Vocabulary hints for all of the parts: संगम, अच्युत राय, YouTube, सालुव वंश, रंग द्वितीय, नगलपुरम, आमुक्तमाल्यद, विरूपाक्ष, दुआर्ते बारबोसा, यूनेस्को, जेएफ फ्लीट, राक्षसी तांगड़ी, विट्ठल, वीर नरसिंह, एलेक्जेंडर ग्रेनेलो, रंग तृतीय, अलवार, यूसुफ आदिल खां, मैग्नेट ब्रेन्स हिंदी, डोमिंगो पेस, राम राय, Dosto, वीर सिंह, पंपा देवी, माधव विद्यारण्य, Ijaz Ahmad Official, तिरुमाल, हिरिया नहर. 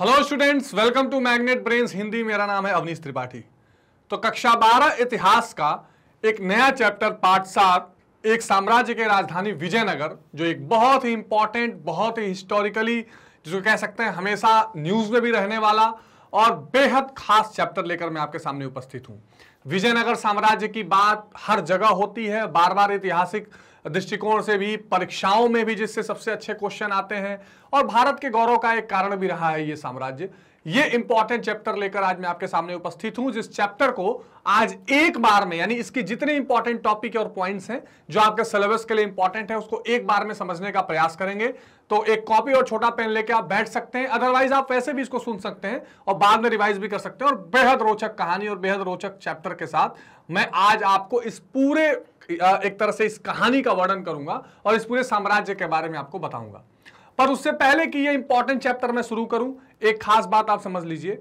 Hello students, welcome to मैग्नेट ब्रेन्स हिंदी। मेरा नाम है अवनीश त्रिपाठी। तो कक्षा 12 इतिहास का एक नया चैप्टर पार्ट 7, एक साम्राज्य के राजधानी विजयनगर, जो एक बहुत ही इंपॉर्टेंट, बहुत ही हिस्टोरिकली, जिसको कह सकते हैं हमेशा न्यूज़ में भी रहने वाला और बेहद खास चैप्टर लेकर मैं आपके सामने उपस्थित हूँ। विजयनगर साम्राज्य की बात हर जगह होती है, बार बार ऐतिहासिक दृष्टिकोण से भी, परीक्षाओं में भी जिससे सबसे अच्छे क्वेश्चन आते हैं, और भारत के गौरव का एक कारण भी रहा है ये साम्राज्य। ये इंपॉर्टेंट चैप्टर लेकर आज मैं आपके सामने उपस्थित हूं, जिस चैप्टर को आज एक बार में, यानी इसके जितने इंपॉर्टेंट टॉपिक और पॉइंट्स हैं जो आपके सिलेबस के लिए इंपॉर्टेंट है, उसको एक बार में समझने का प्रयास करेंगे। तो एक कॉपी और छोटा पेन लेके आप बैठ सकते हैं, अदरवाइज आप वैसे भी इसको सुन सकते हैं और बाद में रिवाइज भी कर सकते हैं। और बेहद रोचक कहानी और बेहद रोचक चैप्टर के साथ मैं आज आपको इस पूरे, एक तरह से इस कहानी का वर्णन करूंगा और इस पूरे साम्राज्य के बारे में आपको बताऊंगा। पर उससे पहले कि ये इंपॉर्टेंट चैप्टर मैं शुरू करूं, एक खास बात आप समझ लीजिए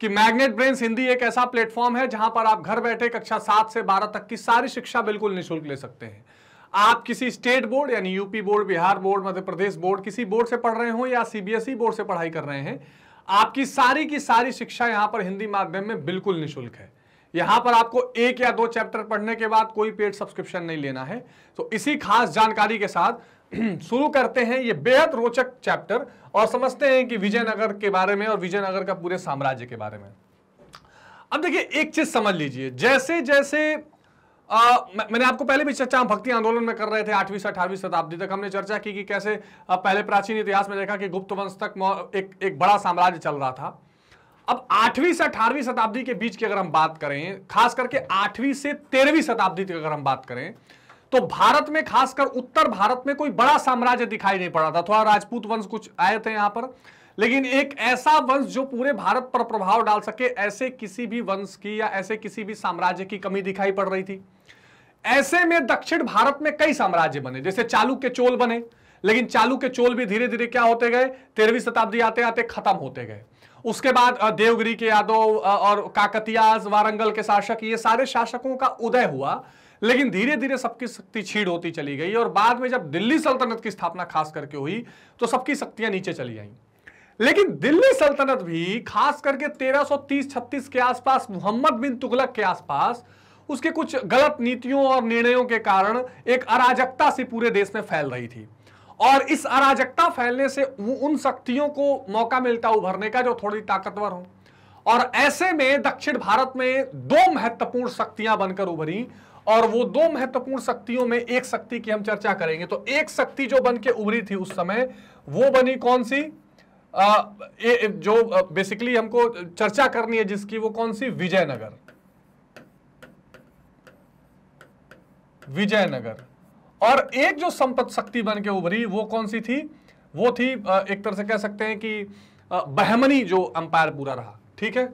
कि मैग्नेट ब्रेन्स हिंदी एक ऐसा प्लेटफॉर्म है जहां पर आप घर बैठे कक्षा 7 से 12 तक की सारी शिक्षा बिल्कुल निःशुल्क ले सकते हैं। आप किसी स्टेट बोर्ड, यानी UP board, Bihar board, Madhya Pradesh board, किसी बोर्ड से पढ़ रहे हो या सीबीएसई बोर्ड से पढ़ाई कर रहे हैं, आपकी सारी की सारी शिक्षा यहाँ पर हिंदी माध्यम में बिल्कुल निःशुल्क है। यहाँ पर आपको 1 या 2 चैप्टर पढ़ने के बाद कोई पेड सब्सक्रिप्शन नहीं लेना है। तो इसी खास जानकारी के साथ शुरू करते हैं ये बेहद रोचक चैप्टर और समझते हैं कि विजयनगर के बारे में और विजयनगर का पूरे साम्राज्य के बारे में। अब देखिए, एक चीज समझ लीजिए, जैसे जैसे मैंने आपको पहले भी चर्चा, भक्ति आंदोलन में कर रहे थे, 8वीं से 18वीं शताब्दी तक हमने चर्चा की कि कैसे पहले प्राचीन इतिहास में देखा कि गुप्त वंश तक एक बड़ा साम्राज्य चल रहा था। अब 8वीं से 18वीं शताब्दी के बीच की अगर हम बात करें, खास करके 8वीं से 13वीं शताब्दी की अगर हम बात करें, तो भारत में, खासकर उत्तर भारत में, कोई बड़ा साम्राज्य दिखाई नहीं पड़ा था। थोड़ा राजपूत वंश कुछ आए थे यहाँ पर, लेकिन एक ऐसा वंश जो पूरे भारत पर प्रभाव डाल सके, ऐसे किसी भी वंश की या ऐसे किसी भी साम्राज्य की कमी दिखाई पड़ रही थी। ऐसे में दक्षिण भारत में कई साम्राज्य बने, जैसे चालुक्य चोल बने, लेकिन चालुक्य चोल भी धीरे धीरे क्या होते गए, 13वीं शताब्दी आते आते खत्म होते गए। उसके बाद देवगिरी के यादव और काकतियाज, वारंगल के शासक, ये सारे शासकों का उदय हुआ, लेकिन धीरे धीरे सबकी शक्ति छीड़ होती चली गई। और बाद में जब दिल्ली सल्तनत की स्थापना खास करके हुई तो सबकी शक्तियां नीचे चली आईं। लेकिन दिल्ली सल्तनत भी खास करके 1330-36 के आसपास, मुहम्मद बिन तुगलक के आसपास, उसके कुछ गलत नीतियों और निर्णयों के कारण एक अराजकता से पूरे देश में फैल रही थी। और इस अराजकता फैलने से उन शक्तियों को मौका मिलता उभरने का जो थोड़ी ताकतवर हो, और ऐसे में दक्षिण भारत में 2 महत्वपूर्ण शक्तियां बनकर उभरी। और वो 2 महत्वपूर्ण शक्तियों में एक शक्ति की हम चर्चा करेंगे। तो एक शक्ति जो बनके उभरी थी उस समय, वो बनी कौन सी, जो बेसिकली हमको चर्चा करनी है जिसकी, वो कौन सी, विजयनगर। विजयनगर। और एक जो संपद शक्ति बन के उभरी वो कौन सी थी, वो थी, एक तरह से कह सकते हैं कि बहमनी जो अंपायर पूरा रहा। ठीक है,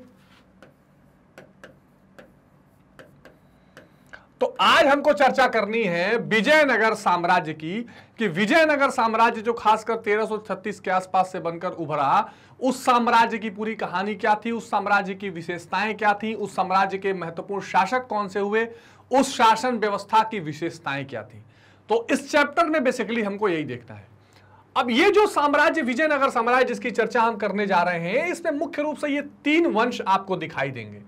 तो आज हमको चर्चा करनी है विजयनगर साम्राज्य की, कि विजयनगर साम्राज्य जो खासकर 1336 के आसपास से बनकर उभरा, उस साम्राज्य की पूरी कहानी क्या थी, उस साम्राज्य की विशेषताएं क्या थी, उस साम्राज्य के महत्वपूर्ण शासक कौन से हुए, उस शासन व्यवस्था की विशेषताएं क्या थी। तो इस चैप्टर में बेसिकली हमको यही देखना है। अब ये जो साम्राज्य, विजयनगर साम्राज्य जिसकी चर्चा हम करने जा रहे हैं, इसमें मुख्य रूप से ये 3 वंश आपको दिखाई देंगे।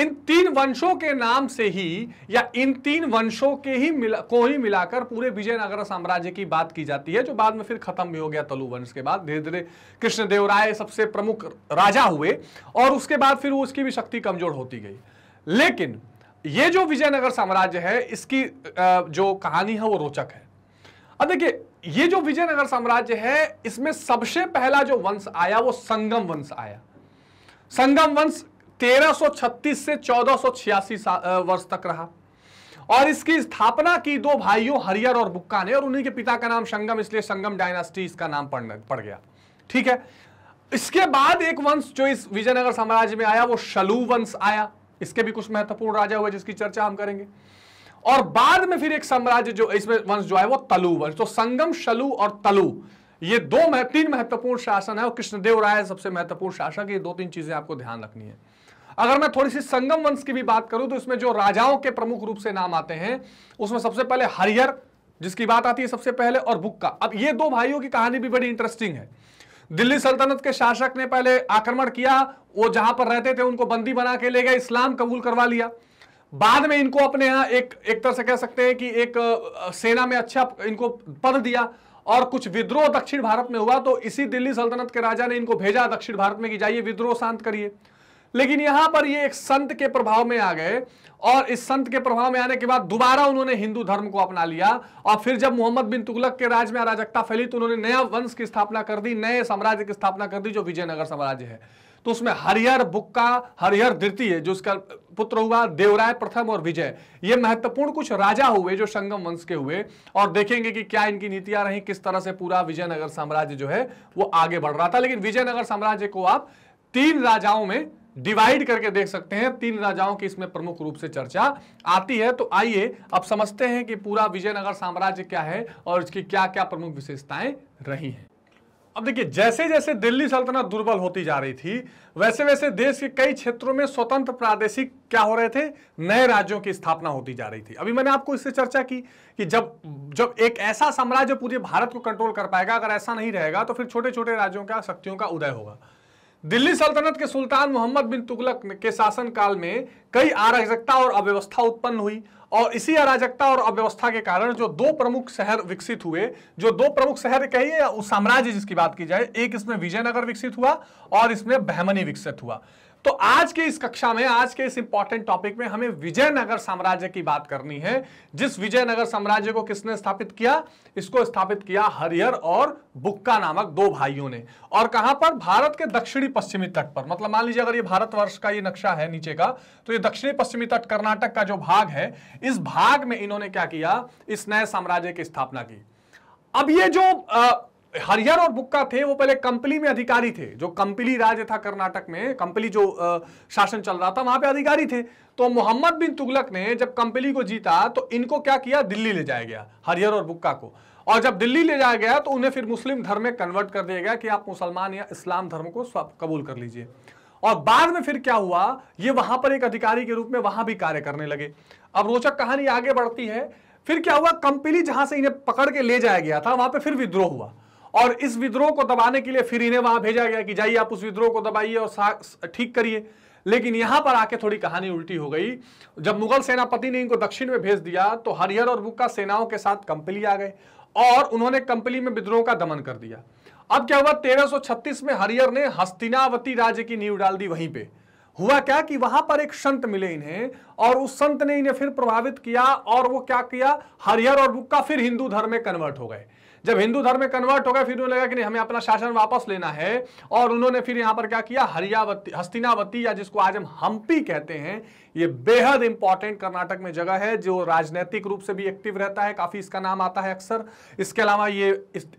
इन 3 वंशों के नाम से ही, या इन 3 वंशों के ही मिलाकर पूरे विजयनगर साम्राज्य की बात की जाती है, जो बाद में फिर खत्म भी हो गया। तुलु वंश के बाद धीरे धीरे कृष्णदेव राय सबसे प्रमुख राजा हुए, और उसके बाद फिर उसकी भी शक्ति कमजोर होती गई। लेकिन ये जो विजयनगर साम्राज्य है, इसकी जो कहानी है वो रोचक है। अब देखिए, ये जो विजयनगर साम्राज्य है, इसमें सबसे पहला जो वंश आया वो संगम वंश आया। संगम वंश 1336 से 1486 वर्ष तक रहा, और इसकी स्थापना की 2 भाइयों, हरिहर और बुक्का ने, और उन्हीं के पिता का नाम संगम, इसलिए संगम डायनास्टी इसका नाम पड़ गया। ठीक है, इसके बाद एक वंश जो इस विजयनगर साम्राज्य में आया वो सलू वंश आया। इसके भी कुछ महत्वपूर्ण राजा हुए जिसकी चर्चा हम करेंगे। और बाद में फिर एक साम्राज्य जो इसमें वंश जो है वो तलु वंश। तो संगम, सलू और तलु, ये 3 महत्वपूर्ण शासन है, और कृष्णदेव राय सबसे महत्वपूर्ण शासक। ये 2-3 चीजें आपको ध्यान रखनी है। अगर मैं थोड़ी सी संगम वंश की भी बात करूं तो इसमें जो राजाओं के प्रमुख रूप से नाम आते हैं, उसमें सबसे पहले हरिहर जिसकी बात आती है सबसे पहले, और बुक्का। अब ये 2 भाइयों की कहानी भी बड़ी इंटरेस्टिंग है। दिल्ली सल्तनत के शासक ने पहले आक्रमण किया, वो जहां पर रहते थे उनको बंदी बना के ले गए, इस्लाम कबूल करवा लिया। बाद में इनको अपने यहाँ एक तरह से कह सकते हैं कि एक सेना में अच्छा इनको पद दिया, और कुछ विद्रोह दक्षिण भारत में हुआ तो इसी दिल्ली सल्तनत के राजा ने इनको भेजा दक्षिण भारत में कि जाइए विद्रोह शांत करिए। लेकिन यहाँ पर ये एक संत के प्रभाव में आ गए, और इस संत के प्रभाव में आने के बाद दोबारा उन्होंने हिंदू धर्म को अपना लिया। और फिर जब मोहम्मद बिन तुगलक के राज में अराजकता फैली तो उन्होंने नया वंश की स्थापना कर दी, नए साम्राज्य की स्थापना कर दी जो विजयनगर साम्राज्य है। तो उसमें हरिहर, बुक्का, हरिहर द्वितीय जो उसका पुत्र हुआ, देवराय प्रथम और विजय, ये महत्वपूर्ण कुछ राजा हुए जो संगम वंश के हुए। और देखेंगे कि क्या इनकी नीतियां रही, किस तरह से पूरा विजयनगर साम्राज्य जो है वो आगे बढ़ रहा था। लेकिन विजयनगर साम्राज्य को आप तीन राजाओं में डिवाइड करके देख सकते हैं, तीन राजाओं की इसमें प्रमुख रूप से चर्चा आती है। तो आइए अब समझते हैं कि पूरा विजयनगर साम्राज्य क्या है और इसकी क्या क्या प्रमुख विशेषताएं रही हैं। अब देखिए, जैसे जैसे दिल्ली सल्तनत दुर्बल होती जा रही थी वैसे वैसे देश के कई क्षेत्रों में स्वतंत्र प्रादेशिक क्या हो रहे थे, नए राज्यों की स्थापना होती जा रही थी। अभी मैंने आपको इससे चर्चा की कि जब एक ऐसा साम्राज्य पूरे भारत को कंट्रोल कर पाएगा, अगर ऐसा नहीं रहेगा तो फिर छोटे छोटे राज्यों का शक्तियों का उदय होगा। दिल्ली सल्तनत के सुल्तान मोहम्मद बिन तुगलक के शासनकाल में कई अराजकता और अव्यवस्था उत्पन्न हुई, और इसी अराजकता और अव्यवस्था के कारण जो दो प्रमुख शहर विकसित हुए, जो दो प्रमुख शहर कहिए या उस साम्राज्य जिसकी बात की जाए, एक इसमें विजयनगर विकसित हुआ और इसमें बहमनी विकसित हुआ। तो आज के इस कक्षा में, आज के इस इंपॉर्टेंट टॉपिक में हमें विजयनगर साम्राज्य की बात करनी है, जिस विजयनगर साम्राज्य को किसने स्थापित किया, इसको स्थापित किया हरिहर और बुक्का नामक दो भाइयों ने। और कहां पर, भारत के दक्षिणी पश्चिमी तट पर। मतलब मान लीजिए अगर ये भारतवर्ष का ये नक्शा है नीचे का, तो ये दक्षिणी पश्चिमी तट कर्नाटक का जो भाग है, इस भाग में इन्होंने क्या किया, इस नए साम्राज्य की स्थापना की। अब ये जो हरिहर और बुक्का थे वो पहले कंपली में अधिकारी थे, जो कंपली राज्य था कर्नाटक में, कंपली जो शासन चल रहा था वहां पे अधिकारी थे। तो मोहम्मद बिन तुगलक ने जब कंपली को जीता तो इनको क्या किया, दिल्ली ले जाया गया, हरिहर और बुक्का को। और जब दिल्ली ले जाया गया तो उन्हें फिर मुस्लिम धर्म में कन्वर्ट कर दिया गया कि आप मुसलमान या इस्लाम धर्म को कबूल कर लीजिए। और बाद में फिर क्या हुआ, ये वहां पर एक अधिकारी के रूप में वहां भी कार्य करने लगे। अब रोचक कहानी आगे बढ़ती है। फिर क्या हुआ, कंपली जहां से इन्हें पकड़ के ले जाया गया था वहां पर फिर विद्रोह हुआ, और इस विद्रोह को दबाने के लिए फिर इन्हें वहां भेजा गया कि जाइए आप उस विद्रोह को दबाइए और ठीक करिए। लेकिन यहां पर आके थोड़ी कहानी उल्टी हो गई। जब मुगल सेनापति ने इनको दक्षिण में भेज दिया तो हरिहर और बुक्का सेनाओं के साथ कंपली आ गए और उन्होंने कंपली में विद्रोह का दमन कर दिया। अब क्या हुआ, 1336 में हरिहर ने हस्तिनावती राज्य की नींव डाल दी। वहीं पर हुआ क्या कि वहां पर एक संत मिले इन्हें, और उस संत ने इन्हें फिर प्रभावित किया, और वो क्या किया, हरिहर और बुक्का फिर हिंदू धर्म में कन्वर्ट हो गए। जब हिंदू धर्म में कन्वर्ट हो गए फिर उन्हें लगा कि नहीं, हमें अपना शासन वापस लेना है, और उन्होंने फिर यहाँ पर क्या किया, हस्तिनावती या जिसको आज हम हम्पी कहते हैं, ये बेहद इंपॉर्टेंट कर्नाटक में जगह है जो राजनीतिक रूप से भी एक्टिव रहता है, काफी इसका नाम आता है अक्सर। इसके अलावा ये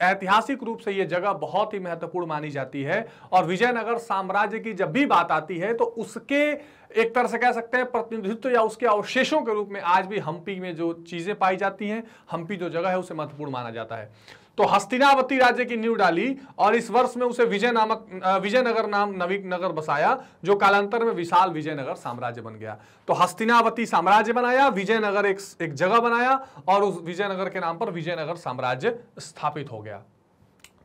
ऐतिहासिक रूप से ये जगह बहुत ही महत्वपूर्ण मानी जाती है। और विजयनगर साम्राज्य की जब भी बात आती है तो उसके एक तरह से कह सकते हैं प्रतिनिधित्व या उसके अवशेषों के रूप में आज भी हम्पी में जो चीजें पाई जाती हैं, हम्पी जो जगह है उसे महत्वपूर्ण माना जाता है। तो हस्तिनावती राज्य की नींव डाली और इस वर्ष में उसे विजयनगर नाम नगर बसाया, जो कालांतर में विशाल विजयनगर साम्राज्य बन गया। तो हस्तिनावती साम्राज्य बनाया, विजयनगर एक जगह बनाया, और उस विजयनगर के नाम पर विजयनगर साम्राज्य स्थापित हो गया।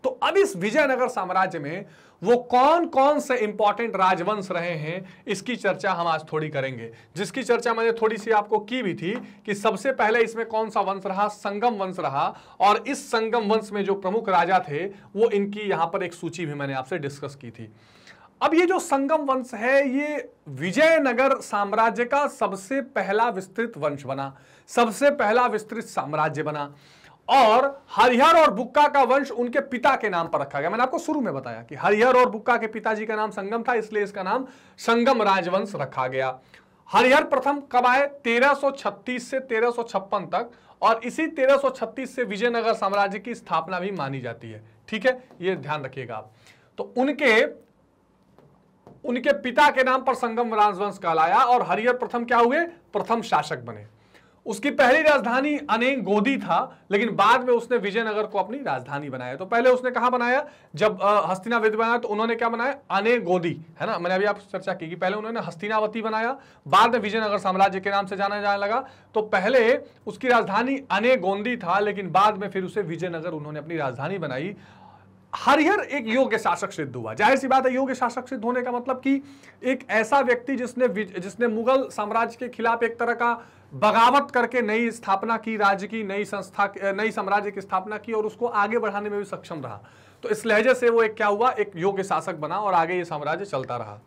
तो अब इस विजयनगर साम्राज्य में वो कौन कौन से इंपॉर्टेंट राजवंश रहे हैं, इसकी चर्चा हम आज थोड़ी करेंगे, जिसकी चर्चा मैंने थोड़ी सी आपको की भी थी कि सबसे पहले इसमें कौन सा वंश रहा, संगम वंश रहा। और इस संगम वंश में जो प्रमुख राजा थे वो इनकी यहाँ पर एक सूची भी मैंने आपसे डिस्कस की थी। अब ये जो संगम वंश है ये विजयनगर साम्राज्य का सबसे पहला विस्तृत वंश बना, सबसे पहला विस्तृत साम्राज्य बना। और हरिहर और बुक्का का वंश उनके पिता के नाम पर रखा गया। मैंने आपको शुरू में बताया कि हरिहर और बुक्का के पिताजी का नाम संगम था, इसलिए इसका नाम संगम राजवंश रखा गया। हरिहर प्रथम कब आए, 1336 से 1356 तक, और इसी 1336 से विजयनगर साम्राज्य की स्थापना भी मानी जाती है। ठीक है, ये ध्यान रखिएगा आप। तो उनके पिता के नाम पर संगम राजवंश कहलाया, और हरिहर प्रथम क्या हुए, प्रथम शासक बने। उसकी पहली राजधानी अनेंगोदी था, लेकिन बाद में उसने विजयनगर को अपनी राजधानी बनाया। तो पहले उसने कहाँ बनाया, जब हस्तिनावती बनाया तो उन्होंने क्या बनाया, अनेंगोदी, है ना, मैंने अभी आपसे चर्चा की कि पहले उन्होंने हस्तिनावती बनाया, बाद में विजयनगर साम्राज्य के नाम से जाना जाने लगा। तो पहले उसकी राजधानी अनेंगोदी था, लेकिन बाद में फिर उसे विजयनगर उन्होंने अपनी राजधानी बनाई। हरिहर एक योग्य शासक सिद्ध हुआ। जाहिर सी बात है, योग्य शासक सिद्ध होने का मतलब कि एक ऐसा व्यक्ति जिसने मुगल साम्राज्य के खिलाफ एक तरह का बगावत करके नई स्थापना की, राज्य की नई साम्राज्य की स्थापना की और उसको आगे बढ़ाने में भी सक्षम रहा। तो इस लहजे से वो एक क्या हुआ, एक योग्य शासक बना और आगे ये साम्राज्य चलता रहा।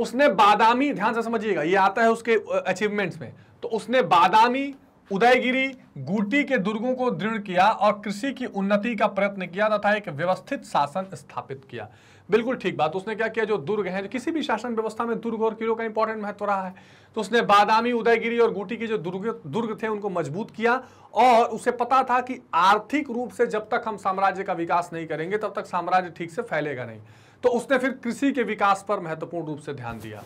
उसने बादामी, ध्यान से समझिएगा, ये आता है उसके अचीवमेंट्स में, तो उसने बादामी, उदयगिरी, गूटी के दुर्गों को दृढ़ किया और कृषि की उन्नति का प्रयत्न किया तथा एक व्यवस्थित शासन स्थापित किया। बिल्कुल ठीक बात। उसने क्या किया, जो दुर्ग हैं, किसी भी शासन व्यवस्था में दुर्ग और किलों का इंपॉर्टेंट महत्व रहा है, तो उसने बादामी, उदयगिरी और गूटी के जो दुर्ग थे उनको मजबूत किया। और उसे पता था कि आर्थिक रूप से जब तक हम साम्राज्य का विकास नहीं करेंगे तब तक साम्राज्य ठीक से फैलेगा नहीं, तो उसने फिर कृषि के विकास पर महत्वपूर्ण रूप से ध्यान दिया।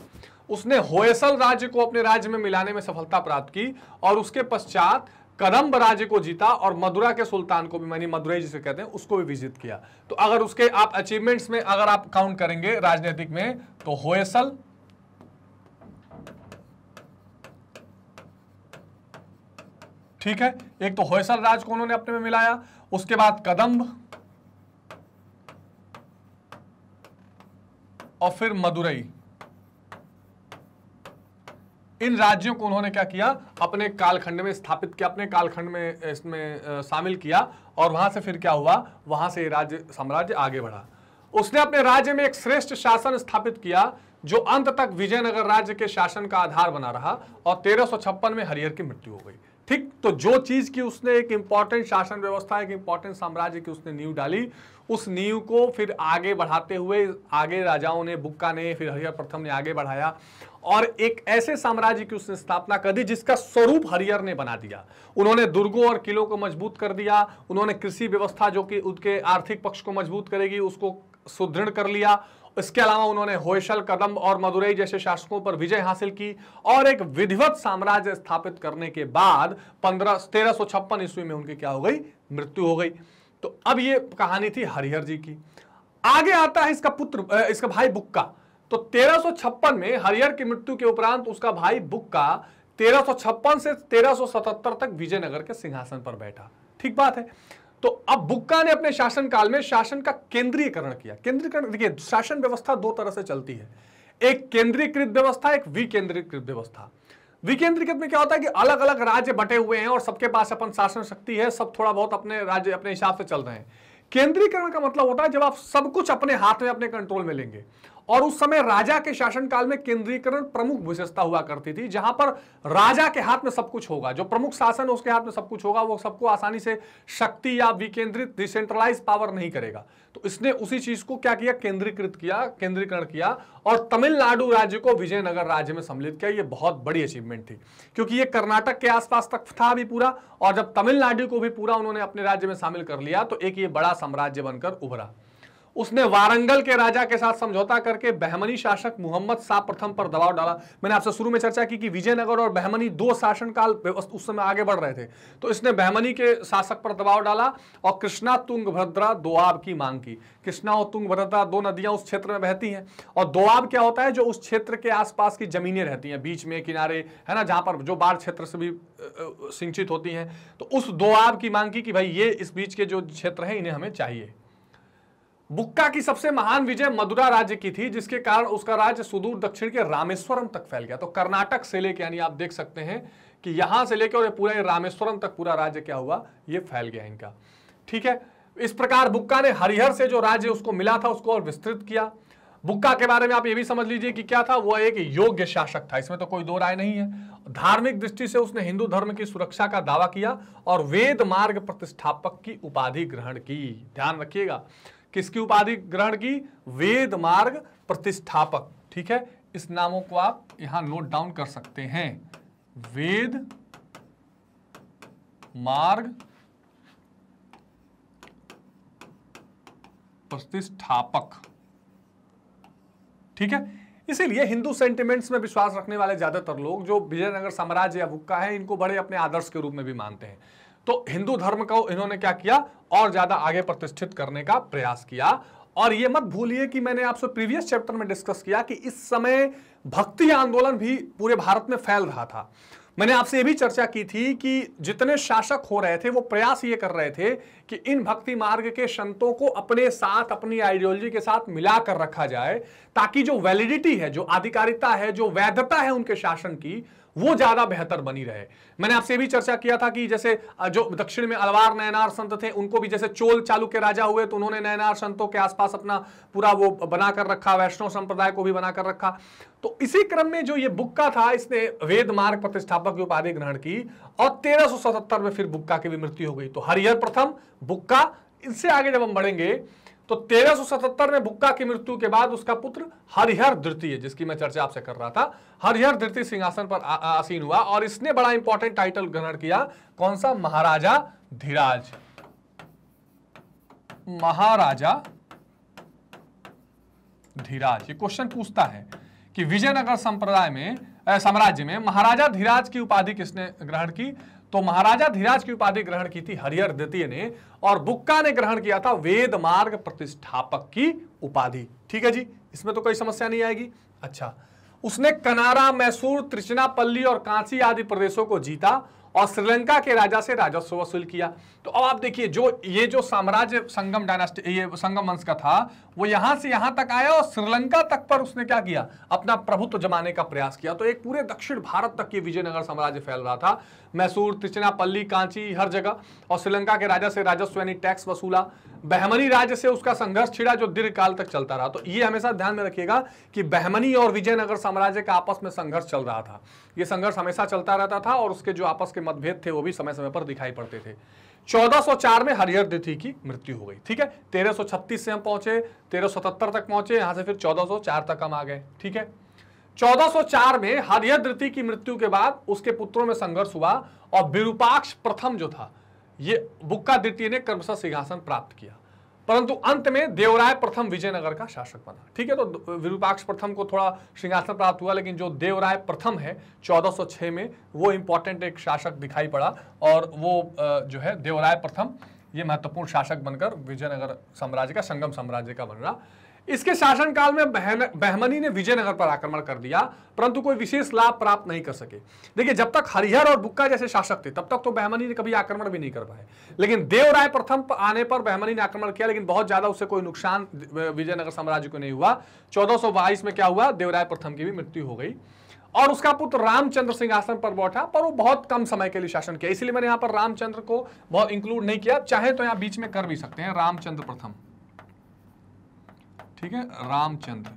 उसने होयसल राज्य को अपने राज्य में मिलाने में सफलता प्राप्त की और उसके पश्चात कदम्ब राज्य को जीता और मदुरा के सुल्तान को भी, मानी मदुरई जिसे कहते हैं, उसको भी विजित किया। तो अगर उसके आप अचीवमेंट्स में अगर आप काउंट करेंगे राजनीतिक में, तो होयसल, ठीक है, एक तो होयसल राज्य को उन्होंने अपने में मिलाया, उसके बाद कदम्ब और फिर मदुरई, इन राज्यों को उन्होंने क्या किया, अपने कालखंड में स्थापित किया, अपने कालखंड में इसमें शामिल किया और वहां से फिर क्या हुआ, वहां से राज्य साम्राज्य आगे बढ़ा। उसने अपने राज्य में एक श्रेष्ठ शासन स्थापित किया जो अंत तक विजयनगर राज्य के शासन का आधार बना रहा और 1356 में हरिहर की मृत्यु हो गई। ठीक, तो जो चीज की उसने एक इंपॉर्टेंट शासन व्यवस्था, एक इंपॉर्टेंट साम्राज्य की उसने नींव डाली, उस नींव को फिर आगे बढ़ाते हुए आगे राजाओं ने, बुक्का ने, फिर हरिहर प्रथम ने आगे बढ़ाया और एक ऐसे साम्राज्य की उसने स्थापना कर दी जिसका स्वरूप हरिहर ने बना दिया। उन्होंने दुर्गों और किलों को मजबूत कर दिया, उन्होंने कृषि व्यवस्था जो कि उनके आर्थिक पक्ष को मजबूत करेगी उसको सुदृढ़ कर लिया। इसके अलावा उन्होंने होयसल, कदम्ब और मदुरई जैसे शासकों पर विजय हासिल की और एक विधिवत साम्राज्य स्थापित करने के बाद 1356 ईस्वी में उनकी क्या हो गई, मृत्यु हो गई। तो अब ये कहानी थी हरिहर जी की। आगे आता है इसका पुत्र, इसका भाई बुक्का। तो 1356 में हरिहर की मृत्यु के उपरांत उसका भाई बुक्का 1356 से 1377 तक विजयनगर के सिंहासन पर बैठा। ठीक बात है। तो अब बुक्का ने अपने शासन काल में शासन का केंद्रीयकरण किया। केंद्रीयकरण, देखिए, शासन व्यवस्था दो तरह से चलती है, एक केंद्रीकृत व्यवस्था, एक विकेंद्रीकृत व्यवस्था। विकेंद्रीकृत में क्या होता है कि अलग अलग राज्य बटे हुए हैं और सबके पास अपन शासन शक्ति है, सब थोड़ा बहुत अपने राज्य अपने हिसाब से चल रहे हैं। केंद्रीकरण का मतलब होता है जब आप सब कुछ अपने हाथ में, अपने कंट्रोल में लेंगे। और उस समय राजा के शासनकाल में केंद्रीकरण प्रमुख विशेषता हुआ करती थी, जहां पर राजा के हाथ में सब कुछ होगा, जो प्रमुख शासन है उसके हाथ में सब कुछ होगा, वो सबको आसानी से शक्ति या विकेंद्रित, डिसेंट्रलाइज पावर नहीं करेगा। तो इसने उसी चीज को क्या किया, केंद्रीकृत किया, केंद्रीकरण किया और तमिलनाडु राज्य को विजयनगर राज्य में सम्मिलित किया। ये बहुत बड़ी अचीवमेंट थी क्योंकि ये कर्नाटक के आसपास तक था अभी पूरा, और जब तमिलनाडु को भी पूरा उन्होंने अपने राज्य में शामिल कर लिया तो एक ये बड़ा साम्राज्य बनकर उभरा। उसने वारंगल के राजा के साथ समझौता करके बहमनी शासक मुहम्मद शाह प्रथम पर दबाव डाला। मैंने आपसे शुरू में चर्चा की कि विजयनगर और बहमनी दो शासनकाल उस समय आगे बढ़ रहे थे, तो इसने बहमनी के शासक पर दबाव डाला और कृष्णा, तुंगभद्रा, दोआब की मांग की। कृष्णा और तुंगभद्रा दो नदियां उस क्षेत्र में बहती हैं और दोआब क्या होता है, जो उस क्षेत्र के आसपास की जमीनें रहती हैं, बीच में किनारे है ना, जहां पर जो बाढ़ क्षेत्र से भी सिंचित होती हैं। तो उस दोआब की मांग की कि भाई ये इस बीच के जो क्षेत्र हैं इन्हें हमें चाहिए। बुक्का की सबसे महान विजय मदुरा राज्य की थी, जिसके कारण उसका राज्य सुदूर दक्षिण के रामेश्वरम तक फैल गया। तो कर्नाटक से लेकर, यानी आप देख सकते हैं कि यहां से लेकर और पूरा रामेश्वरम तक पूरा राज्य क्या हुआ, ये फैल गया इनका। ठीक है, इस प्रकार बुक्का ने हरिहर से जो राज्य उसको मिला था उसको और विस्तृत किया। बुक्का के बारे में आप ये भी समझ लीजिए कि क्या था, वह एक योग्य शासक था, इसमें तो कोई दो राय नहीं है। धार्मिक दृष्टि से उसने हिंदू धर्म की सुरक्षा का दावा किया और वेद मार्ग प्रतिष्ठापक की उपाधि ग्रहण की। ध्यान रखिएगा, किसकी उपाधि ग्रहण की, वेद मार्ग प्रतिष्ठापक। ठीक है, इस नामों को आप यहां नोट डाउन कर सकते हैं, वेद मार्ग प्रतिष्ठापक। ठीक है, इसीलिए हिंदू सेंटिमेंट्स में विश्वास रखने वाले ज्यादातर लोग जो विजयनगर साम्राज्य या बुक्का है, इनको बड़े अपने आदर्श के रूप में भी मानते हैं। तो हिंदू धर्म को इन्होंने क्या किया, और ज्यादा आगे प्रतिष्ठित करने का प्रयास किया। और ये मत भूलिए कि मैंने आपसे प्रीवियस चैप्टर में डिस्कस किया कि इस समय भक्ति आंदोलन भी पूरे भारत में फैल रहा था। मैंने आपसे ये भी चर्चा की थी कि जितने शासक हो रहे थे वो प्रयास ये कर रहे थे कि इन भक्ति मार्ग के संतों को अपने साथ, अपनी आइडियोलॉजी के साथ मिला कर रखा जाए, ताकि जो वैलिडिटी है, जो आधिकारिता है, जो वैधता है उनके शासन की, वो ज्यादा बेहतर बनी रहे। मैंने आपसे भी चर्चा किया था कि जैसे जो दक्षिण में अलवार नयनार संत थे, उनको भी जैसे चोल चालू के राजा हुए तो उन्होंने नयनार संतों के आसपास अपना पूरा वो बना कर रखा, वैष्णव संप्रदाय को भी बना कर रखा। तो इसी क्रम में जो ये बुक्का था, इसने वेद मार्ग प्रतिष्ठापक की उपाधि ग्रहण की और 1377 में फिर बुक्का की भी मृत्यु हो गई। तो हरिहर प्रथम, बुक्का, इससे आगे जब हम बढ़ेंगे तो 1377 में बुक्का की मृत्यु के बाद उसका पुत्र हरिहर द्वितीय, जिसकी मैं चर्चा आपसे कर रहा था, हरिहर द्वितीय सिंहासन पर आसीन हुआ और इसने बड़ा इंपॉर्टेंट टाइटल ग्रहण किया। कौन सा? महाराजा धीराज, महाराजा धीराज। ये क्वेश्चन पूछता है कि विजयनगर संप्रदाय में, साम्राज्य में महाराजा धीराज की उपाधि किसने ग्रहण की? तो महाराजा धीराज की उपाधि ग्रहण की थी हरिहर द्वितीय ने, और बुक्का ने ग्रहण किया था वेद मार्ग प्रतिष्ठापक की उपाधि। ठीक है जी, इसमें तो कोई समस्या नहीं आएगी। अच्छा, उसने कनारा, मैसूर, त्रिचनापल्ली और कांची आदि प्रदेशों को जीता और श्रीलंका के राजा से राजस्व वसूल किया। तो अब आप देखिए, जो ये जो साम्राज्य संगम डायनास्टी, ये संगम वंश का था, वो यहाँ से यहाँ तक आया और श्रीलंका तक पर उसने क्या किया? अपना प्रभुत्व जमाने का प्रयास किया। तो एक पूरे दक्षिण भारत तक ये विजयनगर साम्राज्य फैल रहा था। मैसूर, तिरुचनापल्ली, कांची, हर जगह, और श्रीलंका के राजा से राजस्व यानी टैक्स वसूला। बहमनी राज्य से उसका संघर्ष छिड़ा जो दीर्घकाल तक चलता रहा। तो ये हमेशा ध्यान में रखिएगा कि बहमनी और विजयनगर साम्राज्य का आपस में संघर्ष चल रहा था। ये संघर्ष हमेशा चलता रहता था और उसके जो आपस के मतभेद थे वो भी समय समय पर दिखाई पड़ते थे। 1404 में हरिहर द्वितीय की मृत्यु हो गई। ठीक है, 1336 से हम पहुंचे, 1377 तक पहुंचे, यहां से फिर 1404 तक हम आ गए। ठीक है, 1404 में हरिहर द्वितीय की मृत्यु के बाद उसके पुत्रों में संघर्ष हुआ और विरूपाक्ष प्रथम जो था, ये बुक्का द्वितीय ने क्रमशः सिंहासन प्राप्त किया, परंतु अंत में देवराय प्रथम विजयनगर का शासक बना। ठीक है, तो विरूपाक्ष प्रथम को थोड़ा सिंहासन प्राप्त हुआ, लेकिन जो देवराय प्रथम है 1406 में, वो इंपॉर्टेंट एक शासक दिखाई पड़ा और वो जो है देवराय प्रथम, ये महत्वपूर्ण शासक बनकर विजयनगर साम्राज्य का, संगम साम्राज्य का बन रहा। इसके शासनकाल में बहमनी ने विजयनगर पर आक्रमण कर दिया, परंतु कोई विशेष लाभ प्राप्त नहीं कर सके। देखिए, जब तक हरिहर और बुक्का जैसे शासक थे तब तक तो बहमनी ने कभी आक्रमण भी नहीं कर पाए, लेकिन देवराय प्रथम आने पर बहमनी ने आक्रमण किया, लेकिन बहुत ज्यादा उससे कोई नुकसान विजयनगर साम्राज्य को नहीं हुआ। 1422 में क्या हुआ? देवराय प्रथम की भी मृत्यु हो गई और उसका पुत्र रामचंद्र सिंहासन पर बैठा, पर वो बहुत कम समय के लिए शासन किया। इसलिए मैंने यहाँ पर रामचंद्र को बहुत इंक्लूड नहीं किया, चाहे तो यहाँ बीच में कर भी सकते हैं, रामचंद्र प्रथम। ठीक है, रामचंद्र,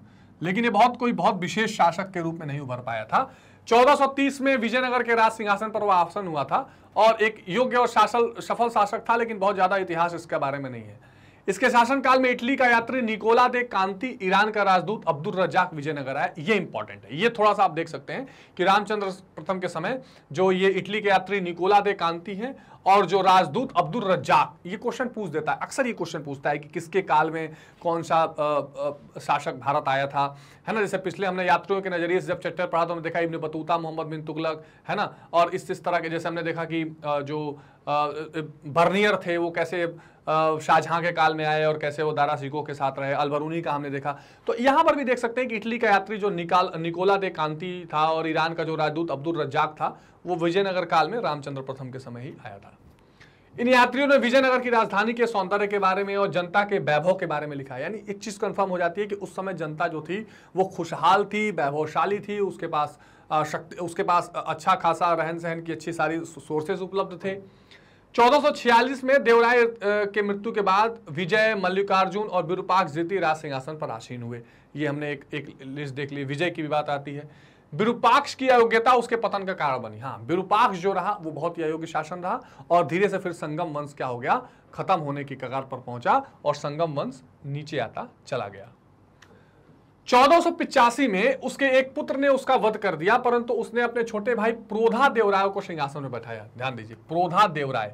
लेकिन ये बहुत विशेष शासक के रूप में नहीं उभर पाया था। 1430 में विजयनगर के राज सिंहासन पर वह आसन हुआ था और एक योग्य और सफल शासक था, लेकिन बहुत ज्यादा इतिहास इसके बारे में नहीं है। इसके शासनकाल में इटली का यात्री निकोलो डी कांती, ईरान का राजदूत अब्दुल रज्जाक विजयनगर आया। ये इंपॉर्टेंट है, ये थोड़ा सा आप देख सकते हैं कि रामचंद्र प्रथम के समय जो ये इटली के यात्री निकोलो डी कांती हैं और जो राजदूत अब्दुल रज्जाक, ये क्वेश्चन पूछ देता है, अक्सर ये क्वेश्चन पूछता है कि किसके काल में कौन सा शासक भारत आया था, है ना। जैसे पिछले हमने यात्रियों के नजरिए से जब चैप्टर पढ़ा तो हमने देखा इब्न बतूता, मोहम्मद बिन तुगलक, है ना, और इस तरह के, जैसे हमने देखा कि जो बर्नियर थे वो कैसे शाहजहां के काल में आए और कैसे वो दारा शिकोह के साथ रहे, अलबरूनी का हमने देखा। तो यहाँ पर भी देख सकते हैं कि इटली का यात्री जो निकोलो डी कांती था और ईरान का जो राजदूत अब्दुल रज्जाक था, वो विजयनगर काल में रामचंद्र प्रथम के समय ही आया था। इन यात्रियों ने विजयनगर की राजधानी के सौंदर्य के बारे में और जनता के वैभव के बारे में लिखा। यानी एक चीज़ कन्फर्म हो जाती है कि उस समय जनता जो थी वो खुशहाल थी, वैभवशाली थी, उसके पास शक्ति, उसके पास अच्छा खासा रहन सहन की अच्छी सारी सोर्सेज उपलब्ध थे। 1446 में देवराय के मृत्यु के बाद विजय, मल्लिकार्जुन और विरूपाक्ष द्वितीय राज सिंहासन पर आसीन हुए। ये हमने एक लिस्ट देख ली। विजय की भी बात आती है। विरूपाक्ष की अयोग्यता उसके पतन का कारण बनी। हाँ, विरूपाक्ष जो रहा वो बहुत ही अयोग्य शासन रहा और धीरे से फिर संगम वंश क्या हो गया, खत्म होने की कगार पर पहुंचा और संगम वंश नीचे आता चला गया। 1485 में उसके एक पुत्र ने उसका वध कर दिया, परंतु उसने अपने छोटे भाई प्रोधा देवराय को सिंहासन में बैठाया। ध्यान दीजिए, प्रोधा देवराय,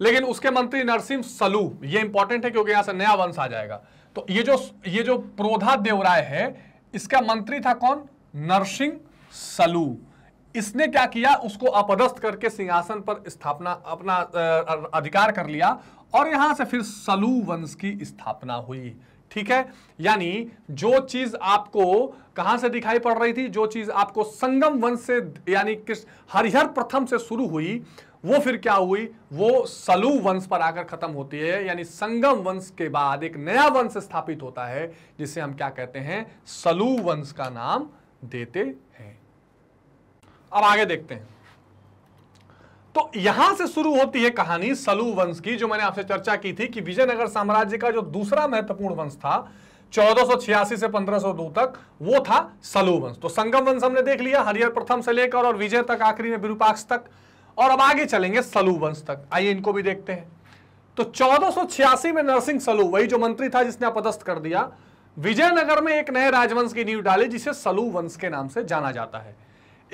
लेकिन उसके मंत्री नरसिंह सलू, ये इंपॉर्टेंट है क्योंकि यहां से नया वंश आ जाएगा। तो ये जो प्रोधा देवराय है, इसका मंत्री था कौन? नरसिंह सलू। इसने क्या किया, उसको अपदस्थ करके सिंहासन पर स्थापना, अपना अधिकार कर लिया और यहां से फिर सलू वंश की स्थापना हुई। ठीक है। यानी जो चीज आपको कहां से दिखाई पड़ रही थी, जो चीज आपको संगम वंश से यानी हरिहर प्रथम से शुरू हुई, वो फिर क्या हुई, वो सलू वंश पर आकर खत्म होती है। यानी संगम वंश के बाद एक नया वंश स्थापित होता है जिसे हम क्या कहते हैं, सलू वंश का नाम देते हैं। अब आगे देखते हैं, तो यहां से शुरू होती है कहानी सलू वंश की, जो मैंने आपसे चर्चा की थी कि विजयनगर साम्राज्य का जो दूसरा महत्वपूर्ण वंश था 1486 से 1502 तक, वो था सलू वंश। तो संगम वंश हमने देख लिया, हरिहर प्रथम से लेकर और विजय तक, आखिरी में विरूपाक्ष तक, और अब आगे चलेंगे सलू वंश तक। आइए इनको भी देखते हैं। तो 1486 में नरसिंह सलू, वही जो मंत्री था जिसने अपदस्थ कर दिया, विजयनगर में एक नए राजवंश की नींव डाली जिसे सलू वंश के नाम से जाना जाता है।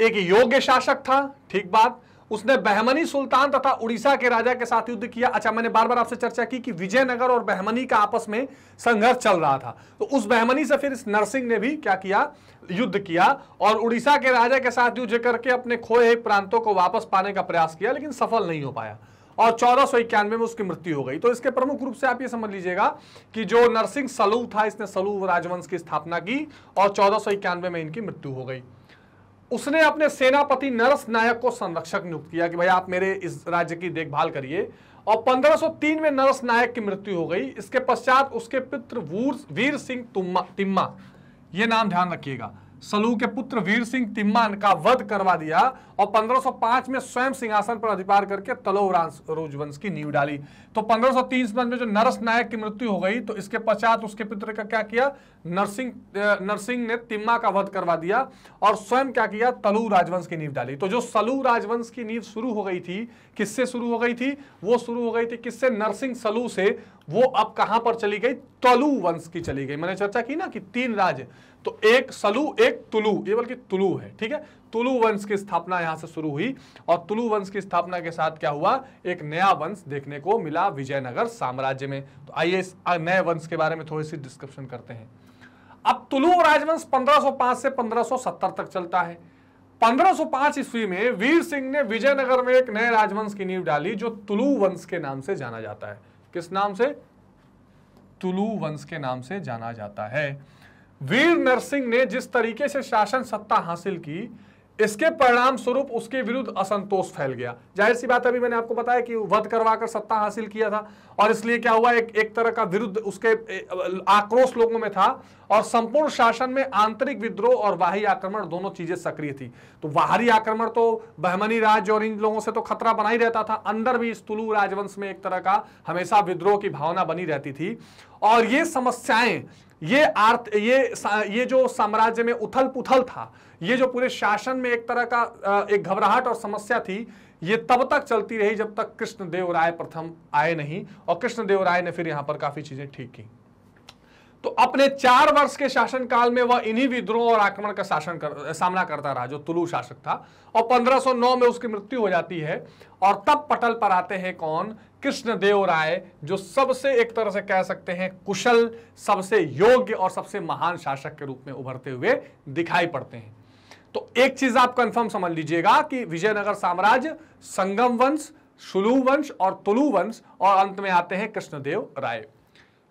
एक योग्य शासक था, ठीक बात, उसने बहमनी सुल्तान तथा उड़ीसा के राजा के साथ युद्ध किया। अच्छा, मैंने बार बार आपसे चर्चा की कि विजयनगर और बहमनी का आपस में संघर्ष चल रहा था, तो उस बहमनी से फिर इस नरसिंह ने भी क्या किया, युद्ध किया और उड़ीसा के राजा के साथ युद्ध करके अपने खोए हुए प्रांतों को वापस पाने का प्रयास किया, लेकिन सफल नहीं हो पाया और 1491 में उसकी मृत्यु हो गई। तो इसके प्रमुख रूप से आप ये समझ लीजिएगा कि जो नरसिंह सलू था, इसने सलू राजवंश की स्थापना की और 1491 में इनकी मृत्यु हो गई। उसने अपने सेनापति नरस नायक को संरक्षक नियुक्त किया कि भाई आप मेरे इस राज्य की देखभाल करिए, और 1503 में नरस नायक की मृत्यु हो गई। इसके पश्चात उसके पुत्र वीर सिंह तिम्मा, ये नाम ध्यान रखिएगा, सलू के पुत्र वीर सिंह तिम्मा का वध करवा दिया और 1505 में स्वयं सिंहासन पर अधिकार करके तलोव राजवंश की नींव डाली। तो 1503 में जो नरस नायक की मृत्यु हो गई, तो इसके पश्चात उसके पितर का क्या किया, नरसिंह ने तिम्मा का वध करवा दिया और स्वयं क्या किया, तलू राजवंश की नींव डाली। तो जो सलू राजवंश की नींव शुरू हो गई थी, किससे शुरू हो गई थी, वो शुरू हो गई थी किससे, नरसिंह सलू से। वो अब कहां पर चली गई, तुलु वंश की चली गई। मैंने चर्चा की ना कि तीन राज्य, तो एक सलू, एक तुलु, ये बल्कि तुलु है, ठीक है, तुलु वंश की स्थापना यहां से शुरू हुई और तुलु वंश की स्थापना के साथ क्या हुआ, एक नया वंश देखने को मिला विजयनगर साम्राज्य में। तो आइए इस नए वंश के बारे में थोड़ी सी डिस्कशन करते हैं। अब तुलु राजवंश 1505 से 1570 तक चलता है। 1505 ईस्वी में वीर सिंह ने विजयनगर में एक नए राजवंश की नींव डाली जो तुलु वंश के नाम से जाना जाता है। किस नाम से, तुलु वंश के नाम से जाना जाता है। वीर नरसिंह ने जिस तरीके से शासन सत्ता हासिल की, इसके परिणाम स्वरूप उसके विरुद्ध असंतोष फैल गया। जाहिर सी बात, अभी मैंने आपको बताया कि वध करवाकर सत्ता हासिल किया था और इसलिए क्या हुआ, एक तरह का विरुद्ध उसके आक्रोश लोगों में था और संपूर्ण शासन में आंतरिक विद्रोह और बाहरी आक्रमण दोनों चीजें सक्रिय थी। तो बाहरी आक्रमण तो बहमनी राज्य और इन लोगों से तो खतरा बना ही रहता था, अंदर भी इस तुलु राजवंश में एक तरह का हमेशा विद्रोह की भावना बनी रहती थी और ये समस्याएं, ये जो साम्राज्य में उथल पुथल था, ये जो पूरे शासन में एक तरह का एक घबराहट और समस्या थी, ये तब तक चलती रही जब तक कृष्णदेव राय प्रथम आए नहीं, और कृष्णदेव राय ने फिर यहाँ पर काफी चीजें ठीक की। तो अपने 4 वर्ष के शासन काल में वह इन्हीं विद्रोह और आक्रमण का सामना करता रहा जो तुलु शासक था, और 1509 में उसकी मृत्यु हो जाती है और तब पटल पर आते हैं कौन, कृष्णदेव राय, जो सबसे एक तरह से कह सकते हैं कुशल, सबसे योग्य और सबसे महान शासक के रूप में उभरते हुए दिखाई पड़ते हैं। तो एक चीज आप कंफर्म समझ लीजिएगा कि विजयनगर साम्राज्य, संगम वंश, सलू वंश और तुलु वंश, और अंत में आते हैं कृष्णदेव राय।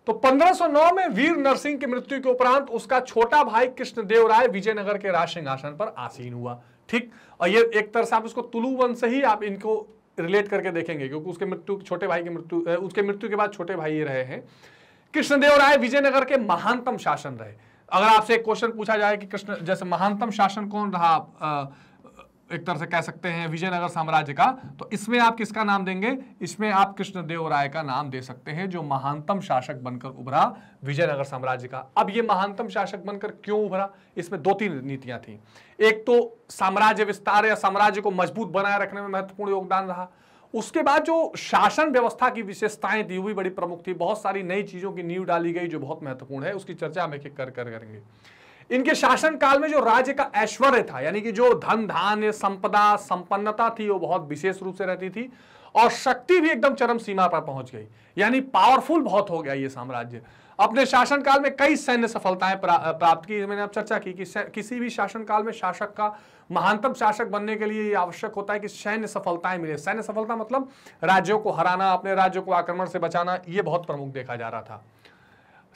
तो 1509 में वीर नरसिंह की मृत्यु के उपरांत उसका छोटा भाई कृष्णदेव राय विजयनगर के राज सिंहासन पर आसीन हुआ, ठीक। और ये एक तरह से आप इसको तुलु वंश से ही आप इनको रिलेट करके देखेंगे क्योंकि उसके मृत्यु के बाद छोटे भाई ये रहे हैं। कृष्णदेव राय विजयनगर के महानतम शासन रहे। अगर आपसे एक क्वेश्चन पूछा जाए कि जैसे महानतम शासन कौन रहा एक तरह से कह सकते हैं विजयनगर साम्राज्य का, तो इसमें आप किसका नाम देंगे, इसमें आप कृष्णदेव राय का नाम दे सकते हैं जो महानतम शासक बनकर उभरा विजयनगर साम्राज्य का। अब ये महानतम शासक बनकर क्यों उभरा, इसमें 2-3 नीतियां थी। एक तो साम्राज्य विस्तार या साम्राज्य को मजबूत बनाए रखने में महत्वपूर्ण योगदान रहा। उसके बाद जो शासन व्यवस्था की विशेषताएं थी वो बड़ी प्रमुख थी, बहुत सारी नई चीजों की नींव डाली गई जो बहुत महत्वपूर्ण है, उसकी चर्चा हम एक-एक कर करेंगे। इनके शासन काल में जो राज्य का ऐश्वर्य था, यानी कि जो धन धान्य संपदा संपन्नता थी वो बहुत विशेष रूप से रहती थी और शक्ति भी एकदम चरम सीमा पर पहुंच गई, यानी पावरफुल बहुत हो गया ये साम्राज्य। अपने शासन काल में कई सैन्य सफलताएं प्राप्त की। मैंने अब चर्चा की कि किसी भी शासन काल में शासक का, महानतम शासक बनने के लिए ये आवश्यक होता है कि सैन्य सफलताएं मिले। सैन्य सफलता मतलब राज्यों को हराना, अपने राज्यों को आक्रमण से बचाना, ये बहुत प्रमुख देखा जा रहा था।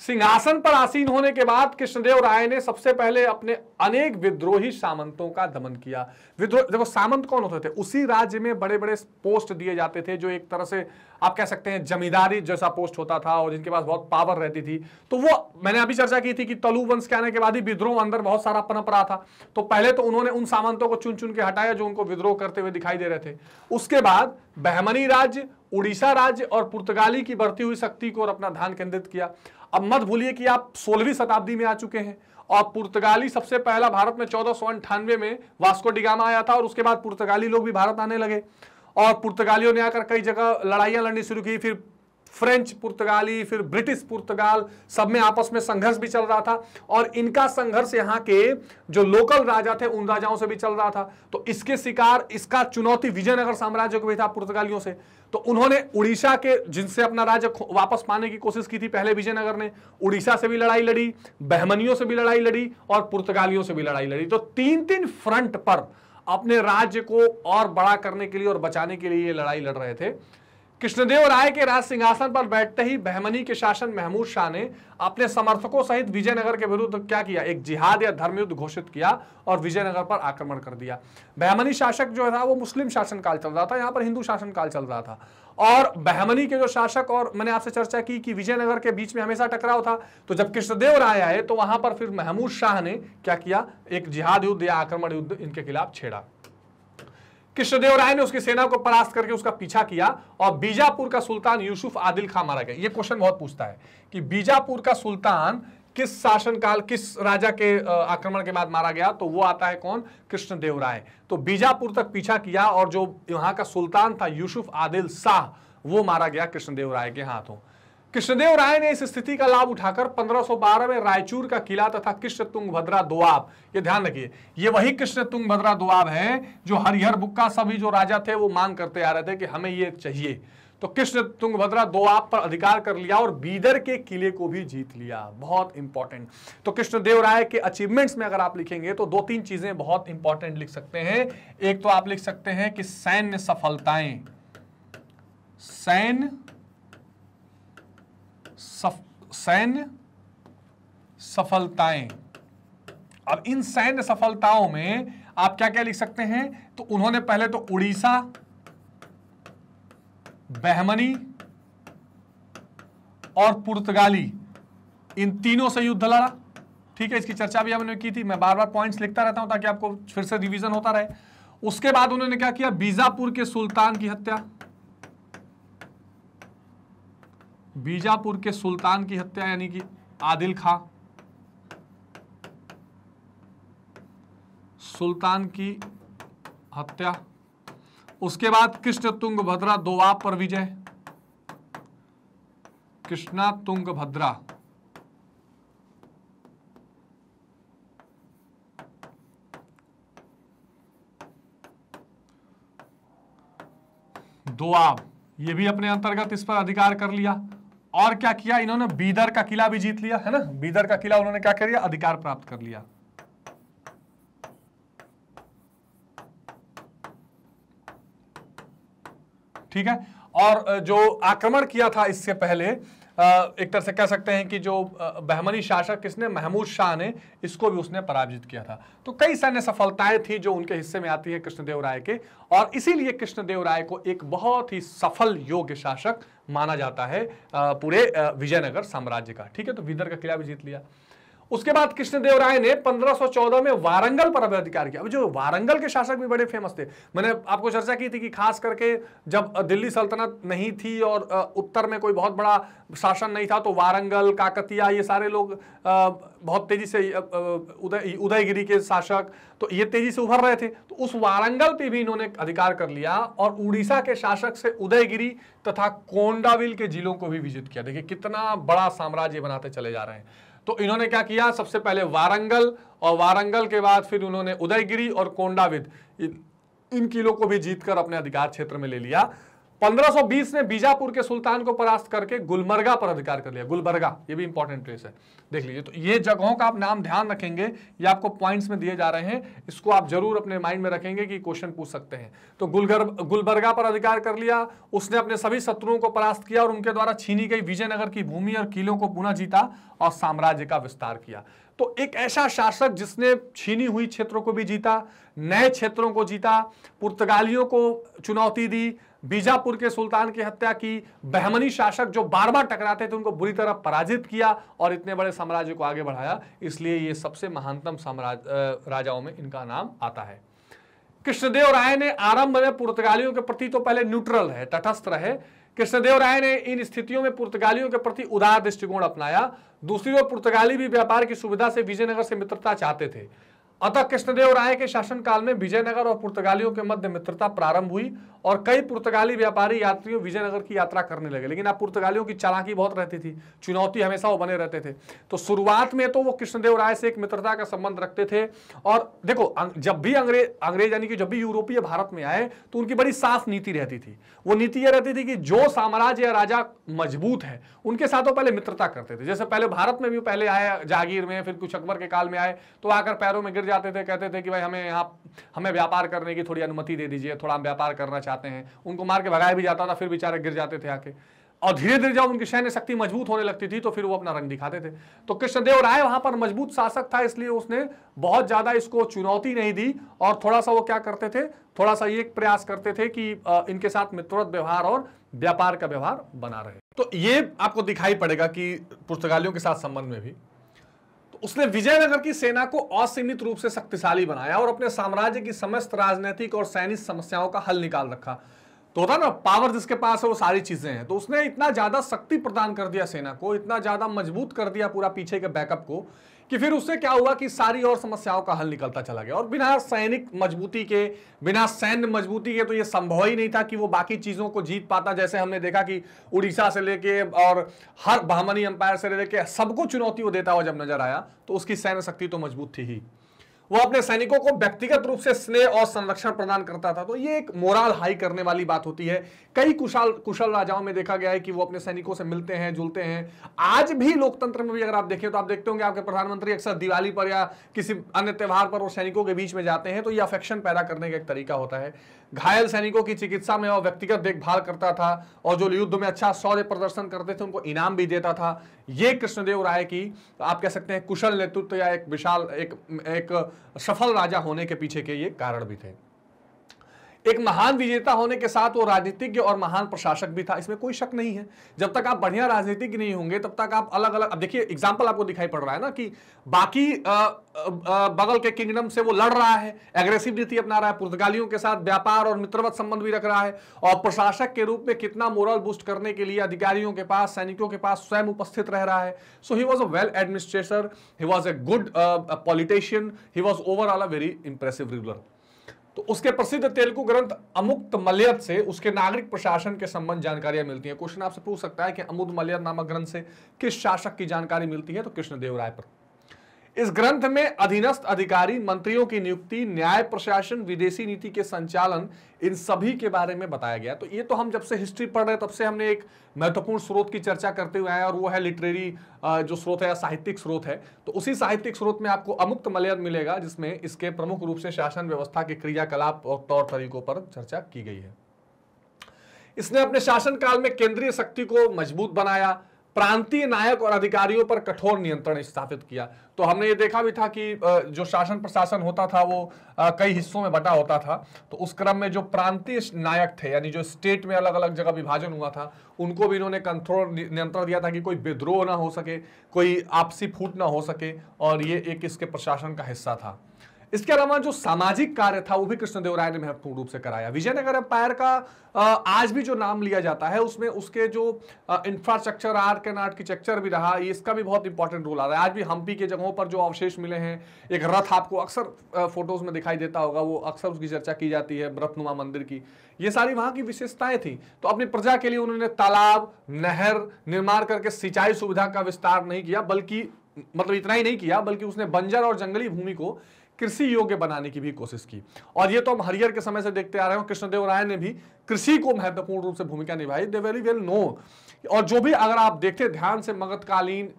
सिंहासन पर आसीन होने के बाद कृष्णदेव राय ने सबसे पहले अपने अनेक विद्रोही सामंतों का दमन किया। विद्रोह देखो, सामंत कौन होते थे? उसी राज्य में बड़े बड़े पोस्ट दिए जाते थे जो एक तरह से आप कह सकते हैं जमींदारी जैसा पोस्ट होता था और जिनके पास बहुत पावर रहती थी। तो वो मैंने अभी चर्चा की थी कि तुलु वंश के आने के बाद ही विद्रोह अंदर बहुत सारा पनप रहा था। तो पहले तो उन्होंने उन सामंतों को चुन चुन के हटाया जो उनको विद्रोह करते हुए दिखाई दे रहे थे। उसके बाद बहमनी राज्य, उड़ीसा राज्य और पुर्तगाली की बढ़ती हुई शक्ति को और अपना ध्यान केंद्रित किया। अब मत भूलिए कि आप 16वीं शताब्दी में आ चुके हैं और पुर्तगाली सबसे पहला भारत में 1498 में वास्को डी गामा आया था और उसके बाद पुर्तगाली लोग भी भारत आने लगे और पुर्तगालियों ने आकर कई जगह लड़ाइयाँ लड़नी शुरू की। फिर फ्रेंच पुर्तगाली, फिर ब्रिटिश पुर्तगाल, सब में आपस में संघर्ष भी चल रहा था और इनका संघर्ष यहाँ के जो लोकल राजा थे उन राजाओं से भी चल रहा था। तो इसके शिकार, इसका चुनौती विजयनगर साम्राज्य को भी था पुर्तगालियों से। तो उन्होंने उड़ीसा के जिनसे अपना राज्य वापस पाने की कोशिश की थी पहले विजयनगर ने, उड़ीसा से भी लड़ाई लड़ी, बहमनियों से भी लड़ाई लड़ी और पुर्तगालियों से भी लड़ाई लड़ी। तो तीन तीन फ्रंट पर अपने राज्य को और बड़ा करने के लिए और बचाने के लिए ये लड़ाई लड़ रहे थे। कृष्णदेव राय के राज सिंहासन पर बैठते ही बहमनी के शासन महमूद शाह ने अपने समर्थकों सहित विजयनगर के विरुद्ध क्या किया? एक जिहाद या धर्मयुद्ध घोषित किया और विजयनगर पर आक्रमण कर दिया। बहमनी शासक जो था वो मुस्लिम शासनकाल चल रहा था, यहाँ पर हिंदू शासनकाल चल रहा था। और बहमनी के जो शासक, और मैंने आपसे चर्चा की कि विजयनगर के बीच में हमेशा टकराव था। तो जब कृष्णदेव राय आए तो वहां पर फिर महमूद शाह ने क्या किया? एक जिहाद युद्ध या आक्रमण युद्ध इनके खिलाफ छेड़ा। कृष्णदेव राय ने उसकी सेना को परास्त करके उसका पीछा किया और बीजापुर का सुल्तान यूसुफ आदिल खां मारा गया। ये क्वेश्चन बहुत पूछता है कि बीजापुर का सुल्तान किस शासनकाल, किस राजा के आक्रमण के बाद मारा गया? तो वो आता है कौन? कृष्णदेव राय। तो बीजापुर तक पीछा किया और जो यहाँ का सुल्तान था यूसुफ आदिल शाह, वो मारा गया कृष्णदेव राय के हाथों। कृष्णदेव राय ने इस स्थिति का लाभ उठाकर 1512 में रायचूर का किला तथा कृष्ण तुंगभद्रा दोआब, ये ध्यान रखिए ये वही कृष्ण तुंगभद्रा दोआब है जो हरिहर बुक्का सभी जो राजा थे वो मांग करते आ रहे थे कि हमें ये चाहिए। तो कृष्ण तुंगभद्रा दोआब पर अधिकार कर लिया और बीदर के किले को भी जीत लिया। बहुत इंपॉर्टेंट। तो कृष्णदेव राय के अचीवमेंट्स में अगर आप लिखेंगे तो दो तीन चीजें बहुत इंपॉर्टेंट लिख सकते हैं। एक तो आप लिख सकते हैं कि सैन्य सफलताएं, सैन्य सफलताएं। अब इन सैन्य सफलताओं में आप क्या क्या लिख सकते हैं? तो उन्होंने पहले तो उड़ीसा, बहमनी और पुर्तगाली, इन तीनों से युद्ध लड़ा। ठीक है, इसकी चर्चा भी हमने की थी। मैं बार बार पॉइंट्स लिखता रहता हूं ताकि आपको फिर से रिवीजन होता रहे। उसके बाद उन्होंने क्या किया? बीजापुर के सुल्तान की हत्या, यानी कि आदिल खां सुल्तान की हत्या। उसके बाद कृष्ण तुंगभद्रा दोआब पर विजय, कृष्णा तुंगभद्रा दोआब, ये भी अपने अंतर्गत इस पर अधिकार कर लिया। और क्या किया इन्होंने? बीदर का किला भी जीत लिया, है ना। बीदर का किला उन्होंने क्या कर लिया? अधिकार प्राप्त कर लिया। ठीक है। और जो आक्रमण किया था इससे पहले, एक तरह से कह सकते हैं कि जो बहमनी शासक किसने, महमूद शाह ने, इसको भी उसने पराजित किया था। तो कई सैन्य सफलताएं थी जो उनके हिस्से में आती है कृष्णदेव राय के, और इसीलिए कृष्णदेव राय को एक बहुत ही सफल योग्य शासक माना जाता है पूरे विजयनगर साम्राज्य का। ठीक है, तो बीदर का किला भी जीत लिया। उसके बाद कृष्णदेव राय ने 1514 में वारंगल पर अधिकार किया। अब जो वारंगल के शासक भी बड़े फेमस थे, मैंने आपको चर्चा की थी कि खास करके जब दिल्ली सल्तनत नहीं थी और उत्तर में कोई बहुत बड़ा शासन नहीं था तो वारंगल, काकतिया, ये सारे लोग बहुत तेजी से, उदयगिरी के शासक, तो ये तेजी से उभर रहे थे। तो उस वारंगल पे भी इन्होंने अधिकार कर लिया और उड़ीसा के शासक से उदयगिरी तथा कोंडाविल के जिलों को भी विजित किया। देखिए कितना बड़ा साम्राज्य बनाते चले जा रहे हैं। तो इन्होंने क्या किया? सबसे पहले वारंगल और वारंगल के बाद फिर उन्होंने उदयगिरी और कोंडाविद, इन किलों को भी जीतकर अपने अधिकार क्षेत्र में ले लिया। 1520 में बीजापुर के सुल्तान को परास्त करके गुलमर्गा पर अधिकार कर लिया। गुलबर्गा ये भी इंपॉर्टेंट प्लेस है, देख लीजिए। तो ये जगहों का आप नाम ध्यान रखेंगे, ये आपको पॉइंट्स में दिए जा रहे हैं, इसको आप जरूर अपने माइंड में रखेंगे कि क्वेश्चन पूछ सकते हैं। तो गुलबर्गा पर अधिकार कर लिया, उसने अपने सभी शत्रुओं को परास्त किया और उनके द्वारा छीनी गई विजयनगर की भूमि और किलों को पुनः जीता और साम्राज्य का विस्तार किया। तो एक ऐसा शासक जिसने छीनी हुई क्षेत्रों को भी जीता, नए क्षेत्रों को जीता, पुर्तगालियों को चुनौती दी, बीजापुर के सुल्तान की हत्या की, बहमनी शासक जो बार बार टकराते थे उनको बुरी तरह पराजित किया और इतने बड़े साम्राज्य को आगे बढ़ाया। इसलिए ये सबसे महानतम साम्राज्य राजाओं में इनका नाम आता है। कृष्णदेव राय ने आरंभ में पुर्तगालियों के प्रति तो पहले न्यूट्रल है, तटस्थ रहे। कृष्णदेव राय ने इन स्थितियों में पुर्तगालियों के प्रति उदार दृष्टिकोण अपनाया। दूसरी ओर पुर्तगाली भी व्यापार की सुविधा से विजयनगर से मित्रता चाहते थे। अतः कृष्णदेव राय के शासनकाल में विजयनगर और पुर्तगालियों के मध्य मित्रता प्रारंभ हुई और कई पुर्तगाली व्यापारी यात्रियों विजयनगर की यात्रा करने लगे। लेकिन अब पुर्तगालियों की चालाकी बहुत रहती थी, चुनौती हमेशा वो बने रहते थे। तो शुरुआत में तो वो कृष्णदेव राय से एक मित्रता का संबंध रखते थे। और देखो, जब भी अंग्रेज यानी कि जब भी यूरोपीय भारत में आए तो उनकी बड़ी साफ नीति रहती थी। वो नीति यह रहती थी कि जो साम्राज्य या राजा मजबूत है उनके साथ वो पहले मित्रता करते थे। जैसे पहले भारत में भी पहले आए जागीर में, फिर कुछ अकबर के काल में आए तो आकर पैरों में जाते थे, कहते थे कि भाई हमें यहाँ हमें व्यापार करने की थोड़ी अनुमति दे दीजिए, थोड़ा हम व्यापार करना चाहते हैं। उनको मार के भगाया भी जाता था, फिर बेचारे गिर जाते थे आके। और धीरे धीरे जब उनकी सैन्य शक्ति मजबूत होने लगती थी तो फिर वो अपना रंग दिखाते थे। तो कृष्णदेव राय वहां पर मजबूत शासक था, इसलिए उसने बहुत ज्यादा इसको चुनौती नहीं दी और थोड़ा सा वो क्या करते थे, थोड़ा सा ये प्रयास करते थे कि इनके साथ मित्रवत व्यवहार और व्यापार का व्यवहार बना रहे। तो ये आपको दिखाई पड़ेगा कि पुर्तगालियों के साथ संबंध में भी उसने विजयनगर की सेना को असीमित रूप से शक्तिशाली बनाया और अपने साम्राज्य की समस्त राजनीतिक और सैनिक समस्याओं का हल निकाल रखा। तो होता ना, पावर जिसके पास है वो सारी चीजें हैं। तो उसने इतना ज्यादा शक्ति प्रदान कर दिया सेना को, इतना ज्यादा मजबूत कर दिया पूरा पीछे के बैकअप को, कि फिर उससे क्या हुआ कि सारी और समस्याओं का हल निकलता चला गया। और बिना सैनिक मजबूती के, बिना सैन्य मजबूती के तो ये संभव ही नहीं था कि वो बाकी चीज़ों को जीत पाता। जैसे हमने देखा कि उड़ीसा से लेके और हर बहमनी एम्पायर से लेके सबको चुनौती वो देता हुआ जब नजर आया तो उसकी सैन्य शक्ति तो मजबूत थी ही। वो अपने सैनिकों को व्यक्तिगत रूप से स्नेह और संरक्षण प्रदान करता था। तो ये एक मोराल हाई करने वाली बात होती है। कई कुशल राजाओं में देखा गया है कि वो अपने सैनिकों से मिलते हैं जुलते हैं। आज भी लोकतंत्र में भी अगर आप देखें तो आप देखते होंगे आपके प्रधानमंत्री अक्सर दिवाली पर या किसी अन्य त्यौहार पर वो सैनिकों के बीच में जाते हैं। तो ये अफेक्शन पैदा करने का एक तरीका होता है। घायल सैनिकों की चिकित्सा में और व्यक्तिगत देखभाल करता था और जो युद्ध में अच्छा शौर्य प्रदर्शन करते थे उनको इनाम भी देता था। ये कृष्णदेव राय की आप कह सकते हैं कुशल नेतृत्व या एक विशाल एक सफल राजा होने के पीछे के ये कारण भी थे। एक महान विजेता होने के साथ वो राजनीतिज्ञ और महान प्रशासक भी था, इसमें कोई शक नहीं है। जब तक आप बढ़िया राजनीतिज्ञ नहीं होंगे तब तक आप अलग अलग, अब देखिए एग्जाम्पल आपको दिखाई पड़ रहा है ना कि बाकी बगल के किंगडम से वो लड़ रहा है, एग्रेसिव नीति अपना रहा है, पुर्तगालियों के साथ व्यापार और मित्रवत संबंध भी रख रहा है और प्रशासक के रूप में कितना मोरल बूस्ट करने के लिए अधिकारियों के पास, सैनिकों के पास स्वयं उपस्थित रह रहा है। So he was a well administrator, he was a good politician, he was overall a very impressive ruler. तो उसके प्रसिद्ध तेलुगु ग्रंथ आमुक्तमाल्यद से उसके नागरिक प्रशासन के संबंध जानकारियां मिलती हैं। क्वेश्चन आपसे पूछ सकता है कि आमुक्तमाल्यद नामक ग्रंथ से किस शासक की जानकारी मिलती है, तो कृष्णदेव राय पर। इस ग्रंथ में अधीनस्थ अधिकारी, मंत्रियों की नियुक्ति, न्याय प्रशासन, विदेशी नीति के संचालन, इन सभी के बारे में बताया गया। तो ये तो हम जब से हिस्ट्री पढ़ रहे हैं तब से हमने एक महत्वपूर्ण स्रोत की चर्चा करते हुए आए और वो है लिटरेरी जो स्रोत है या साहित्यिक स्रोत है। तो उसी साहित्यिक स्रोत में आपको आमुक्तमाल्यद मिलेगा जिसमें इसके प्रमुख रूप से शासन व्यवस्था के क्रियाकलाप और तौर तरीकों पर चर्चा की गई है। इसने अपने शासनकाल में केंद्रीय शक्ति को मजबूत बनाया, प्रांतीय नायक और अधिकारियों पर कठोर नियंत्रण स्थापित किया। तो हमने ये देखा भी था कि जो शासन प्रशासन होता था वो कई हिस्सों में बटा होता था। तो उस क्रम में जो प्रांतीय नायक थे यानी जो स्टेट में अलग अलग जगह विभाजन हुआ था उनको भी इन्होंने कंट्रोल नियंत्रण दिया था कि कोई विद्रोह ना हो सके, कोई आपसी फूट ना हो सके, और ये एक इसके प्रशासन का हिस्सा था। इसके अलावा जो सामाजिक कार्य था वो भी कृष्णदेव राय ने महत्वपूर्ण रूप से कराया। विजयनगर एम्पायर का आज भी जो नाम लिया जाता है उसमें उसके जो इंफ्रास्ट्रक्चर, आर्ट एंड आर्किटेक्चर भी रहा, इसका भी बहुत इंपॉर्टेंट रोल आ रहा है। आज भी हम्पी के जगहों पर जो अवशेष मिले हैं, एक रथ आपको अक्सर फोटोज में दिखाई देता होगा, वो अक्सर उसकी चर्चा की जाती है, रथनुमा मंदिर की। ये सारी वहाँ की विशेषताएं थी। तो अपनी प्रजा के लिए उन्होंने तालाब, नहर निर्माण करके सिंचाई सुविधा का विस्तार नहीं किया, बल्कि मतलब इतना ही नहीं किया बल्कि उसने बंजर और जंगली भूमि को कृषि योग्य बनाने की भी कोशिश की। और ये तो हम हरिहर के समय से देखते आ रहे हैं, कृष्णदेव राय ने भी कृषि को महत्वपूर्ण रूप से भूमिका निभाई, दे वेरी वेल नो। और जो भी अगर आप देखते ध्यान से मगधकालीन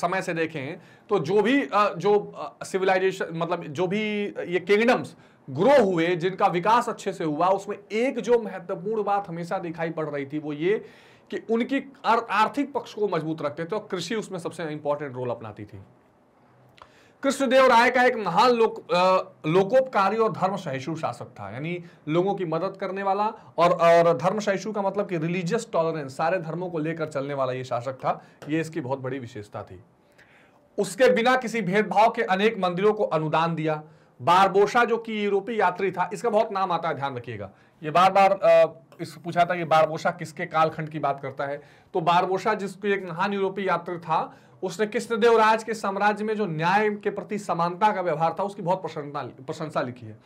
समय से देखें तो जो भी सिविलाइजेशन मतलब जो भी ये किंगडम्स ग्रो हुए, जिनका विकास अच्छे से हुआ, उसमें एक जो महत्वपूर्ण बात हमेशा दिखाई पड़ रही थी वो ये कि उनकी आर्थिक पक्ष को मजबूत रखते थे और कृषि उसमें सबसे इंपॉर्टेंट रोल अपनाती थी। कृष्णदेव राय का एक महान लोकोपकारी और धर्मसहिष्णु शासक था, यानी लोगों की मदद करने वाला और धर्मसहिष्णु का मतलब कि रिलीजियस टॉलरेंस, सारे धर्मों को लेकर चलने वाला ये शासक था, ये इसकी बहुत बड़ी विशेषता थी। उसके बिना किसी भेदभाव के अनेक मंदिरों को अनुदान दिया। बारबोसा जो कि यूरोपीय यात्री था, इसका बहुत नाम आता है, ध्यान रखिएगा, ये बार बार इसको पूछा था कि बारबोसा किसके कालखंड की बात करता है, तो बारबोसा जिसको एक महान यूरोपीय यात्री था, उसने कृष्णदेव राज के साम्राज्य में जो न्याय के प्रति समानता का व्यवहार था उसकी बहुत प्रशंसा लिखी है।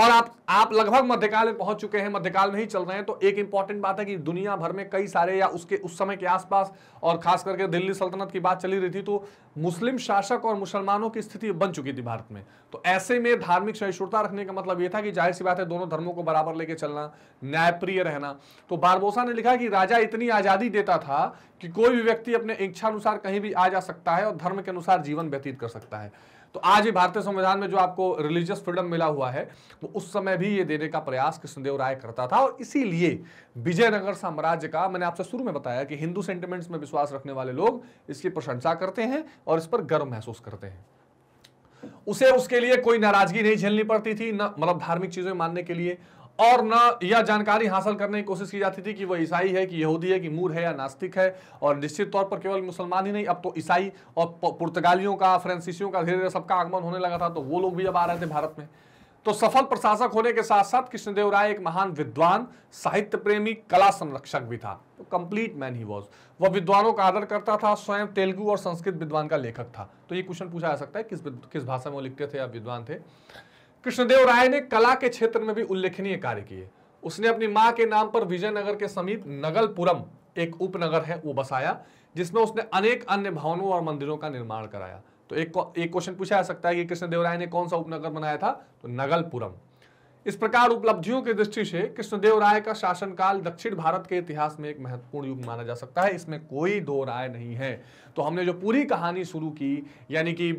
और आप लगभग मध्यकाल में पहुंच चुके हैं, मध्यकाल में ही चल रहे हैं, तो एक इंपॉर्टेंट बात है कि दुनिया भर में कई सारे या उसके उस समय के आसपास और खास करके दिल्ली सल्तनत की बात चली रही थी, तो मुस्लिम शासक और मुसलमानों की स्थिति बन चुकी थी भारत में। तो ऐसे में धार्मिक सहिष्णुता रखने का मतलब यह था कि जाहिर सी बात है दोनों धर्मों को बराबर लेके चलना, न्यायप्रिय रहना। तो बारबोसा ने लिखा कि राजा इतनी आज़ादी देता था कि कोई भी व्यक्ति अपने इच्छानुसार कहीं भी आ जा सकता है और धर्म के अनुसार जीवन व्यतीत कर सकता है। तो आज भी भारतीय संविधान में जो आपको रिलीजियस फ्रीडम मिला हुआ है वो उस समय भी ये देने का प्रयास कृष्णदेव राय करता था। और इसीलिए विजयनगर साम्राज्य का, मैंने आपसे शुरू में बताया कि हिंदू सेंटिमेंट्स में विश्वास रखने वाले लोग इसकी प्रशंसा करते हैं और इस पर गर्व महसूस करते हैं। उसे उसके लिए कोई नाराजगी नहीं झेलनी पड़ती थी, न मतलब धार्मिक चीजें मानने के लिए, और न यह जानकारी हासिल करने की कोशिश की जाती थी कि वह ईसाई है कि यहूदी है कि मूर है या नास्तिक है। और निश्चित तौर पर केवल मुसलमान ही नहीं, अब तो ईसाई और पुर्तगालियों का, फ्रांसीसियों का धीरे धीरे सबका आगमन होने लगा था, तो वो लोग भी अब आ रहे थे भारत में। तो सफल प्रशासक होने के साथ साथ कृष्णदेव राय एक महान विद्वान, साहित्य प्रेमी, कला संरक्षक भी था। तो कंप्लीट मैन ही वॉज। वह विद्वानों का आदर करता था, स्वयं तेलुगु और संस्कृत विद्वान का लेखक था। तो ये क्वेश्चन पूछा जा सकता है किस भाषा में वो लिखते थे या विद्वान थे। कृष्णदेव राय ने कला के क्षेत्र में भी उल्लेखनीय कार्य किए। उसने अपनी मां के नाम पर विजयनगर के समीप नगलपुरम, एक उपनगर है, वो बसाया, जिसमें उसने अनेक अन्य भवनों और मंदिरों का निर्माण कराया। तो एक क्वेश्चन पूछा जा सकता है कि कृष्णदेव राय ने कौन सा उपनगर बनाया था, तो नगलपुरम। इस प्रकार उपलब्धियों की दृष्टि से कृष्णदेव राय का शासनकाल दक्षिण भारत के इतिहास में एक महत्वपूर्ण युग माना जा सकता है, इसमें कोई दो राय नहीं है। तो हमने जो पूरी कहानी शुरू की, यानी कि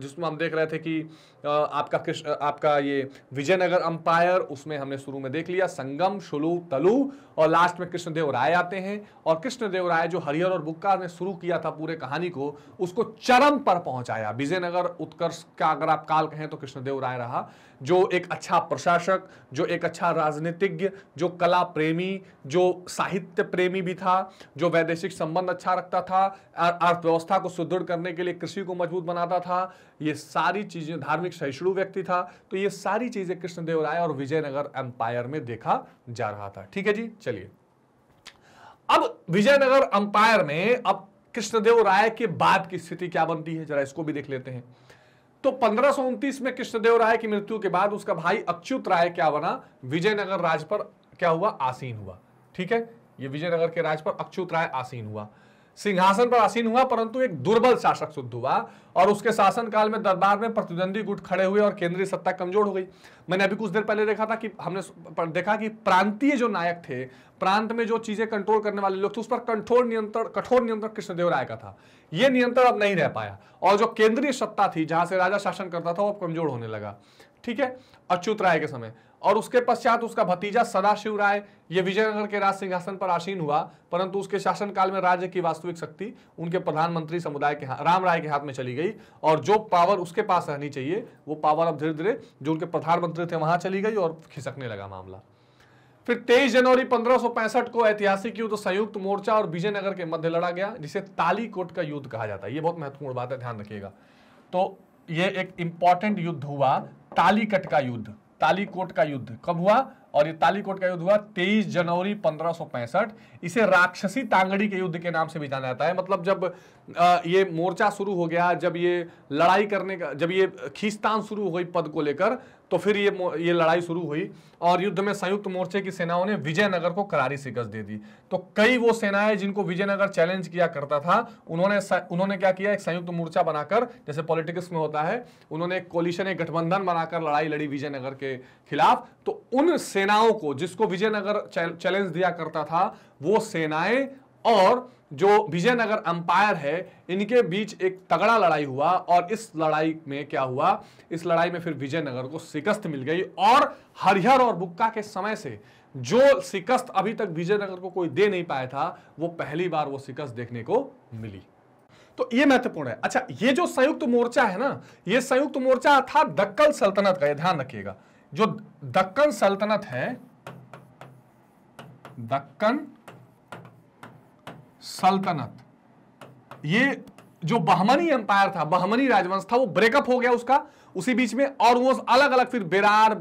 जिसमें हम देख रहे थे कि आपका ये विजयनगर एम्पायर, उसमें हमने शुरू में देख लिया संगम, शुलू, तलु, और लास्ट में कृष्णदेव राय आते हैं। और कृष्णदेव राय जो हरिहर और बुक्का ने शुरू किया था पूरे कहानी को, उसको चरम पर पहुंचाया। विजयनगर उत्कर्ष का अगर आप काल कहें तो कृष्णदेव राय रहा, जो एक अच्छा शासक, जो एक अच्छा राजनीतिज्ञ, जो कला प्रेमी, जो साहित्य प्रेमी भी था, जो वैदेशिक संबंध अच्छा रखता था, अर्थव्यवस्था को सुदृढ़ करने के लिए कृषि को मजबूत बनाता था, ये सारी चीजें, धार्मिक सहिष्णु व्यक्ति था। तो ये सारी चीजें कृष्णदेव राय और विजयनगर एम्पायर में देखा जा रहा था। ठीक है जी, चलिए अब विजयनगर एम्पायर में अब कृष्णदेव राय के बाद की स्थिति क्या बनती है, जरा इसको भी देख लेते हैं। तो 1529 में कृष्णदेव राय की मृत्यु के बाद उसका भाई अच्युत राय क्या बना, विजयनगर राज पर क्या हुआ, आसीन हुआ। ठीक है, ये विजयनगर के राज पर अच्युत राय आसीन हुआ, सिंहासन पर आसीन हुआ, परंतु एक दुर्बल शासक सिद्ध हुआ। और उसके शासनकाल में दरबार में प्रतिद्वंदी गुट खड़े हुए और केंद्रीय सत्ता कमजोर हो गई। मैंने अभी कुछ देर पहले देखा था कि हमने देखा कि प्रांतीय जो नायक थे, प्रांत में जो चीजें कंट्रोल करने वाले लोग थे, उस पर कठोर नियंत्रण कृष्णदेव राय का था। यह नियंत्रण अब नहीं रह पाया और जो केंद्रीय सत्ता थी, जहां से राजा शासन करता था, वो कमजोर होने लगा। ठीक है, अच्युत राय के समय। और उसके पश्चात उसका भतीजा सदाशिव राय, ये विजयनगर के राज सिंहासन पर आसीन हुआ, परंतु उसके शासनकाल में राज्य की वास्तविक शक्ति उनके प्रधानमंत्री समुदाय के राम राय के हाथ में चली गई। और जो पावर उसके पास रहनी चाहिए वो पावर अब धीरे धीरे जो उनके प्रधानमंत्री थे वहां चली गई और खिसकने लगा मामला। फिर 23 जनवरी 1565 को ऐतिहासिक युद्ध संयुक्त मोर्चा और विजयनगर के मध्य लड़ा गया, जिसे तालीकोट का युद्ध कहा जाता है। ये बहुत महत्वपूर्ण बात है, ध्यान रखिएगा। तो ये एक इंपॉर्टेंट युद्ध हुआ, तालीकट का युद्ध, तालीकोट का युद्ध। कब हुआ? और ये तालीकोट का युद्ध हुआ 23 जनवरी 1565। इसे राक्षसी तांगड़ी के युद्ध के नाम से भी जाना जाता है। मतलब जब ये मोर्चा शुरू हो गया, जब ये लड़ाई करने का, जब ये खींचतान शुरू हुई पद को लेकर, तो फिर ये लड़ाई शुरू हुई और युद्ध में संयुक्त मोर्चे की सेनाओं ने विजयनगर को करारी शिकस्त दे दी। तो कई वो सेनाएं जिनको विजयनगर चैलेंज किया करता था, उन्होंने क्या किया, एक संयुक्त मोर्चा बनाकर, जैसे पॉलिटिक्स में होता है, उन्होंने एक कोलिशन, एक गठबंधन बनाकर लड़ाई लड़ी विजयनगर के खिलाफ। तो उन सेनाओं को जिसको विजयनगर चैलेंज दिया करता था, वो सेनाएं और जो विजयनगर अंपायर है, इनके बीच एक तगड़ा लड़ाई हुआ। और इस लड़ाई में क्या हुआ, इस लड़ाई में फिर विजयनगर को शिकस्त मिल गई। और हरिहर और बुक्का के समय से जो शिकस्त अभी तक विजयनगर को कोई दे नहीं पाया था, वो पहली बार वो शिकस्त देखने को मिली। तो ये महत्वपूर्ण है। अच्छा, ये जो संयुक्त मोर्चा है ना, ये संयुक्त मोर्चा था दक्कन सल्तनत का। ध्यान रखिएगा, जो दक्कन सल्तनत है, दक्कन सल्तनत, ये जो बहमनी एम्पायर था, बहमनी राजवंश था, वो ब्रेकअप हो गया उसका उसी बीच में। और वो अलग अलग फिर बेरार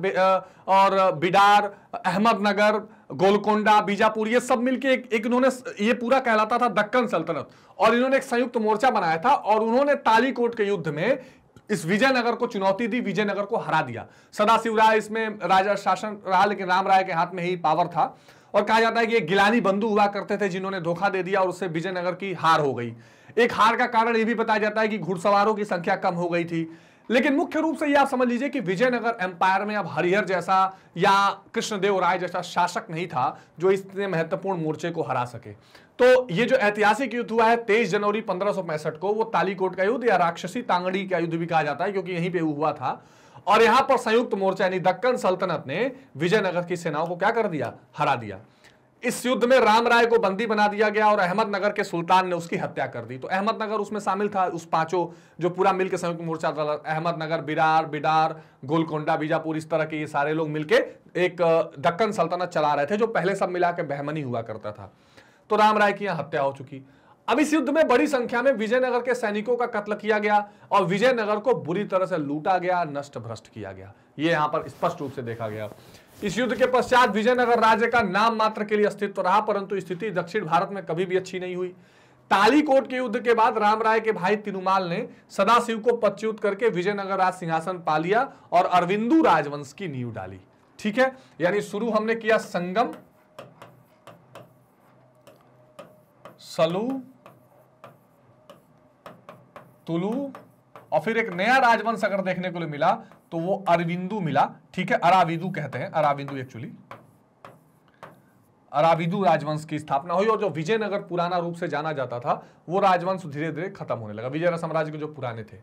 और बिडार, अहमदनगर, गोलकोंडा, बीजापुर, ये सब मिलके एक इन्होंने ये पूरा कहलाता था दक्कन सल्तनत। और इन्होंने एक संयुक्त मोर्चा बनाया था और उन्होंने तालीकोट के युद्ध में इस विजयनगर को चुनौती दी, विजयनगर को हरा दिया। सदाशिव राय इसमें राजा शासन रहा, लेकिन राम राय के हाथ में ही पावर था। और कहा जाता है कि ये गिलानी बंधु हुआ करते थे जिन्होंने धोखा दे दिया और उससे विजयनगर की हार हो गई। एक हार का कारण ये भी बताया जाता है कि घुड़सवारों की संख्या कम हो गई थी। लेकिन मुख्य रूप से ये आप समझ लीजिए कि विजयनगर एम्पायर में अब हरिहर जैसा या कृष्णदेव राय जैसा शासक नहीं था जो इतने महत्वपूर्ण मोर्चे को हरा सके। तो ये जो ऐतिहासिक युद्ध हुआ है 23 जनवरी 1565 को, वो तालीकोट का युद्ध या राक्षसी तांगड़ी का युद्ध भी कहा जाता है, क्योंकि यहीं पर हुआ था। और यहां पर संयुक्त मोर्चा यानी दक्कन सल्तनत ने विजयनगर की सेनाओं को क्या कर दिया, हरा दिया। इस युद्ध में राम राय को बंदी बना दिया गया और अहमदनगर के सुल्तान ने उसकी हत्या कर दी। तो अहमदनगर उसमें शामिल था, उस पांचों जो पूरा मिलकर संयुक्त मोर्चा था। अहमदनगर, बिरार, बिडार, गोलकोंडा, बीजापुर, इस तरह के ये सारे लोग मिलकर एक दक्कन सल्तनत चला रहे थे, जो पहले सब मिला के बहमनी हुआ करता था। तो राम राय की यहाँ हत्या हो चुकी। अब इस युद्ध में बड़ी संख्या में विजयनगर के सैनिकों का कत्ल किया गया और विजयनगर को बुरी तरह से लूटा गया, नष्ट भ्रष्ट किया गया। ये यहाँ पर स्पष्ट रूप से देखा गया। इस युद्ध के पश्चात विजयनगर राज्य का नाम मात्र के लिए अस्तित्व रहा, परंतु स्थिति दक्षिण भारत में कभी भी अच्छी नहीं हुई। तालीकोट के युद्ध के बाद राम राय के भाई तिरुमाल ने सदाशिव को पदच्युत करके विजयनगर राज सिंहासन पा लिया और अरविंदू राजवंश की नींव डाली। ठीक है, यानी शुरू हमने किया संगम, सलू, तुलु, और फिर एक नया राजवंश अगर देखने को मिला तो वो अरविंदु मिला। ठीक है, अराविदु कहते हैं, अराविदु एक्चुअली, अराविदु राजवंश की स्थापना हुई। और जो विजयनगर पुराना रूप से जाना जाता था, वो राजवंश धीरे धीरे खत्म होने लगा, विजयनगर साम्राज्य के जो पुराने थे।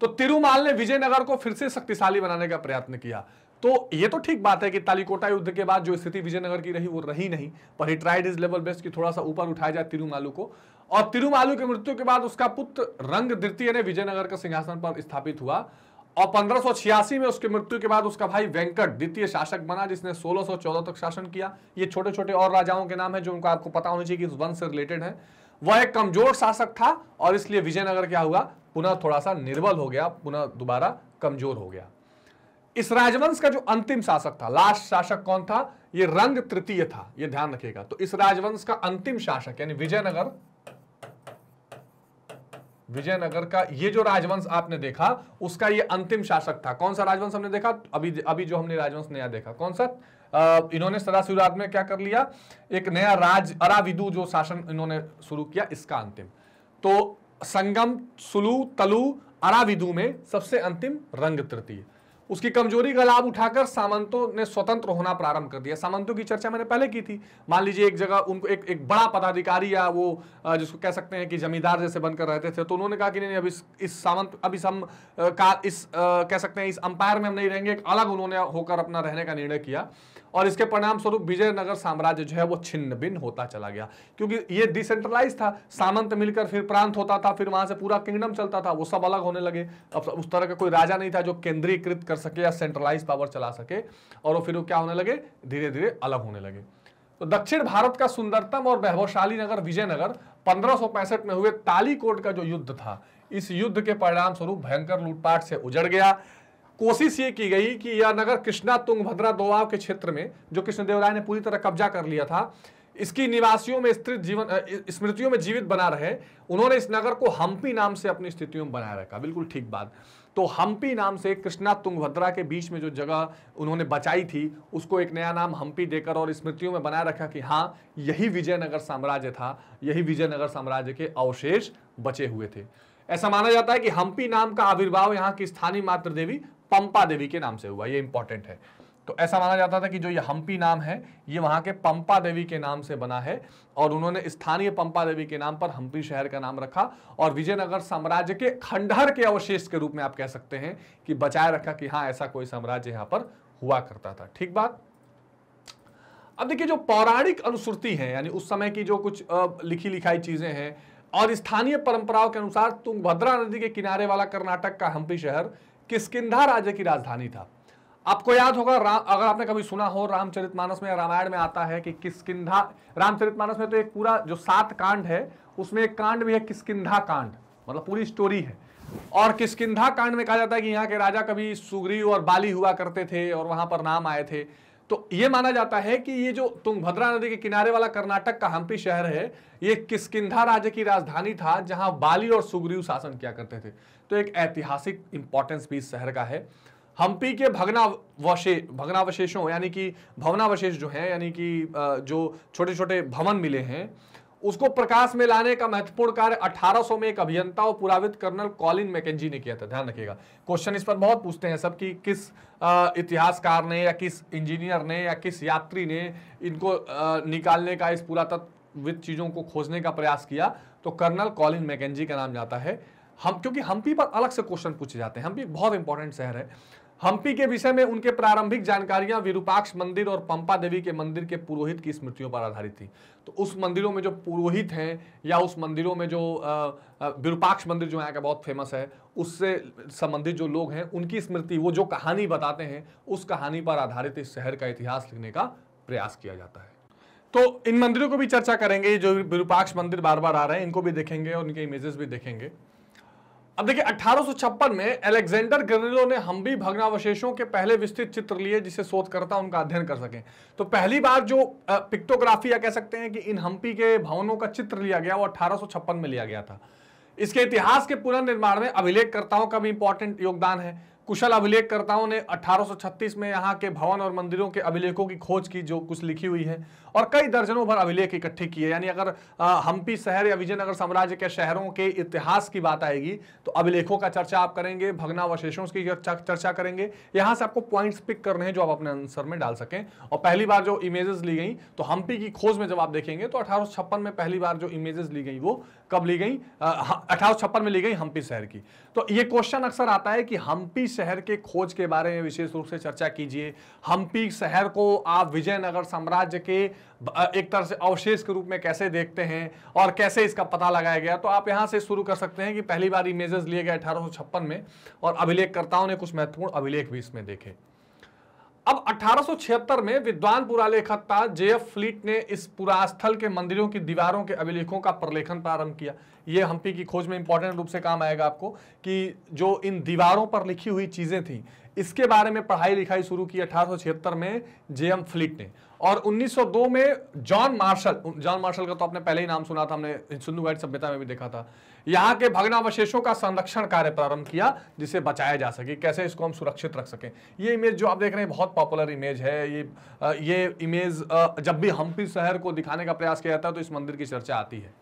तो तिरुमाल ने विजयनगर को फिर से शक्तिशाली बनाने का प्रयत्न किया। तो ये तो ठीक बात है कि तालीकोटा युद्ध के बाद जो स्थिति विजयनगर की रही वो रही नहीं, पर he tried his level best की थोड़ा सा ऊपर उठाया जाए तिरुमालू को। और तिरुमालू की मृत्यु के बाद उसका पुत्र रंग द्वितीय ने विजयनगर का सिंहासन पर स्थापित हुआ। और 1586 में उसकी मृत्यु के बाद उसका भाई वेंकट द्वितीय शासक बना, जिसने 1614 तक शासन किया। ये छोटे छोटे और राजाओं के नाम है जो उनको आपको पता होना चाहिए कि इस वंश से रिलेटेड है। वह एक कमजोर शासक था और इसलिए विजयनगर क्या हुआ, पुनः थोड़ा सा निर्बल हो गया, पुनः दोबारा कमजोर हो गया। इस राजवंश का जो अंतिम शासक था, लास्ट शासक कौन था, ये रंग तृतीय था, ये ध्यान रखिएगा। तो इस राजवंश का अंतिम शासक यानी विजयनगर का ये जो राजवंश आपने देखा, उसका ये अंतिम शासक था। कौन सा राजवंश हमने देखा, अभी जो हमने राजवंश नया देखा, कौन सा, इन्होंने सदाशिव राज में क्या कर लिया, एक नया राज अराविदु जो शासन इन्होंने शुरू किया, इसका अंतिम। तो संगम, सुलू, तलु, अराविदु में सबसे अंतिम रंग तृतीय। उसकी कमजोरी का लाभ उठाकर सामंतों ने स्वतंत्र होना प्रारंभ कर दिया। सामंतों की चर्चा मैंने पहले की थी। मान लीजिए एक जगह उनको एक बड़ा पदाधिकारी या वो जिसको कह सकते हैं कि जमींदार जैसे बनकर रहते थे, तो उन्होंने कहा कि नहीं, अब इस सामंत, अब कह सकते हैं इस अंपायर में हम नहीं रहेंगे, एक अलग उन्होंने होकर अपना रहने का निर्णय किया। और इसके परिणाम स्वरूप विजयनगर साम्राज्य जो है वो छिन्न भिन्न होता चला गया, क्योंकि ये डिसेंट्रलाइज था। सामंत मिलकर फिर प्रांत होता था, फिर वहां से पूरा किंगडम चलता था, वो सब अलग होने लगे। अब उस तरह का कोई राजा नहीं था जो केंद्रीकृत कर सके या सेंट्रलाइज पावर चला सके, और वो फिर क्या होने लगे, धीरे धीरे अलग होने लगे। तो दक्षिण भारत का सुंदरतम और वैभवशाली नगर विजयनगर 1565 में हुए तालीकोट का जो युद्ध था, इस युद्ध के परिणाम स्वरूप भयंकर लूटपाट से उजड़ गया। कोशिश ये की गई कि यह नगर कृष्णा तुंगभद्रा दोआब के क्षेत्र में जो कृष्णदेव राय ने पूरी तरह कब्जा कर लिया था, इसकी निवासियों में स्मृतियों में जीवित बना रहे। उन्होंने इस नगर को हम्पी नाम से अपनी स्थितियों में बनाए रखा। बिल्कुल ठीक बात। तो हम्पी नाम से कृष्णा तुंगभद्रा के बीच में जो जगह उन्होंने बचाई थी उसको एक नया नाम हम्पी देकर और स्मृतियों में बनाए रखा कि हाँ यही विजयनगर साम्राज्य था, यही विजयनगर साम्राज्य के अवशेष बचे हुए थे। ऐसा माना जाता है कि हम्पी नाम का आविर्भाव यहाँ की स्थानीय मातृ देवी पंपा देवी के नाम से हुआ। ये इंपॉर्टेंट है। तो ऐसा माना जाता था कि जो ये हम्पी नाम है ये वहाँ के पंपा देवी के नाम से बना है और उन्होंने स्थानीय पंपा देवी के नाम पर हम्पी शहर का नाम रखा और विजयनगर साम्राज्य के खंडहर के अवशेष के रूप में आप कह सकते हैं कि बचाए रखा कि हाँ ऐसा कोई साम्राज्य यहाँ पर हुआ करता था। ठीक बात। अब देखिए जो पौराणिक अनुश्रुति है यानी उस समय की जो कुछ लिखी लिखाई चीजें हैं और स्थानीय परंपराओं के अनुसार तुंगभद्रा नदी के किनारे वाला कर्नाटक का हम्पी शहर किष्किंधा राज्य की राजधानी था। आपको याद होगा अगर आपने कभी सुना हो रामचरितमानस में या रामायण में आता है कि किष्किंधा, रामचरितमानस में तो एक पूरा जो 7 कांड है उसमें एक कांड भी है किष्किंधा कांड, मतलब पूरी स्टोरी है। और किष्किंधा कांड में कहा जाता है कि यहाँ के राजा कभी सुग्रीव और बाली हुआ करते थे और वहां पर नाम आए थे। तो ये माना जाता है कि ये जो तुंगभद्रा नदी के किनारे वाला कर्नाटक का हम्पी शहर है ये किष्किंधा राज्य की राजधानी था जहां बाली और सुग्रीव शासन किया करते थे। तो एक ऐतिहासिक इंपॉर्टेंस भी इस शहर का है। हम्पी के भग्नावशेषों यानी कि भवनावशेष जो हैं यानी कि जो छोटे छोटे भवन मिले हैं उसको प्रकाश में लाने का महत्वपूर्ण कार्य 1800 में एक अभियंता और पुराविद कर्नल कॉलिन मैकेंजी ने किया था। ध्यान रखिएगा, क्वेश्चन इस पर बहुत पूछते हैं सब कि किस इतिहासकार ने या किस इंजीनियर ने या किस यात्री ने इनको निकालने का, इस पुरातत्वविद चीज़ों को खोजने का प्रयास किया। तो कर्नल कॉलिन मैकेंजी का नाम जाता है। हम क्योंकि हम्पी पर अलग से क्वेश्चन पूछे जाते हैं, हम्पी एक बहुत इंपॉर्टेंट शहर है। हम्पी के विषय में उनके प्रारंभिक जानकारियां विरूपाक्ष मंदिर और पंपा देवी के मंदिर के पुरोहित की स्मृतियों पर आधारित थी। तो उस मंदिरों में जो पुरोहित हैं या उस मंदिरों में जो विरूपाक्ष मंदिर जो यहाँ का बहुत फेमस है उससे संबंधित जो लोग हैं उनकी स्मृति, वो जो कहानी बताते हैं उस कहानी पर आधारित इस शहर का इतिहास लिखने का प्रयास किया जाता है। तो इन मंदिरों को भी चर्चा करेंगे, जो विरूपाक्ष मंदिर बार बार आ रहे हैं इनको भी देखेंगे और इनके इमेजेस भी देखेंगे। अब देखिए 1856 में एलेक्जेंडर ग्रेनेलो ने हम्पी भग्नावशेषों के पहले विस्तृत चित्र लिए जिसे शोधकर्ता उनका अध्ययन कर सकें। तो पहली बार जो पिक्टोग्राफी या कह सकते हैं कि इन हम्पी के भवनों का चित्र लिया गया वो 1856 में लिया गया था। इसके इतिहास के पुनर्निर्माण में अभिलेखकर्ताओं का भी इंपॉर्टेंट योगदान है। कुशल अभिलेखकर्ताओं ने 1836 में यहाँ के भवन और मंदिरों के अभिलेखों की खोज की जो कुछ लिखी हुई है और कई दर्जनों भर अभिलेख इकट्ठे किए। यानी अगर हम्पी शहर या विजयनगर साम्राज्य के शहरों के इतिहास की बात आएगी तो अभिलेखों का चर्चा आप करेंगे, भग्नावशेषों की चर्चा करेंगे। यहाँ से आपको पॉइंट्स पिक करने हैं जो आप अपने आंसर में डाल सकें। और पहली बार जो इमेजेस ली गई तो हम्पी की खोज में जब आप देखेंगे तो 1856 में पहली बार जो इमेजेस ली गई वो कब ली गई, 1856 में ली गई हम्पी शहर की। तो ये क्वेश्चन अक्सर आता है कि हम्पी शहर के खोज के बारे में विशेष रूप से चर्चा कीजिए। हम्पी शहर को आप विजयनगर साम्राज्य के एक तरह से अवशेष के रूप में कैसे देखते हैं और कैसे इसका पता लगाया गया, तो आप यहां से शुरू कर सकते हैं कि पहली बार इमेजेस लिए गए 1856 में और अभिलेखकर्ताओं ने कुछ महत्वपूर्ण अभिलेख भी इसमें देखे। अब 1876 में विद्वान पुरालेखकता जेएफ फ्लीट ने इस पुरास्थल के मंदिरों की दीवारों के अभिलेखों का प्रलेखन प्रारंभ किया। ये हम्पी की खोज में इंपॉर्टेंट रूप से काम आएगा आपको कि जो इन दीवारों पर लिखी हुई चीज़ें थीं इसके बारे में पढ़ाई लिखाई शुरू की 1876 में जेएम फ्लीट ने। और 1902 में जॉन मार्शल का तो आपने पहले ही नाम सुना था, हमने सिंधु घाटी सभ्यता में भी देखा था। यहाँ के भग्नावशेषों का संरक्षण कार्य प्रारंभ किया जिसे बचाया जा सके, कैसे इसको हम सुरक्षित रख सकें। ये इमेज जो आप देख रहे हैं बहुत पॉपुलर इमेज है। ये इमेज जब भी हम्पी शहर को दिखाने का प्रयास किया जाता है तो इस मंदिर की चर्चा आती है।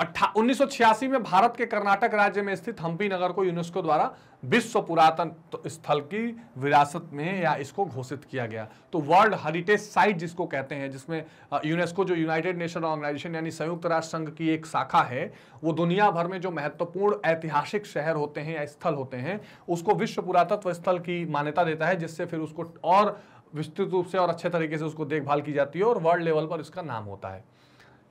1986 में भारत के कर्नाटक राज्य में स्थित हम्पी नगर को यूनेस्को द्वारा विश्व पुरातन स्थल की विरासत में या इसको घोषित किया गया। तो वर्ल्ड हेरिटेज साइट जिसको कहते हैं, जिसमें यूनेस्को जो यूनाइटेड नेशन ऑर्गेनाइजेशन यानी संयुक्त राष्ट्र संघ की एक शाखा है, वो दुनिया भर में जो महत्वपूर्ण ऐतिहासिक शहर होते हैं या स्थल होते हैं उसको विश्व पुरातत्व स्थल की मान्यता देता है, जिससे फिर उसको और विस्तृत रूप से और अच्छे तरीके से उसको देखभाल की जाती है और वर्ल्ड लेवल पर इसका नाम होता है।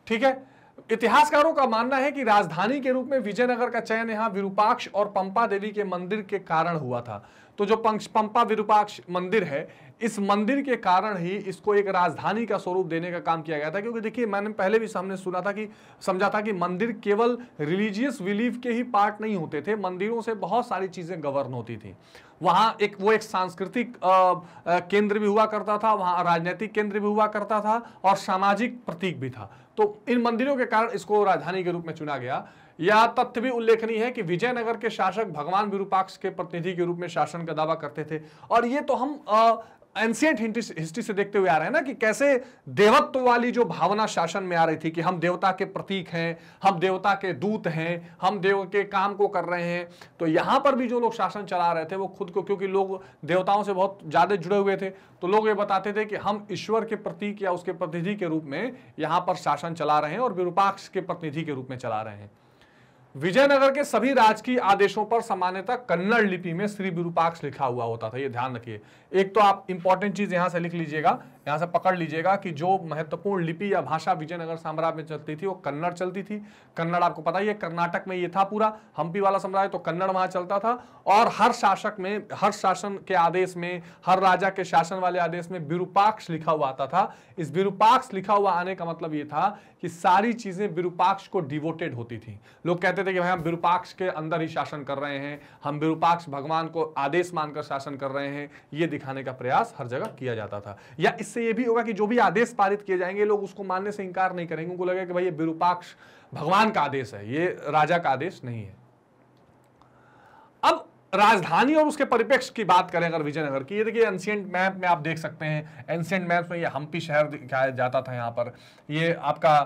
ठीक है। इतिहासकारों का मानना है कि राजधानी के रूप में विजयनगर का चयन यहाँ विरूपाक्ष और पंपा देवी के मंदिर के कारण हुआ था। तो जो पंपा विरूपाक्ष मंदिर है, इस मंदिर के कारण ही इसको एक राजधानी का स्वरूप देने का काम किया गया था। क्योंकि देखिए, मैंने पहले भी सामने सुना था कि समझा था कि मंदिर केवल रिलीजियस बिलीफ के ही पार्ट नहीं होते थे, मंदिरों से बहुत सारी चीज़ें गवर्न होती थी। वहाँ एक सांस्कृतिक केंद्र भी हुआ करता था, वहाँ राजनीतिक केंद्र भी हुआ करता था और सामाजिक प्रतीक भी था। तो इन मंदिरों के कारण इसको राजधानी के रूप में चुना गया। यह तथ्य भी उल्लेखनीय है कि विजयनगर के शासक भगवान विरूपाक्ष के प्रतिनिधि के रूप में शासन का दावा करते थे। और ये तो हम एंशिएंट हिस्ट्री से देखते हुए आ रहे हैं ना, कि कैसे देवत्व वाली जो भावना शासन में आ रही थी कि हम देवता के प्रतीक हैं, हम देवता के दूत हैं, हम देव के काम को कर रहे हैं। तो यहाँ पर भी जो लोग शासन चला रहे थे वो खुद को, क्योंकि लोग देवताओं से बहुत ज़्यादा जुड़े हुए थे, तो लोग ये बताते थे कि हम ईश्वर के प्रतीक या उसके प्रतिनिधि के रूप में यहाँ पर शासन चला रहे हैं और विरूपाक्ष के प्रतिनिधि के रूप में चला रहे हैं। विजयनगर के सभी राजकीय आदेशों पर सामान्यतः कन्नड़ लिपि में श्री विरूपाक्ष लिखा हुआ होता था, ये ध्यान रखिए। एक तो आप इंपॉर्टेंट चीज यहां से लिख लीजिएगा, यहां से पकड़ लीजिएगा कि जो महत्वपूर्ण लिपि या भाषा विजयनगर साम्राज्य में चलती थी वो कन्नड़ चलती थी। कन्नड़ आपको पता ही है, कर्नाटक में ये था पूरा, हम्पी वाला साम्राज्य, तो कन्नड़ वहां चलता था। और हर शासक में, हर शासन के आदेश में, हर राजा के शासन वाले आदेश में विरूपाक्ष लिखा हुआ आता था। इस विरूपाक्ष लिखा हुआ आने का मतलब ये था कि सारी चीजें विरूपाक्ष को डिवोटेड होती थी। लोग कहते थे कि भाई हम विरूपाक्ष के अंदर ही शासन कर रहे हैं, हम विरूपाक्ष भगवान को आदेश मानकर शासन कर रहे हैं, ये दिखाने का प्रयास हर जगह किया जाता था। या इससे ये भी होगा कि जो भी आदेश पारित किए जाएंगे लोग उसको मानने से इंकार नहीं करेंगे, उनको लगेगा कि भाई ये विरूपाक्ष भगवान का आदेश है, ये राजा का आदेश नहीं है। अब राजधानी और उसके परिप्रेक्ष्य की बात करें अगर विजयनगर की, ये देखिए एंशिएंट मैप में आप देख सकते हैं। एंशिएंट मैप में ये हम्पी शहर दिखाया जाता था, यहाँ पर ये आपका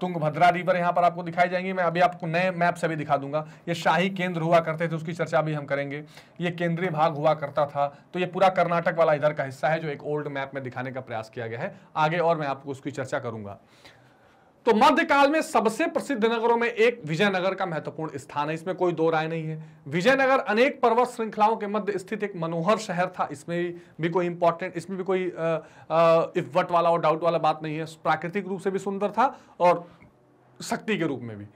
तुंगभद्रा रिवर यहाँ पर आपको दिखाई जाएंगी। मैं अभी आपको नए मैप से भी दिखा दूंगा। ये शाही केंद्र हुआ करते थे, उसकी चर्चा भी हम करेंगे। ये केंद्रीय भाग हुआ करता था। तो ये पूरा कर्नाटक वाला इधर का हिस्सा है जो एक ओल्ड मैप में दिखाने का प्रयास किया गया है, आगे और मैं आपको उसकी चर्चा करूंगा। तो मध्यकाल में सबसे प्रसिद्ध नगरों में एक विजयनगर का महत्वपूर्ण स्थान है, इसमें कोई दो राय नहीं है। विजयनगर अनेक पर्वत श्रृंखलाओं के मध्य स्थित एक मनोहर शहर था। इसमें भी कोई इफ्वट वाला और डाउट वाला बात नहीं है। प्राकृतिक रूप से भी सुंदर था और शक्ति के रूप में भी।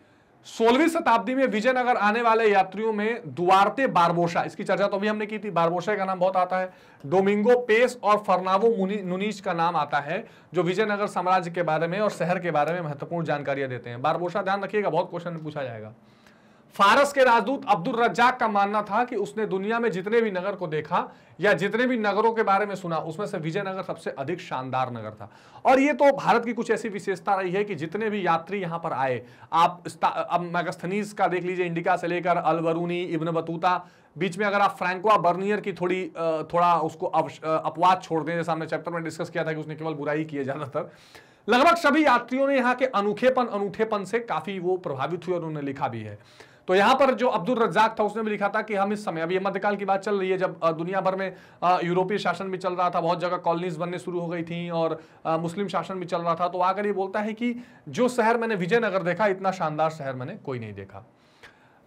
16वीं शताब्दी में विजयनगर आने वाले यात्रियों में दुआर्ते बारबोसा, इसकी चर्चा तो भी हमने की थी, बारबोसा का नाम बहुत आता है। डोमिंगो पेस और फर्नावो नुनीज का नाम आता है, जो विजयनगर साम्राज्य के बारे में और शहर के बारे में महत्वपूर्ण जानकारियां देते हैं। बारबोसा ध्यान रखिएगा, बहुत क्वेश्चन में पूछा जाएगा। फारस के राजदूत अब्दुल रज्जाक का मानना था कि उसने दुनिया में जितने भी नगर को देखा या जितने भी नगरों के बारे में सुना, उसमें से विजयनगर सबसे अधिक शानदार नगर था। और ये तो भारत की कुछ ऐसी विशेषता रही है कि जितने भी यात्री यहाँ पर आए, आप अब मैगस्थनीज का देख लीजिए, इंडिका से लेकर अलवरूनी, इब्न बतूता, बीच में अगर आप फ्रैंकोआ बर्नियर की थोड़ा उसको अपवाद छोड़ दें, जैसा हमने चैप्टर में डिस्कस किया था कि उसने केवल बुराई की है ज़्यादातर। लगभग सभी यात्रियों ने यहाँ के अनूठेपन से काफ़ी वो प्रभावित हुए और उन्होंने लिखा भी है। तो यहाँ पर जो अब्दुल रज्जाक था उसने भी लिखा था कि हम इस समय, अभी मध्यकाल की बात चल रही है जब दुनिया भर में यूरोपीय शासन भी चल रहा था, बहुत जगह कॉलोनीज बनने शुरू हो गई थी और मुस्लिम शासन भी चल रहा था, तो आकर ये बोलता है कि जो शहर मैंने विजयनगर देखा, इतना शानदार शहर मैंने कोई नहीं देखा।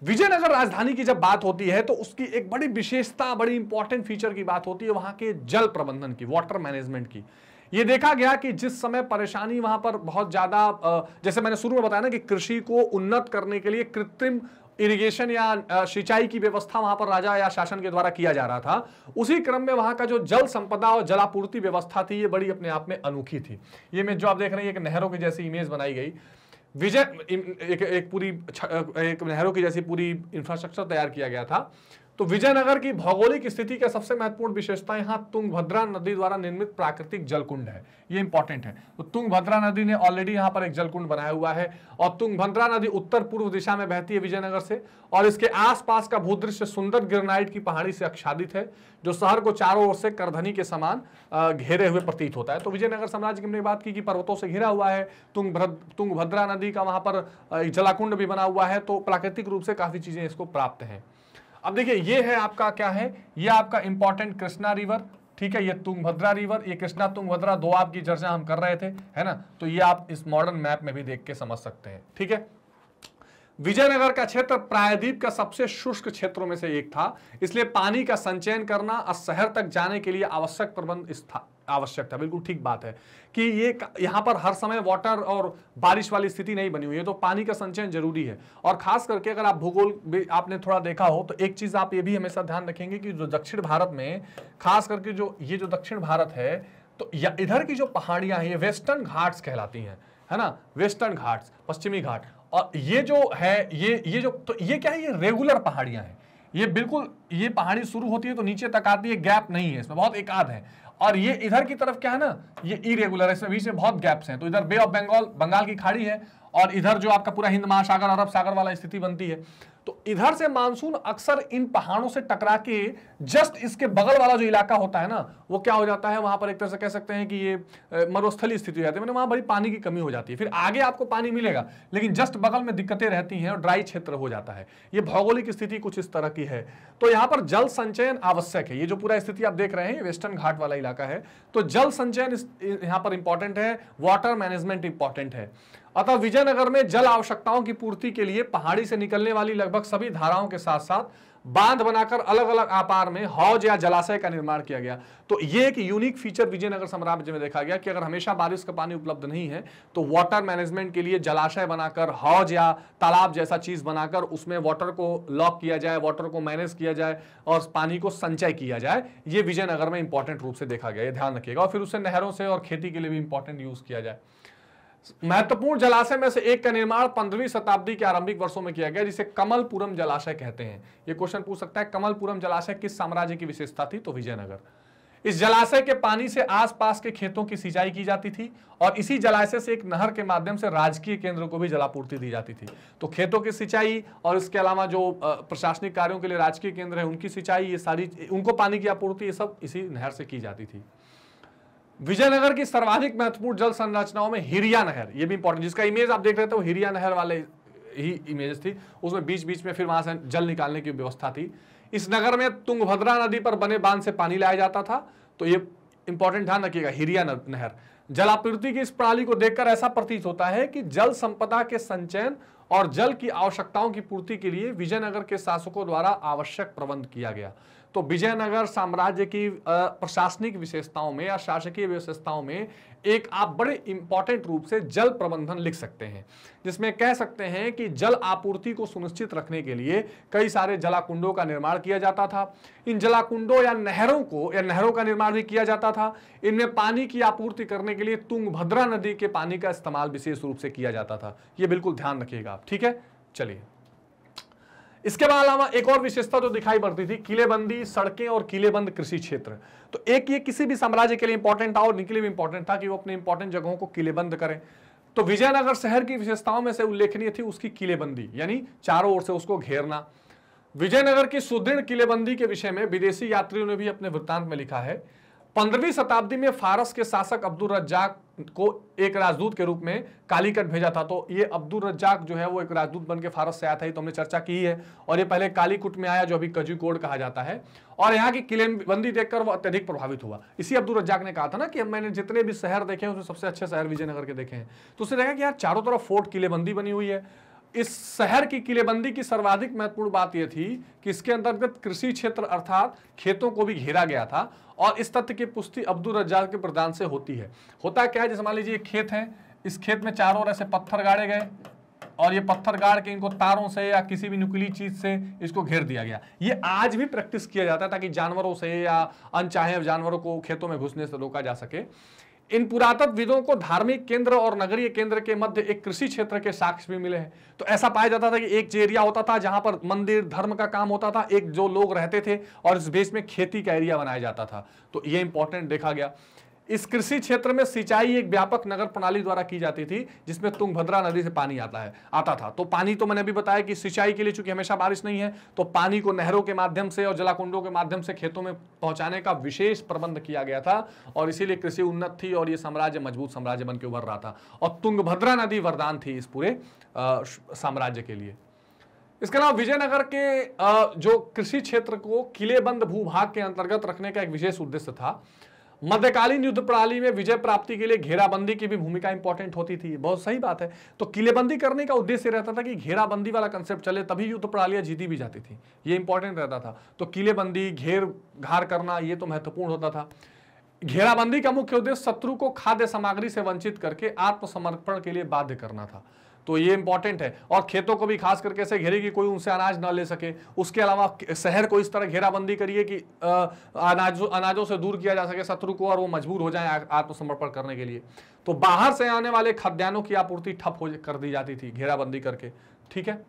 विजयनगर राजधानी की जब बात होती है तो उसकी एक बड़ी विशेषता, बड़ी इंपॉर्टेंट फीचर की बात होती है वहाँ के जल प्रबंधन की, वाटर मैनेजमेंट की। ये देखा गया कि जिस समय परेशानी वहाँ पर बहुत ज़्यादा, जैसे मैंने शुरू में बताया ना कि कृषि को उन्नत करने के लिए कृत्रिम इरिगेशन या सिंचाई की व्यवस्था वहाँ पर राजा या शासन के द्वारा किया जा रहा था, उसी क्रम में वहाँ का जो जल संपदा और जलापूर्ति व्यवस्था थी ये बड़ी अपने आप में अनोखी थी। ये इमेज जो आप देख रहे हैं एक नहरों की जैसी इमेज बनाई गई, एक नहरों की जैसी पूरी इंफ्रास्ट्रक्चर तैयार किया गया था। तो विजयनगर की भौगोलिक स्थिति का सबसे महत्वपूर्ण विशेषता यहाँ तुंगभद्रा नदी द्वारा निर्मित प्राकृतिक जलकुंड है, ये इंपॉर्टेंट है। तो तुंगभद्रा नदी ने ऑलरेडी यहाँ पर एक जलकुंड बनाया हुआ है और तुंगभद्रा नदी उत्तर पूर्व दिशा में बहती है विजयनगर से, और इसके आसपास का भूदृश्य सुंदर ग्रेनाइट की पहाड़ी से आच्छादित है जो शहर को चारों ओर से करधनी के समान घेरे हुए प्रतीत होता है। तो विजयनगर साम्राज्य की हमने बात की कि पर्वतों से घिरा हुआ है, तुंगभद्रा नदी का वहाँ पर जलाकुंड भी बना हुआ है, तो प्राकृतिक रूप से काफ़ी चीज़ें इसको प्राप्त हैं। अब देखिए ये है आपका क्या है, ये आपका इंपॉर्टेंट कृष्णा रिवर, ठीक है, ये तुंगभद्रा रिवर, ये कृष्णा तुंगभद्रा दो आपकी चर्चा हम कर रहे थे, है ना। तो ये आप इस मॉडर्न मैप में भी देख के समझ सकते हैं, ठीक है। विजयनगर का क्षेत्र प्रायद्वीप का सबसे शुष्क क्षेत्रों में से एक था, इसलिए पानी का संचयन करना और शहर तक जाने के लिए आवश्यक प्रबंध आवश्यक था। बिल्कुल ठीक बात है कि ये यहाँ पर हर समय वाटर और बारिश वाली स्थिति नहीं बनी हुई है, तो पानी का संचयन जरूरी है। और खास करके अगर आप भूगोल भी आपने थोड़ा देखा हो तो एक चीज़ आप ये भी हमेशा ध्यान रखेंगे कि जो दक्षिण भारत में, खास करके जो ये जो दक्षिण भारत है, तो इधर की जो पहाड़ियाँ हैं ये वेस्टर्न घाट्स कहलाती हैं, है ना, वेस्टर्न घाट्स, पश्चिमी घाट। और ये जो है ये जो, तो ये क्या है, ये रेगुलर पहाड़ियाँ हैं। ये बिल्कुल, ये पहाड़ी शुरू होती है तो नीचे तक आती है, गैप नहीं है इसमें, बहुत एकाध है। और ये इधर की तरफ क्या है ना, ये इरेगुलर है, इसमें बीच में बहुत गैप्स हैं। तो इधर बे ऑफ बंगाल, बंगाल की खाड़ी है, और इधर जो आपका पूरा हिंद महासागर, अरब सागर वाला स्थिति बनती है। तो इधर से मानसून अक्सर इन पहाड़ों से टकरा के जस्ट इसके बगल वाला जो इलाका होता है ना, वो क्या हो जाता है, वहां पर एक तरह से कह सकते हैं कि ये मरुस्थलीय स्थिति हो जाती है, मतलब वहां बड़ी पानी की कमी हो जाती है। फिर आगे आपको पानी मिलेगा लेकिन जस्ट बगल में दिक्कतें रहती हैं और ड्राई क्षेत्र हो जाता है। ये भौगोलिक स्थिति कुछ इस तरह की है। तो यहाँ पर जल संचयन आवश्यक है। ये जो पूरा स्थिति आप देख रहे हैं वेस्टर्न घाट वाला इलाका है, तो जल संचयन यहाँ पर इंपॉर्टेंट है, वाटर मैनेजमेंट इंपॉर्टेंट है। अतः विजयनगर में जल आवश्यकताओं की पूर्ति के लिए पहाड़ी से निकलने वाली लगभग सभी धाराओं के साथ साथ बांध बनाकर अलग अलग आपार में हौज या जलाशय का निर्माण किया गया। तो ये एक यूनिक फीचर विजयनगर साम्राज्य में देखा गया कि अगर हमेशा बारिश का पानी उपलब्ध नहीं है तो वाटर मैनेजमेंट के लिए जलाशय बनाकर, हौज या तालाब जैसा चीज बनाकर उसमें वाटर को लॉक किया जाए, वाटर को मैनेज किया जाए और पानी को संचय किया जाए। ये विजयनगर में इंपॉर्टेंट रूप से देखा गया, ये ध्यान रखिएगा। और फिर उसे नहरों से और खेती के लिए भी इंपॉर्टेंट यूज किया जाए। महत्वपूर्ण जलाशय में से एक का निर्माण 15वीं शताब्दी के आरंभिक वर्षों में किया गया जिसे कमलपुरम जलाशय कहते हैं। ये क्वेश्चन पूछ सकता है कमलपुरम जलाशय किस साम्राज्य की विशेषता थी, तो विजयनगर। इस जलाशय के पानी से आसपास के खेतों की सिंचाई की जाती थी और इसी जलाशय से एक नहर के माध्यम से राजकीय केंद्रों को भी जलापूर्ति दी जाती थी। तो खेतों की सिंचाई और इसके अलावा जो प्रशासनिक कार्यों के लिए राजकीय केंद्र है उनकी सिंचाई, ये सारी उनको पानी की आपूर्ति, ये सब इसी नहर से की जाती थी। विजयनगर की सर्वाधिक महत्वपूर्ण जल संरचनाओं में हिरिया नहर, ये भी इंपॉर्टेंट, जिसका इमेज आप देख रहे थे वो हिरिया नहर वाले ही इमेज थी, उसमें बीच बीच में फिर वहां से जल निकालने की व्यवस्था थी। इस नगर में तुंगभद्रा नदी पर बने बांध से पानी लाया जाता था। तो ये इंपॉर्टेंट ध्यान रखिएगा, हिरिया नहर। जलापूर्ति की इस प्रणाली को देखकर ऐसा प्रतीत होता है कि जल संपदा के संचयन और जल की आवश्यकताओं की पूर्ति के लिए विजयनगर के शासकों द्वारा आवश्यक प्रबंध किया गया। तो विजयनगर साम्राज्य की प्रशासनिक विशेषताओं में या शासकीय विशेषताओं में एक आप बड़े इंपॉर्टेंट रूप से जल प्रबंधन लिख सकते हैं, जिसमें कह सकते हैं कि जल आपूर्ति को सुनिश्चित रखने के लिए कई सारे जलाकुंडों का निर्माण किया जाता था। इन जलाकुंडों या नहरों को, या नहरों का निर्माण भी किया जाता था। इनमें पानी की आपूर्ति करने के लिए तुंगभद्रा नदी के पानी का इस्तेमाल विशेष रूप से किया जाता था। ये बिल्कुल ध्यान रखिएगा आप, ठीक है। चलिए, इसके अलावा एक और विशेषता जो दिखाई पड़ती थी, किलेबंदी, सड़कें और किलेबंद कृषि क्षेत्र। तो एक ये किसी भी साम्राज्य के लिए इंपॉर्टेंट था और इनके लिए भी इंपॉर्टेंट था कि वो अपने इंपॉर्टेंट जगहों को किलेबंद करें। तो विजयनगर शहर की विशेषताओं में से उल्लेखनीय थी उसकी किलेबंदी, यानी चारों ओर से उसको घेरना। विजयनगर की सुदृढ़ किलेबंदी के विषय में विदेशी यात्रियों ने भी अपने वृत्तांत में लिखा है। 15वीं शताब्दी में फारस के शासक अब्दुल रज्जाक को एक राजदूत के रूप में कालीकट भेजा था। तो ये अब्दुल रज्जाक जो है वो एक राजदूत बनके फारस से आया था, ये तो हमने चर्चा की है। और ये पहले कालीकट में आया, जो अभी कजिकोड कहा जाता है, और यहाँ की किलेबंदी देखकर वो अत्यधिक प्रभावित हुआ। इसी अब्दुल रज्जाक ने कहा था ना कि मैंने जितने भी शहर देखे हैं उसमें सबसे अच्छे शहर विजयनगर के देखे हैं। तो उसने देखा कि यार चारों तरफ फोर्ट किलेबंदी बनी हुई है। इस शहर की किलेबंदी की सर्वाधिक महत्वपूर्ण बात यह थी कि इसके अंतर्गत कृषि क्षेत्र अर्थात खेतों को भी घेरा गया था। और इस तथ्य की पुष्टि अब्दुल रज्जाक के प्रदान से होती है। होता क्या है, जैसे मान लीजिए खेत है, इस खेत में चारों ओर ऐसे पत्थर गाड़े गए और ये पत्थर गाड़ के इनको तारों से या किसी भी नुकीली चीज से इसको घेर दिया गया। ये आज भी प्रैक्टिस किया जाता है ताकि जानवरों से या अनचाहे जानवरों को खेतों में घुसने से रोका जा सके। इन पुरातत्वविदों को धार्मिक केंद्र और नगरीय केंद्र के मध्य एक कृषि क्षेत्र के साक्ष्य भी मिले हैं। तो ऐसा पाया जाता था कि एक एरिया होता था जहां पर मंदिर धर्म का काम होता था, एक जो लोग रहते थे, और इस बेस में खेती का एरिया बनाया जाता था। तो ये इंपॉर्टेंट देखा गया। इस कृषि क्षेत्र में सिंचाई एक व्यापक नगर प्रणाली द्वारा की जाती थी जिसमें तुंगभद्रा नदी से पानी आता था। तो पानी तो मैंने अभी बताया कि सिंचाई के लिए चूंकि हमेशा बारिश नहीं है तो पानी को नहरों के माध्यम से और जलाकुंडों के माध्यम से खेतों में पहुंचाने का विशेष प्रबंध किया गया था और इसीलिए कृषि उन्नत थी और ये साम्राज्य मजबूत साम्राज्य बन के उभर रहा था। और तुंगभद्रा नदी वरदान थी इस पूरे साम्राज्य के लिए। इसके अलावा विजयनगर के जो कृषि क्षेत्र को किलेबंद भूभाग के अंतर्गत रखने का एक विशेष उद्देश्य था। मध्यकालीन युद्ध प्रणाली में विजय प्राप्ति के लिए घेराबंदी की भी भूमिका इंपॉर्टेंट होती थी। बहुत सही बात है। तो किलेबंदी करने का उद्देश्य रहता था कि घेराबंदी वाला कंसेप्ट चले, तभी युद्ध प्रणालियां जीती भी जाती थी। ये इंपॉर्टेंट रहता था। तो किलेबंदी, घेर घार करना, ये तो महत्वपूर्ण होता था। घेराबंदी का मुख्य उद्देश्य शत्रु को खाद्य सामग्री से वंचित करके आत्मसमर्पण के लिए बाध्य करना था। तो ये इंपॉर्टेंट है। और खेतों को भी खास करके ऐसे घेरे कि कोई उनसे अनाज ना ले सके। उसके अलावा शहर को इस तरह घेराबंदी करिए कि अनाजों से दूर किया जा सके शत्रु को और वो मजबूर हो जाए आत्मसमर्पण करने के लिए। तो बाहर से आने वाले खाद्यान्नों की आपूर्ति ठप हो कर दी जाती थी घेराबंदी करके। ठीक है।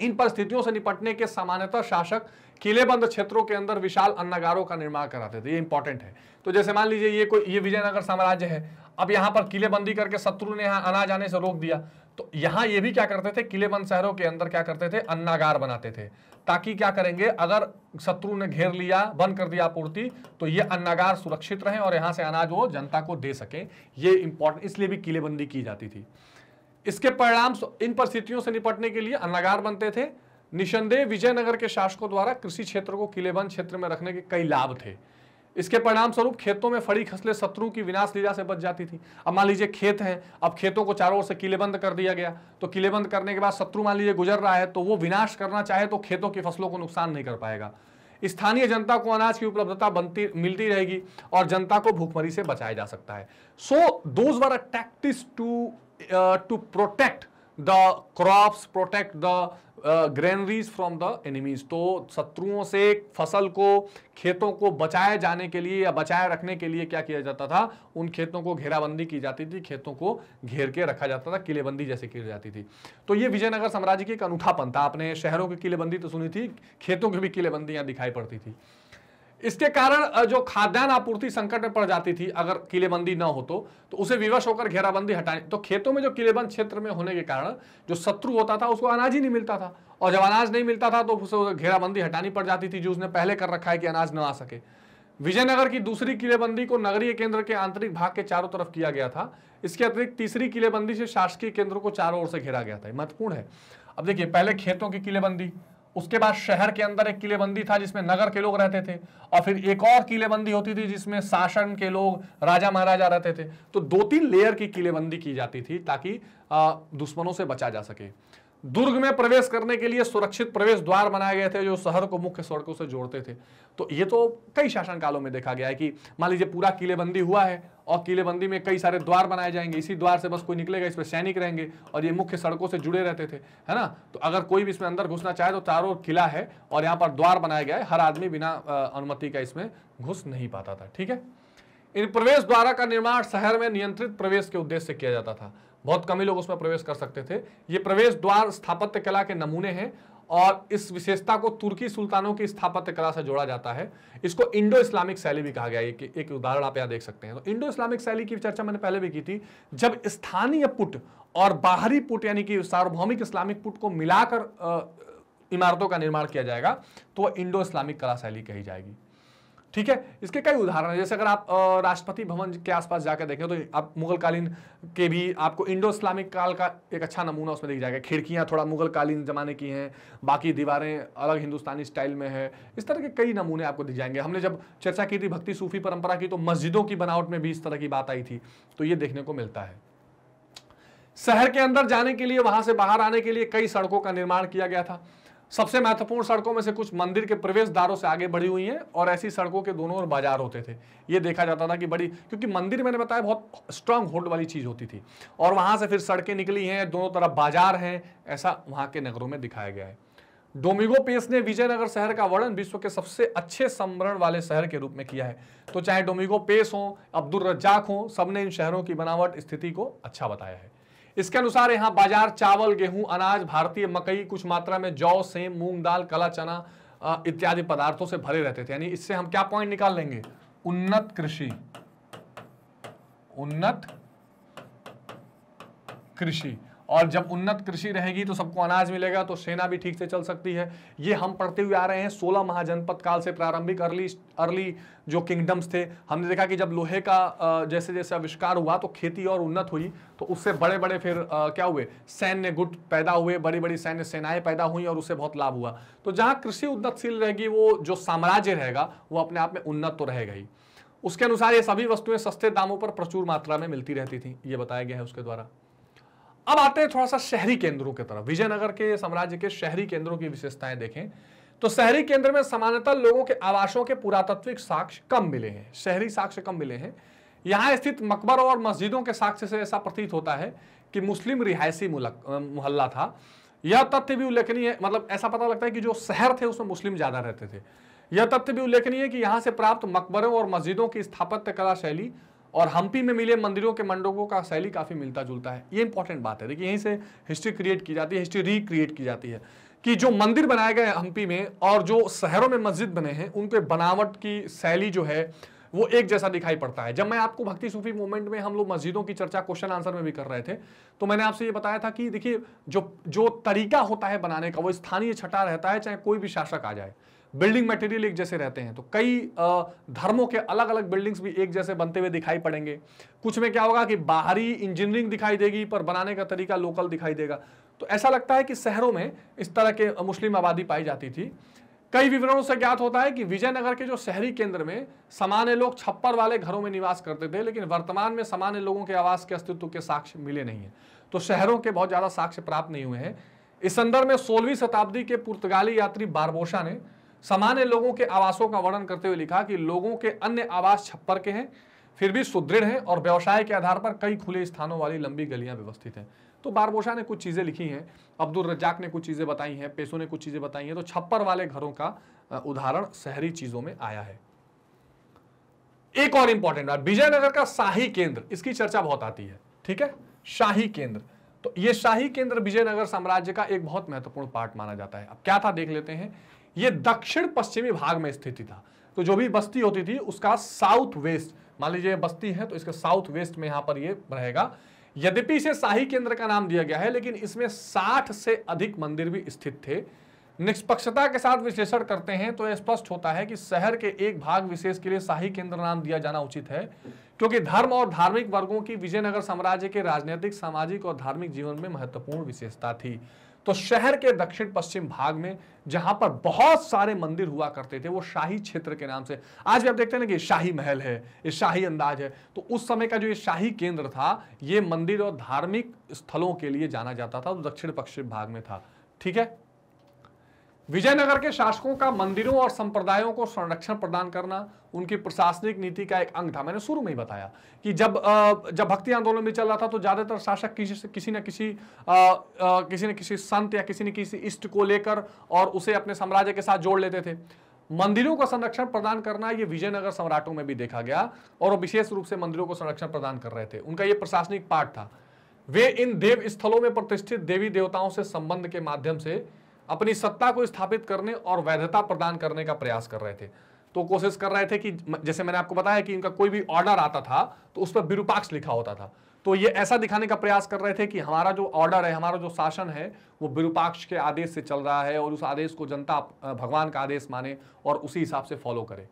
इन परिस्थितियों से निपटने के सामान्यतः शासक किलेबंद क्षेत्रों के अंदर विशाल अन्नागारों का निर्माण कराते थे। ये इंपॉर्टेंट है। तो जैसे मान लीजिए ये विजयनगर साम्राज्य है। अब यहाँ पर किलेबंदी करके शत्रु ने यहाँ अनाज आने से रोक दिया। तो यहाँ ये भी क्या करते थे, किलेबंद शहरों के अंदर क्या करते थे, अन्नागार बनाते थे, ताकि क्या करेंगे अगर शत्रु ने घेर लिया, बंद कर दिया आपूर्ति, तो ये अन्नागार सुरक्षित रहें और यहाँ से अनाज वो जनता को दे सके। ये इंपॉर्टेंट, इसलिए भी किलेबंदी की जाती थी। इसके परिणाम, इन परिस्थितियों से निपटने के लिए अन्नागार बनते थे। निसंदेह विजयनगर के शासकों द्वारा कृषि क्षेत्र को किलेबंद क्षेत्र में रखने के कई लाभ थे। इसके परिणाम स्वरूप खेतों में फड़ी खसले शत्रु की विनाश लीला से बच जाती थी। अब मान लीजिए खेत हैं, अब खेतों को चारों ओर से किलेबंद कर दिया गया। तो किलेबंद करने के बाद शत्रु मान लीजिए गुजर रहा है तो वो विनाश करना चाहे तो खेतों की फसलों को नुकसान नहीं कर पाएगा। स्थानीय जनता को अनाज की उपलब्धता मिलती रहेगी और जनता को भूखमरी से बचाया जा सकता है। So those were a tactics to protect the crops, protect the granaries from the enemies। तो शत्रुओं से फसल को, खेतों को बचाए जाने के लिए या बचाए रखने के लिए क्या किया जाता था, उन खेतों को घेराबंदी की जाती थी, खेतों को घेर के रखा जाता था, किलेबंदी जैसे की जाती थी। तो ये विजयनगर साम्राज्य की एक अनूठापन था। आपने शहरों की किलेबंदी तो सुनी थी, खेतों की भी किलेबंदी दिखाई पड़ती थी। इसके कारण जो खाद्यान्न आपूर्ति संकट में पड़ जाती थी अगर किलेबंदी न हो तो उसे विवश होकर घेराबंदी हटाने। तो खेतों में जो किलेबंद क्षेत्र में होने के कारण जो शत्रु होता था उसको अनाज ही नहीं मिलता था, और जब अनाज नहीं मिलता था तो उसे घेराबंदी हटानी पड़ जाती थी जो उसने पहले कर रखा है कि अनाज न आ सके। विजयनगर की दूसरी किलेबंदी को नगरीय केंद्र के आंतरिक भाग के चारों तरफ किया गया था। इसके अतिरिक्त तीसरी किलेबंदी से शासकीय केंद्र को चारों ओर से घेरा गया था। महत्वपूर्ण है। अब देखिए, पहले खेतों की किलेबंदी, उसके बाद शहर के अंदर एक किलेबंदी था जिसमें नगर के लोग रहते थे, और फिर एक और किलेबंदी होती थी जिसमें शासन के लोग, राजा महाराजा रहते थे। तो 2-3 लेयर की किलेबंदी की जाती थी ताकि दुश्मनों से बचा जा सके। दुर्ग में प्रवेश करने के लिए सुरक्षित प्रवेश द्वार बनाए गए थे जो शहर को मुख्य सड़कों से जोड़ते थे। तो ये तो कई शासनकालों में देखा गया है कि मान लीजिए पूरा किलेबंदी हुआ है और किलेबंदी में कई सारे द्वार बनाए जाएंगे, इसी द्वार से बस कोई निकलेगा, इस पर सैनिक रहेंगे, और ये मुख्य सड़कों से जुड़े रहते थे, है ना। तो अगर कोई भी इसमें अंदर घुसना चाहे तो चारों किला है और यहाँ पर द्वार बनाया गया है, हर आदमी बिना अनुमति का इसमें घुस नहीं पाता था। ठीक है। इन प्रवेश द्वारा का निर्माण शहर में नियंत्रित प्रवेश के उद्देश्य से किया जाता था। बहुत कम ही लोग उसमें प्रवेश कर सकते थे। ये प्रवेश द्वार स्थापत्य कला के नमूने हैं और इस विशेषता को तुर्की सुल्तानों की स्थापत्य कला से जोड़ा जाता है। इसको इंडो इस्लामिक शैली भी कहा गया है। एक उदाहरण आप यहाँ देख सकते हैं। तो इंडो इस्लामिक शैली की चर्चा मैंने पहले भी की थी, जब स्थानीय पुट और बाहरी पुट यानी कि सार्वभौमिक इस्लामिक पुट को मिलाकर इमारतों का निर्माण किया जाएगा तो वह इंडो इस्लामिक कला शैली कही जाएगी। ठीक है। इसके कई उदाहरण हैं। जैसे अगर आप राष्ट्रपति भवन के आसपास जाकर देखें तो आप मुगल कालीन के भी आपको इंडो इस्लामिक काल का एक अच्छा नमूना उसमें दिख जाएगा। खिड़कियां थोड़ा मुगल कालीन जमाने की हैं, बाकी दीवारें अलग हिंदुस्तानी स्टाइल में है। इस तरह के कई नमूने आपको दिख जाएंगे। हमने जब चर्चा की थी भक्ति सूफी परंपरा की तो मस्जिदों की बनावट में भी इस तरह की बात आई थी। तो ये देखने को मिलता है। शहर के अंदर जाने के लिए, वहां से बाहर आने के लिए कई सड़कों का निर्माण किया गया था। सबसे महत्वपूर्ण सड़कों में से कुछ मंदिर के प्रवेश द्वारों से आगे बढ़ी हुई हैं और ऐसी सड़कों के दोनों ओर बाजार होते थे। ये देखा जाता था कि बड़ी, क्योंकि मंदिर मैंने बताया बहुत स्ट्रांग होल्ड वाली चीज़ होती थी, और वहाँ से फिर सड़कें निकली हैं, दोनों तरफ बाजार हैं, ऐसा वहाँ के नगरों में दिखाया गया है। डोमिंगो पेस ने विजयनगर शहर का वर्णन विश्व के सबसे अच्छे संवरण वाले शहर के रूप में किया है। तो चाहे डोमिंगो पेस हों, अब्दुल रज्जाक हों, सबने इन शहरों की बनावट स्थिति को अच्छा बताया है। इसके अनुसार यहाँ बाजार चावल, गेहूं, अनाज, भारतीय मकई, कुछ मात्रा में जौ, सेम, मूंग दाल, कला चना इत्यादि पदार्थों से भरे रहते थे। यानी इससे हम क्या पॉइंट निकाल लेंगे, उन्नत कृषि, उन्नत कृषि। और जब उन्नत कृषि रहेगी तो सबको अनाज मिलेगा, तो सेना भी ठीक से चल सकती है। ये हम पढ़ते हुए आ रहे हैं 16 महाजनपद काल से। प्रारंभिक अर्ली जो किंगडम्स थे, हमने देखा कि जब लोहे का जैसे जैसे आविष्कार हुआ तो खेती और उन्नत हुई, तो उससे बड़े बड़े फिर क्या हुए, सैन्य गुट पैदा हुए, बड़ी बड़ी सैन्य सेनाएं पैदा हुई और उससे बहुत लाभ हुआ। तो जहाँ कृषि उन्नतशील रहेगी वो जो साम्राज्य रहेगा वो अपने आप में उन्नत तो रहेगा ही। उसके अनुसार ये सभी वस्तुएं सस्ते दामों पर प्रचुर मात्रा में मिलती रहती थी, ये बताया गया है उसके द्वारा। अब आते हैं थोड़ा सा शहरी केंद्रों की तरफ। विजयनगर के साम्राज्य के शहरी केंद्रों की विशेषताएं देखें तो शहरी केंद्र में सामान्यतः लोगों के आवासों के पुरातत्विक साक्ष्य कम मिले हैं, शहरी साक्ष्य कम मिले हैं। यहाँ स्थित मकबरों और मस्जिदों के साक्ष्य से ऐसा प्रतीत होता है कि मुस्लिम रिहायशी मोहल्ला था। यह तथ्य भी उल्लेखनीय है, मतलब ऐसा पता लगता है कि जो शहर थे उसमें मुस्लिम ज्यादा रहते थे। यह तथ्य भी उल्लेखनीय है कि यहाँ से प्राप्त मकबरों और मस्जिदों की स्थापत्य कला शैली और हम्पी में मिले मंदिरों के मंडपों का शैली काफी मिलता जुलता है। ये इंपॉर्टेंट बात है। देखिए, यहीं से हिस्ट्री क्रिएट की जाती है, हिस्ट्री रिक्रिएट की जाती है कि जो मंदिर बनाए गए हम्पी में और जो शहरों में मस्जिद बने हैं उनके बनावट की शैली जो है वो एक जैसा दिखाई पड़ता है। जब मैं आपको भक्ति सूफी मूवमेंट में हम लोग मस्जिदों की चर्चा क्वेश्चन आंसर में भी कर रहे थे तो मैंने आपसे ये बताया था कि देखिए जो तरीका होता है बनाने का वो स्थानीय छटा रहता है, चाहे कोई भी शासक आ जाए। बिल्डिंग मटेरियल एक जैसे रहते हैं, तो कई धर्मों के अलग अलग बिल्डिंग्स भी एक जैसे बनते हुए दिखाई पड़ेंगे। कुछ में क्या होगा कि बाहरी इंजीनियरिंग दिखाई देगी पर बनाने का तरीका लोकल दिखाई देगा। तो ऐसा लगता है कि शहरों में इस तरह के मुस्लिम आबादी पाई जाती थी। कई विवरणों से ज्ञात होता है कि विजयनगर के जो शहरी केंद्र में सामान्य लोग छप्पर वाले घरों में निवास करते थे, लेकिन वर्तमान में सामान्य लोगों के आवास के अस्तित्व के साक्ष्य मिले नहीं हैं। तो शहरों के बहुत ज्यादा साक्ष्य प्राप्त नहीं हुए हैं। इस संदर्भ में 16वीं शताब्दी के पुर्तगाली यात्री बारबोसा ने सामान्य लोगों के आवासों का वर्णन करते हुए लिखा कि लोगों के अन्य आवास छप्पर के हैं, फिर भी सुदृढ़ हैं और व्यवसाय के आधार पर कई खुले स्थानों वाली लंबी गलियां व्यवस्थित हैं। तो बारबोसा ने कुछ चीज़ें लिखी हैं, अब्दुल रज्जाक ने कुछ चीज़ें बताई हैं, पेशो ने कुछ चीज़ें बताई हैं। तो छप्पर वाले घरों का उदाहरण शहरी चीज़ों में आया है। एक और इंपॉर्टेंट बात, विजयनगर का शाही केंद्र, इसकी चर्चा बहुत आती है। ठीक है, शाही केंद्र, तो ये शाही केंद्र विजयनगर साम्राज्य का एक बहुत महत्वपूर्ण पार्ट माना जाता है। अब क्या था देख लेते हैं। ये दक्षिण पश्चिमी भाग में स्थित था, तो जो भी बस्ती होती थी उसका साउथ वेस्ट, मान लीजिए बस्ती है तो इसके साउथ वेस्ट में यहाँ पर ये रहेगा। यद्यपि इसे शाही केंद्र का नाम दिया गया है लेकिन इसमें 60 से अधिक मंदिर भी स्थित थे। निष्पक्षता के साथ विश्लेषण करते हैं तो यह स्पष्ट होता है कि शहर के एक भाग विशेष के लिए शाही केंद्र नाम दिया जाना उचित है, क्योंकि धर्म और धार्मिक वर्गों की विजयनगर साम्राज्य के राजनीतिक, सामाजिक और धार्मिक जीवन में महत्वपूर्ण विशेषता थी। तो शहर के दक्षिण पश्चिम भाग में जहां पर बहुत सारे मंदिर हुआ करते थे वो शाही क्षेत्र के नाम से, आज भी आप देखते हैं ना कि शाही महल है, ये शाही अंदाज है। तो उस समय का जो ये शाही केंद्र था ये मंदिर और धार्मिक स्थलों के लिए जाना जाता था, तो दक्षिण पश्चिम भाग में था। ठीक है, विजयनगर के शासकों का मंदिरों और संप्रदायों को संरक्षण प्रदान करना उनकी प्रशासनिक नीति का एक अंग था। मैंने शुरू में ही बताया कि जब भक्ति आंदोलन भी चल रहा था तो ज्यादातर शासक किसी न किसी संत या किसी न किसी इष्ट को लेकर और उसे अपने साम्राज्य के साथ जोड़ लेते थे। मंदिरों को संरक्षण प्रदान करना ये विजयनगर सम्राटों में भी देखा गया और वो विशेष रूप से मंदिरों को संरक्षण प्रदान कर रहे थे, उनका ये प्रशासनिक पार्ट था। वे इन देव स्थलों में प्रतिष्ठित देवी देवताओं से संबंध के माध्यम से अपनी सत्ता को स्थापित करने और वैधता प्रदान करने का प्रयास कर रहे थे। तो कोशिश कर रहे थे कि जैसे मैंने आपको बताया कि इनका कोई भी ऑर्डर आता था तो उस पर विरूपाक्ष लिखा होता था, तो ये ऐसा दिखाने का प्रयास कर रहे थे कि हमारा जो ऑर्डर है, हमारा जो शासन है वो विरूपाक्ष के आदेश से चल रहा है और उस आदेश को जनता भगवान का आदेश माने और उसी हिसाब से फॉलो करे।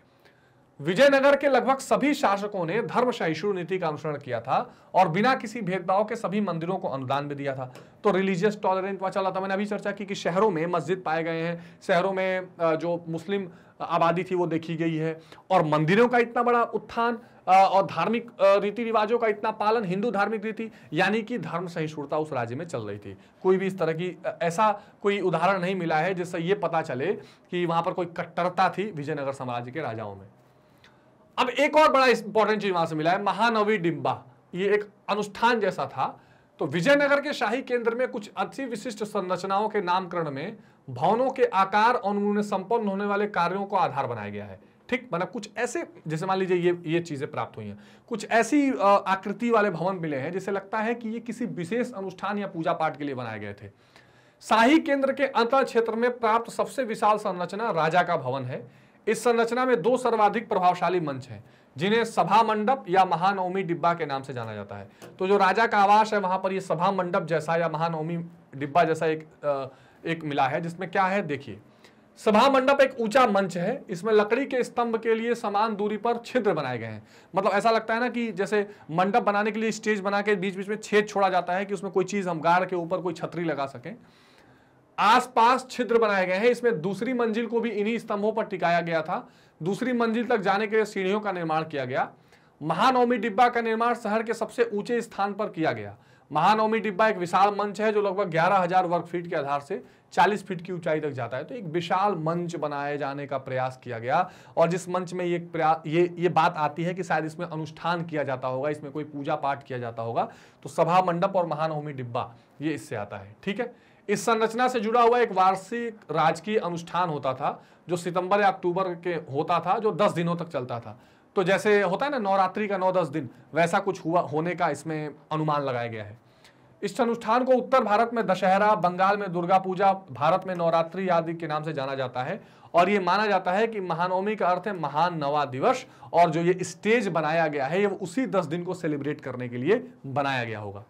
विजयनगर के लगभग सभी शासकों ने धर्म सहिष्णु नीति का अनुसरण किया था और बिना किसी भेदभाव के सभी मंदिरों को अनुदान भी दिया था। तो रिलीजियस टॉलरेंस चला था। मैंने अभी चर्चा की कि शहरों में मस्जिद पाए गए हैं, शहरों में जो मुस्लिम आबादी थी वो देखी गई है और मंदिरों का इतना बड़ा उत्थान और धार्मिक रीति रिवाजों का इतना पालन, हिंदू धार्मिक रीति यानी कि धर्म सहिष्णुता उस राज्य में चल रही थी। कोई भी इस तरह की ऐसा कोई उदाहरण नहीं मिला है जिससे ये पता चले कि वहाँ पर कोई कट्टरता थी विजयनगर साम्राज्य के राजाओं में। अब एक और बड़ा इंपॉर्टेंट चीज वहां से मिला है, महानवमी डिब्बा, ये एक अनुष्ठान जैसा था। तो विजयनगर के शाही केंद्र में कुछ अति विशिष्ट संरचनाओं के नामकरण में भवनों के आकार और उनमें संपन्न होने वाले कार्यों को आधार बनाया गया है। ठीक, मतलब कुछ ऐसे, जैसे मान लीजिए ये चीजें प्राप्त हुई हैं, कुछ ऐसी आकृति वाले भवन मिले हैं जिसे लगता है कि ये किसी विशेष अनुष्ठान या पूजा पाठ के लिए बनाए गए थे। शाही केंद्र के अंतर क्षेत्र में प्राप्त सबसे विशाल संरचना राजा का भवन है। इस संरचना में दो सर्वाधिक प्रभावशाली मंच हैं जिन्हें सभा मंडप या महानवमी डिब्बा के नाम से जाना जाता है। तो जो राजा का आवास है वहां पर ये सभा मंडप जैसा या महानवमी डिब्बा जैसा एक मिला है, जिसमें क्या है देखिए, सभा मंडप एक ऊंचा मंच है, इसमें लकड़ी के स्तंभ के लिए समान दूरी पर छिद्र बनाए गए हैं। मतलब ऐसा लगता है ना कि जैसे मंडप बनाने के लिए स्टेज बना के बीच बीच में छेद छोड़ा जाता है कि उसमें कोई चीज हम गाड़ के ऊपर कोई छतरी लगा सकें। आसपास छिद्र बनाए गए हैं, इसमें दूसरी मंजिल को भी इन्हीं स्तंभों पर टिकाया गया था। दूसरी मंजिल तक जाने के लिए सीढ़ियों का निर्माण किया गया। महानवमी डिब्बा का निर्माण शहर के सबसे ऊंचे स्थान पर किया गया। महानवमी डिब्बा एक विशाल मंच है जो लगभग 11,000 वर्ग फीट के आधार से 40 फीट की ऊंचाई तक जाता है। तो एक विशाल मंच बनाए जाने का प्रयास किया गया और जिस मंच में ये बात आती है कि शायद इसमें अनुष्ठान किया जाता होगा, इसमें कोई पूजा पाठ किया जाता होगा। तो सभा मंडप और महानवमी डिब्बा ये इससे आता है। ठीक है, इस संरचना से जुड़ा हुआ एक वार्षिक राजकीय अनुष्ठान होता था जो सितंबर या अक्टूबर के होता था, जो 10 दिनों तक चलता था। तो जैसे होता है ना नवरात्रि का 9-10 दिन, वैसा कुछ हुआ होने का इसमें अनुमान लगाया गया है। इस अनुष्ठान को उत्तर भारत में दशहरा, बंगाल में दुर्गा पूजा, भारत में नवरात्रि आदि के नाम से जाना जाता है। और ये माना जाता है कि महानवमी का अर्थ है महान नवा दिवस, और जो ये स्टेज बनाया गया है ये उसी 10 दिन को सेलिब्रेट करने के लिए बनाया गया होगा।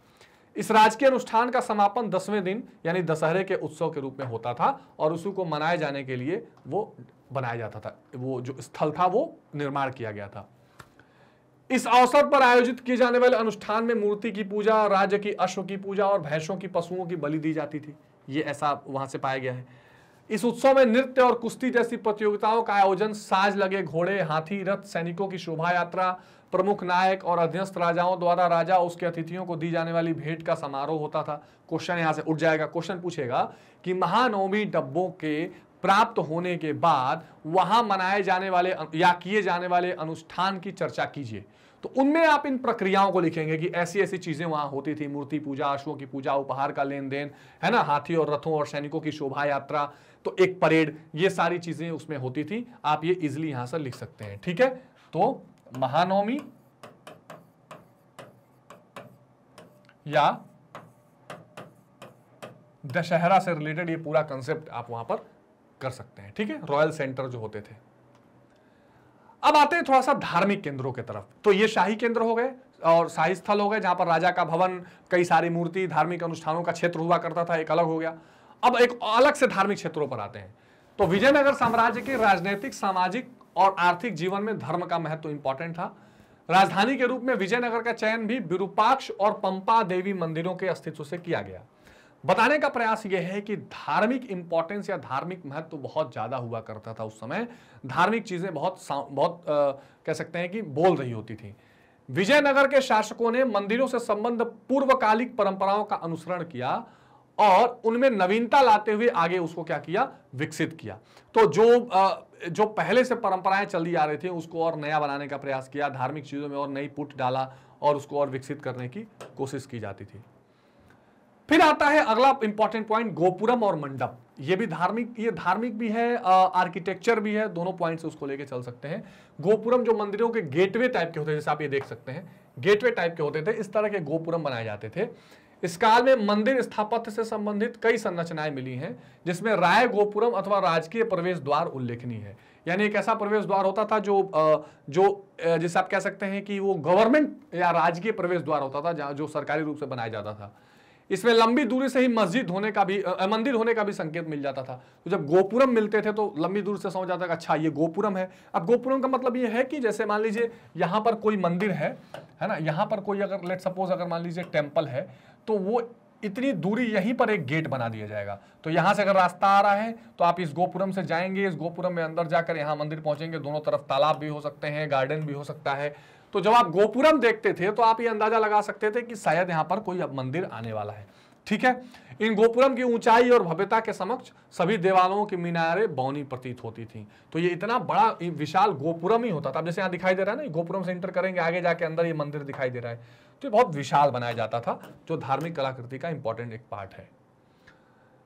इस राजकीय अनुष्ठान का समापन 10वें दिन यानी दशहरे के उत्सव के रूप में होता था और उसी को मनाए जाने के लिए वो बनाया जाता था, वो जो स्थल था वो निर्माण किया गया था। इस अवसर पर आयोजित किए जाने वाले अनुष्ठान में मूर्ति की पूजा, राज्य की अश्व की पूजा और भैंसों की पशुओं की बलि दी जाती थी, ये ऐसा वहां से पाया गया है। इस उत्सव में नृत्य और कुश्ती जैसी प्रतियोगिताओं का आयोजन, साज लगे घोड़े, हाथी, रथ, सैनिकों की शोभा यात्रा, प्रमुख नायक और अधीनस्थ राजाओं द्वारा राजा उसके अतिथियों को दी जाने वाली भेंट का समारोह होता था। क्वेश्चन यहाँ से उठ जाएगा, क्वेश्चन पूछेगा कि महानवमी डिब्बों के प्राप्त होने के बाद वहां मनाए जाने वाले या किए जाने वाले अनुष्ठान की चर्चा कीजिए। तो उनमें आप इन प्रक्रियाओं को लिखेंगे कि ऐसी ऐसी चीजें वहां होती थी, मूर्ति पूजा, अश्वों की पूजा, उपहार का लेन देन, है ना, हाथी और रथों और सैनिकों की शोभा यात्रा, तो एक परेड, ये सारी चीजें उसमें होती थी। आप ये इजिली यहां से लिख सकते हैं। ठीक है, तो महानवमी या दशहरा से रिलेटेड ये पूरा कंसेप्ट आप वहां पर कर सकते हैं। ठीक है, रॉयल सेंटर जो होते थे। अब आते हैं थोड़ा सा धार्मिक केंद्रों के तरफ। तो ये शाही केंद्र हो गए और शाही स्थल हो गए जहां पर राजा का भवन, कई सारी मूर्ति, धार्मिक अनुष्ठानों का क्षेत्र हुआ करता था, एक अलग हो गया। अब एक अलग से धार्मिक क्षेत्रों पर आते हैं। तो विजयनगर साम्राज्य के राजनीतिक, सामाजिक और आर्थिक जीवन में धर्म का महत्व इंपॉर्टेंट था। राजधानी के रूप में विजयनगर का चयन भी विरूपाक्ष और पंपा देवी मंदिरों के अस्तित्व से किया गया। बताने का प्रयास यह है कि धार्मिक इंपॉर्टेंस या धार्मिक महत्व तो बहुत ज़्यादा हुआ करता था। उस समय धार्मिक चीज़ें बहुत कह सकते हैं कि बोल रही होती थी। विजयनगर के शासकों ने मंदिरों से संबंध पूर्वकालिक परंपराओं का अनुसरण किया और उनमें नवीनता लाते हुए आगे उसको क्या किया, विकसित किया। तो जो पहले से परंपराएं चली आ रही थी उसको और नया बनाने का प्रयास किया, धार्मिक चीज़ों में और नई पुट डाला और उसको और विकसित करने की कोशिश की जाती थी। फिर आता है अगला इंपॉर्टेंट पॉइंट, गोपुरम और मंडप। ये भी धार्मिक, ये धार्मिक भी है, आर्किटेक्चर भी है, दोनों पॉइंट से उसको लेके चल सकते हैं। गोपुरम जो मंदिरों के गेटवे टाइप के होते थे, जैसे आप ये देख सकते हैं गेटवे टाइप के होते थे, इस तरह के गोपुरम बनाए जाते थे। इस काल में मंदिर स्थापत्य से संबंधित कई संरचनाएं मिली हैं जिसमें राय गोपुरम अथवा राजकीय प्रवेश द्वार उल्लेखनीय है। यानी एक ऐसा प्रवेश द्वार होता था जिसे आप कह सकते हैं कि वो गवर्नमेंट या राजकीय प्रवेश द्वार होता था, जो सरकारी रूप से बनाया जाता था। इसमें लंबी दूरी से ही मंदिर होने का भी संकेत मिल जाता था। तो जब गोपुरम मिलते थे तो लंबी दूर से समझ जाता था अच्छा ये गोपुरम है। अब गोपुरम का मतलब ये है कि जैसे मान लीजिए यहाँ पर कोई मंदिर है ना, यहाँ पर कोई अगर लेट सपोज अगर मान लीजिए टेम्पल है तो वो इतनी दूरी यहीं पर एक गेट बना दिया जाएगा। तो यहाँ से अगर रास्ता आ रहा है तो आप इस गोपुरम से जाएंगे, इस गोपुरम में अंदर जाकर यहाँ मंदिर पहुँचेंगे। दोनों तरफ तालाब भी हो सकते हैं, गार्डन भी हो सकता है। तो जब आप गोपुरम देखते थे तो आप ये अंदाजा लगा सकते थे कि शायद यहाँ पर कोई अब मंदिर आने वाला है। ठीक है, इन गोपुरम की ऊंचाई और भव्यता के समक्ष सभी देवालयों की मीनारें बौनी प्रतीत होती थीं। तो ये इतना बड़ा विशाल गोपुरम ही होता था। अब जैसे यहाँ दिखाई दे रहा है ना, गोपुरम से इंटर करेंगे आगे जाके अंदर ये मंदिर दिखाई दे रहा है। तो ये बहुत विशाल बनाया जाता था, जो धार्मिक कलाकृति का इंपॉर्टेंट एक पार्ट है।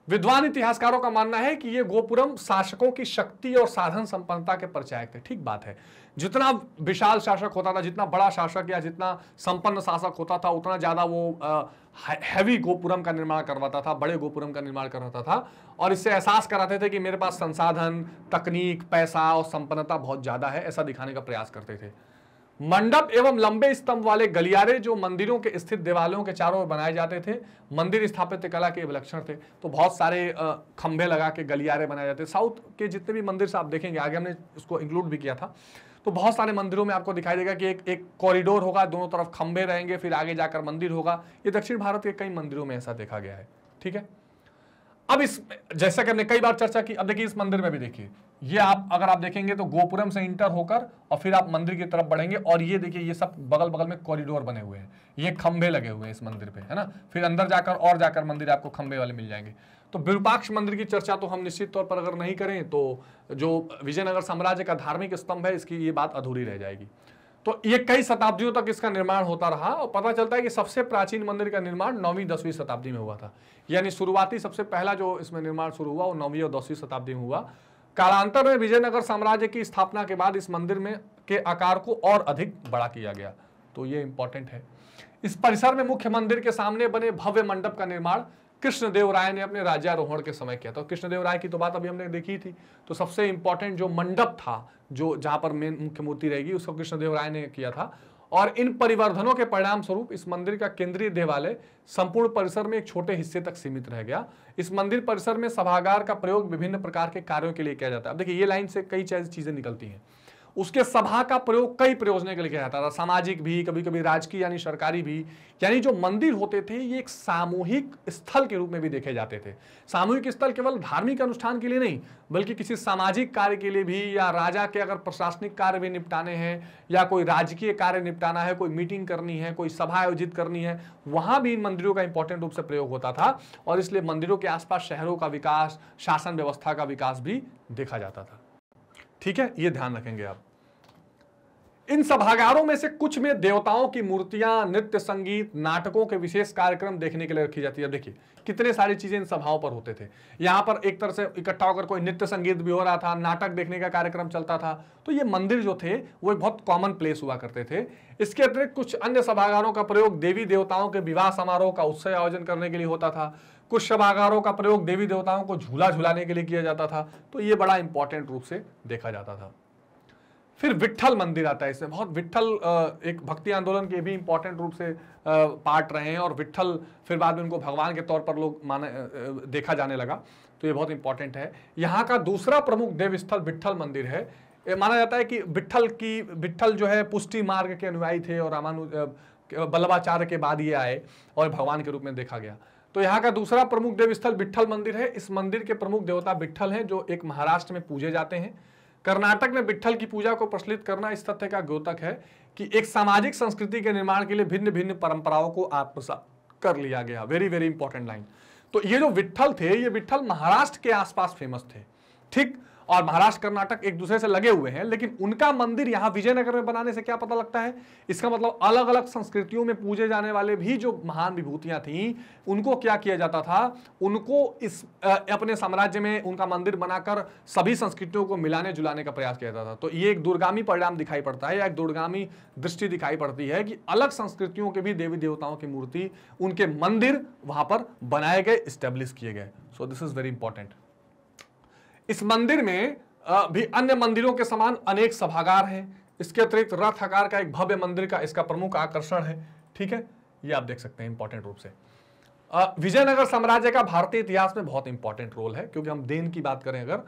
विद्वान इतिहासकारों का मानना है कि ये गोपुरम शासकों की शक्ति और साधन संपन्नता के परिचायक थे। ठीक बात है, जितना विशाल शासक होता था, जितना बड़ा शासक या जितना संपन्न शासक होता था, उतना ज़्यादा वो हैवी गोपुरम का निर्माण करवाता था, बड़े गोपुरम का निर्माण करवाता था। और इससे एहसास कराते थे कि मेरे पास संसाधन, तकनीक, पैसा और संपन्नता बहुत ज़्यादा है, ऐसा दिखाने का प्रयास करते थे। मंडप एवं लंबे स्तंभ वाले गलियारे जो मंदिरों के स्थित देवालयों के चारों ओर बनाए जाते थे, मंदिर स्थापत्य कला के विलक्षण थे। तो बहुत सारे खंभे लगा के गलियारे बनाए जाते। साउथ के जितने भी मंदिर आप देखेंगे, आगे हमने इसको इंक्लूड भी किया था, तो बहुत सारे मंदिरों में आपको दिखाई देगा कि एक कॉरिडोर होगा, दोनों तरफ खंभे रहेंगे, फिर आगे जाकर मंदिर होगा। ये दक्षिण भारत के कई मंदिरों में ऐसा देखा गया है। ठीक है, अब इस जैसा कि हमने कई बार चर्चा की, अब देखिए इस मंदिर में भी देखिए, ये अगर आप देखेंगे तो गोपुरम से इंटर होकर और फिर आप मंदिर की तरफ बढ़ेंगे और ये देखिए ये सब बगल बगल में कॉरिडोर बने हुए हैं, ये खंभे लगे हुए हैं इस मंदिर पे, है ना। फिर अंदर जाकर और मंदिर आपको खंभे वाले मिल जाएंगे। तो विरूपाक्ष मंदिर की चर्चा तो हम निश्चित तौर पर अगर नहीं करें तो जो विजयनगर साम्राज्य का धार्मिक स्तंभ है इसकी ये बात अधूरी रह जाएगी। तो ये कई शताब्दियों तक इसका निर्माण होता रहा और पता चलता है कि सबसे प्राचीन मंदिर का निर्माण 9वीं 10वीं शताब्दी में हुआ था, यानी शुरुआती सबसे पहला जो इसमें निर्माण शुरू हुआ वो 9वीं और 10वीं शताब्दी में हुआ। कालांतर में विजयनगर साम्राज्य की स्थापना के बाद इस मंदिर में के आकार को और अधिक बड़ा किया गया, तो ये इंपॉर्टेंट है। इस परिसर में मुख्य मंदिर के सामने बने भव्य मंडप का निर्माण कृष्णदेव राय ने अपने राज्यारोहण के समय किया था। कृष्णदेव राय की तो बात अभी हमने देखी थी। तो सबसे इंपॉर्टेंट जो मंडप था, जो जहां पर मेन मुख्य मूर्ति रहेगी, उसको कृष्णदेव राय ने किया था। और इन परिवर्धनों के परिणाम स्वरूप इस मंदिर का केंद्रीय देवालय संपूर्ण परिसर में एक छोटे हिस्से तक सीमित रह गया। इस मंदिर परिसर में सभागार का प्रयोग विभिन्न प्रकार के कार्यों के लिए किया जाता है। अब देखिए, ये लाइन से कई चीजें निकलती हैं। उसके सभा का प्रयोग कई प्रयोजनों के लिए किया जाता था, सामाजिक भी, कभी कभी राजकीय यानी सरकारी भी। यानी जो मंदिर होते थे ये एक सामूहिक स्थल के रूप में भी देखे जाते थे। सामूहिक स्थल केवल धार्मिक अनुष्ठान के लिए नहीं, बल्कि किसी सामाजिक कार्य के लिए भी, या राजा के अगर प्रशासनिक कार्य भी निपटाने हैं, या कोई राजकीय कार्य निपटाना है, कोई मीटिंग करनी है, कोई सभा आयोजित करनी है, वहाँ भी इन मंदिरों का इंपॉर्टेंट रूप से प्रयोग होता था। और इसलिए मंदिरों के आसपास शहरों का विकास, शासन व्यवस्था का विकास भी देखा जाता था। ठीक है, ये ध्यान रखेंगे आप। इन सभागारों में से कुछ में देवताओं की मूर्तियां, नृत्य, संगीत, नाटकों के विशेष कार्यक्रम देखने के लिए रखी जाती है। देखिए कितने सारी चीजें इन सभाओं पर होते थे। यहाँ पर एक तरह से इकट्ठा होकर कोई नृत्य संगीत भी हो रहा था, नाटक देखने का कार्यक्रम चलता था। तो ये मंदिर जो थे वो एक बहुत कॉमन प्लेस हुआ करते थे। इसके अतिरिक्त कुछ अन्य सभागारों का प्रयोग देवी देवताओं के विवाह समारोह का उत्सव आयोजन करने के लिए होता था। कुछ सभागारों का प्रयोग देवी देवताओं को झूला झूलाने के लिए किया जाता था। तो ये बड़ा इंपॉर्टेंट रूप से देखा जाता था। फिर विट्ठल मंदिर आता है। इसमें बहुत विट्ठल एक भक्ति आंदोलन के भी इम्पोर्टेंट रूप से पार्ट रहे हैं, और विट्ठल फिर बाद में उनको भगवान के तौर पर लोग माने देखा जाने लगा। तो ये बहुत इंपॉर्टेंट है। यहाँ का दूसरा प्रमुख देवस्थल विट्ठल मंदिर है। ये माना जाता है कि विट्ठल जो है पुष्टि मार्ग के अनुयायी थे और बल्लभाचार्य के बाद ये आए और भगवान के रूप में देखा गया। तो यहाँ का दूसरा प्रमुख देवस्थल विट्ठल मंदिर है। इस मंदिर के प्रमुख देवता विट्ठल हैं, जो एक महाराष्ट्र में पूजे जाते हैं। कर्नाटक में विट्ठल की पूजा को प्रचलित करना इस तथ्य का द्योतक है कि एक सामाजिक संस्कृति के निर्माण के लिए भिन्न भिन्न परंपराओं को आत्मसात कर लिया गया। Very very important line. तो ये जो विट्ठल थे, ये विट्ठल महाराष्ट्र के आसपास फेमस थे, ठीक, और महाराष्ट्र कर्नाटक एक दूसरे से लगे हुए हैं। लेकिन उनका मंदिर यहाँ विजयनगर में बनाने से क्या पता लगता है, इसका मतलब अलग अलग संस्कृतियों में पूजे जाने वाले भी जो महान विभूतियां थीं, उनको क्या किया जाता था, उनको इस अपने साम्राज्य में उनका मंदिर बनाकर सभी संस्कृतियों को मिलाने जुलाने का प्रयास किया जाता था। तो ये एक दूरगामी परिणाम दिखाई पड़ता है, या एक दूरगामी दृष्टि दिखाई पड़ती है कि अलग संस्कृतियों के भी देवी देवताओं की मूर्ति, उनके मंदिर वहाँ पर बनाए गए, इस्टेब्लिश किए गए। So this is very important. इस मंदिर में भी अन्य मंदिरों के समान अनेक सभागार हैं। इसके अतिरिक्त रथ आकार का एक भव्य मंदिर का इसका प्रमुख आकर्षण है। ठीक है, ये आप देख सकते हैं इंपॉर्टेंट रूप से। विजयनगर साम्राज्य का भारतीय इतिहास में बहुत इंपॉर्टेंट रोल है, क्योंकि हम देन की बात करें अगर,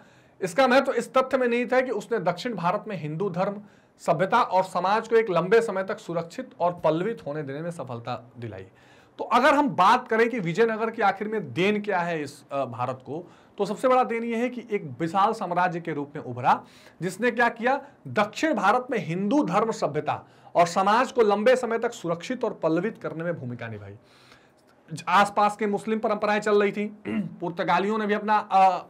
इसका महत्व तो इस तथ्य में नहीं था कि उसने दक्षिण भारत में हिंदू धर्म, सभ्यता और समाज को एक लंबे समय तक सुरक्षित और पल्लवित होने देने में सफलता दिलाई। तो अगर हम बात करें कि विजयनगर के आखिर में देन क्या है इस भारत को, तो सबसे बड़ा देन यह है कि एक विशाल साम्राज्य के रूप में उभरा, जिसने क्या किया, दक्षिण भारत में हिंदू धर्म, सभ्यता और समाज को लंबे समय तक सुरक्षित और पल्लवित करने में भूमिका निभाई। आसपास के मुस्लिम परंपराएं चल रही थी, पुर्तगालियों ने भी अपना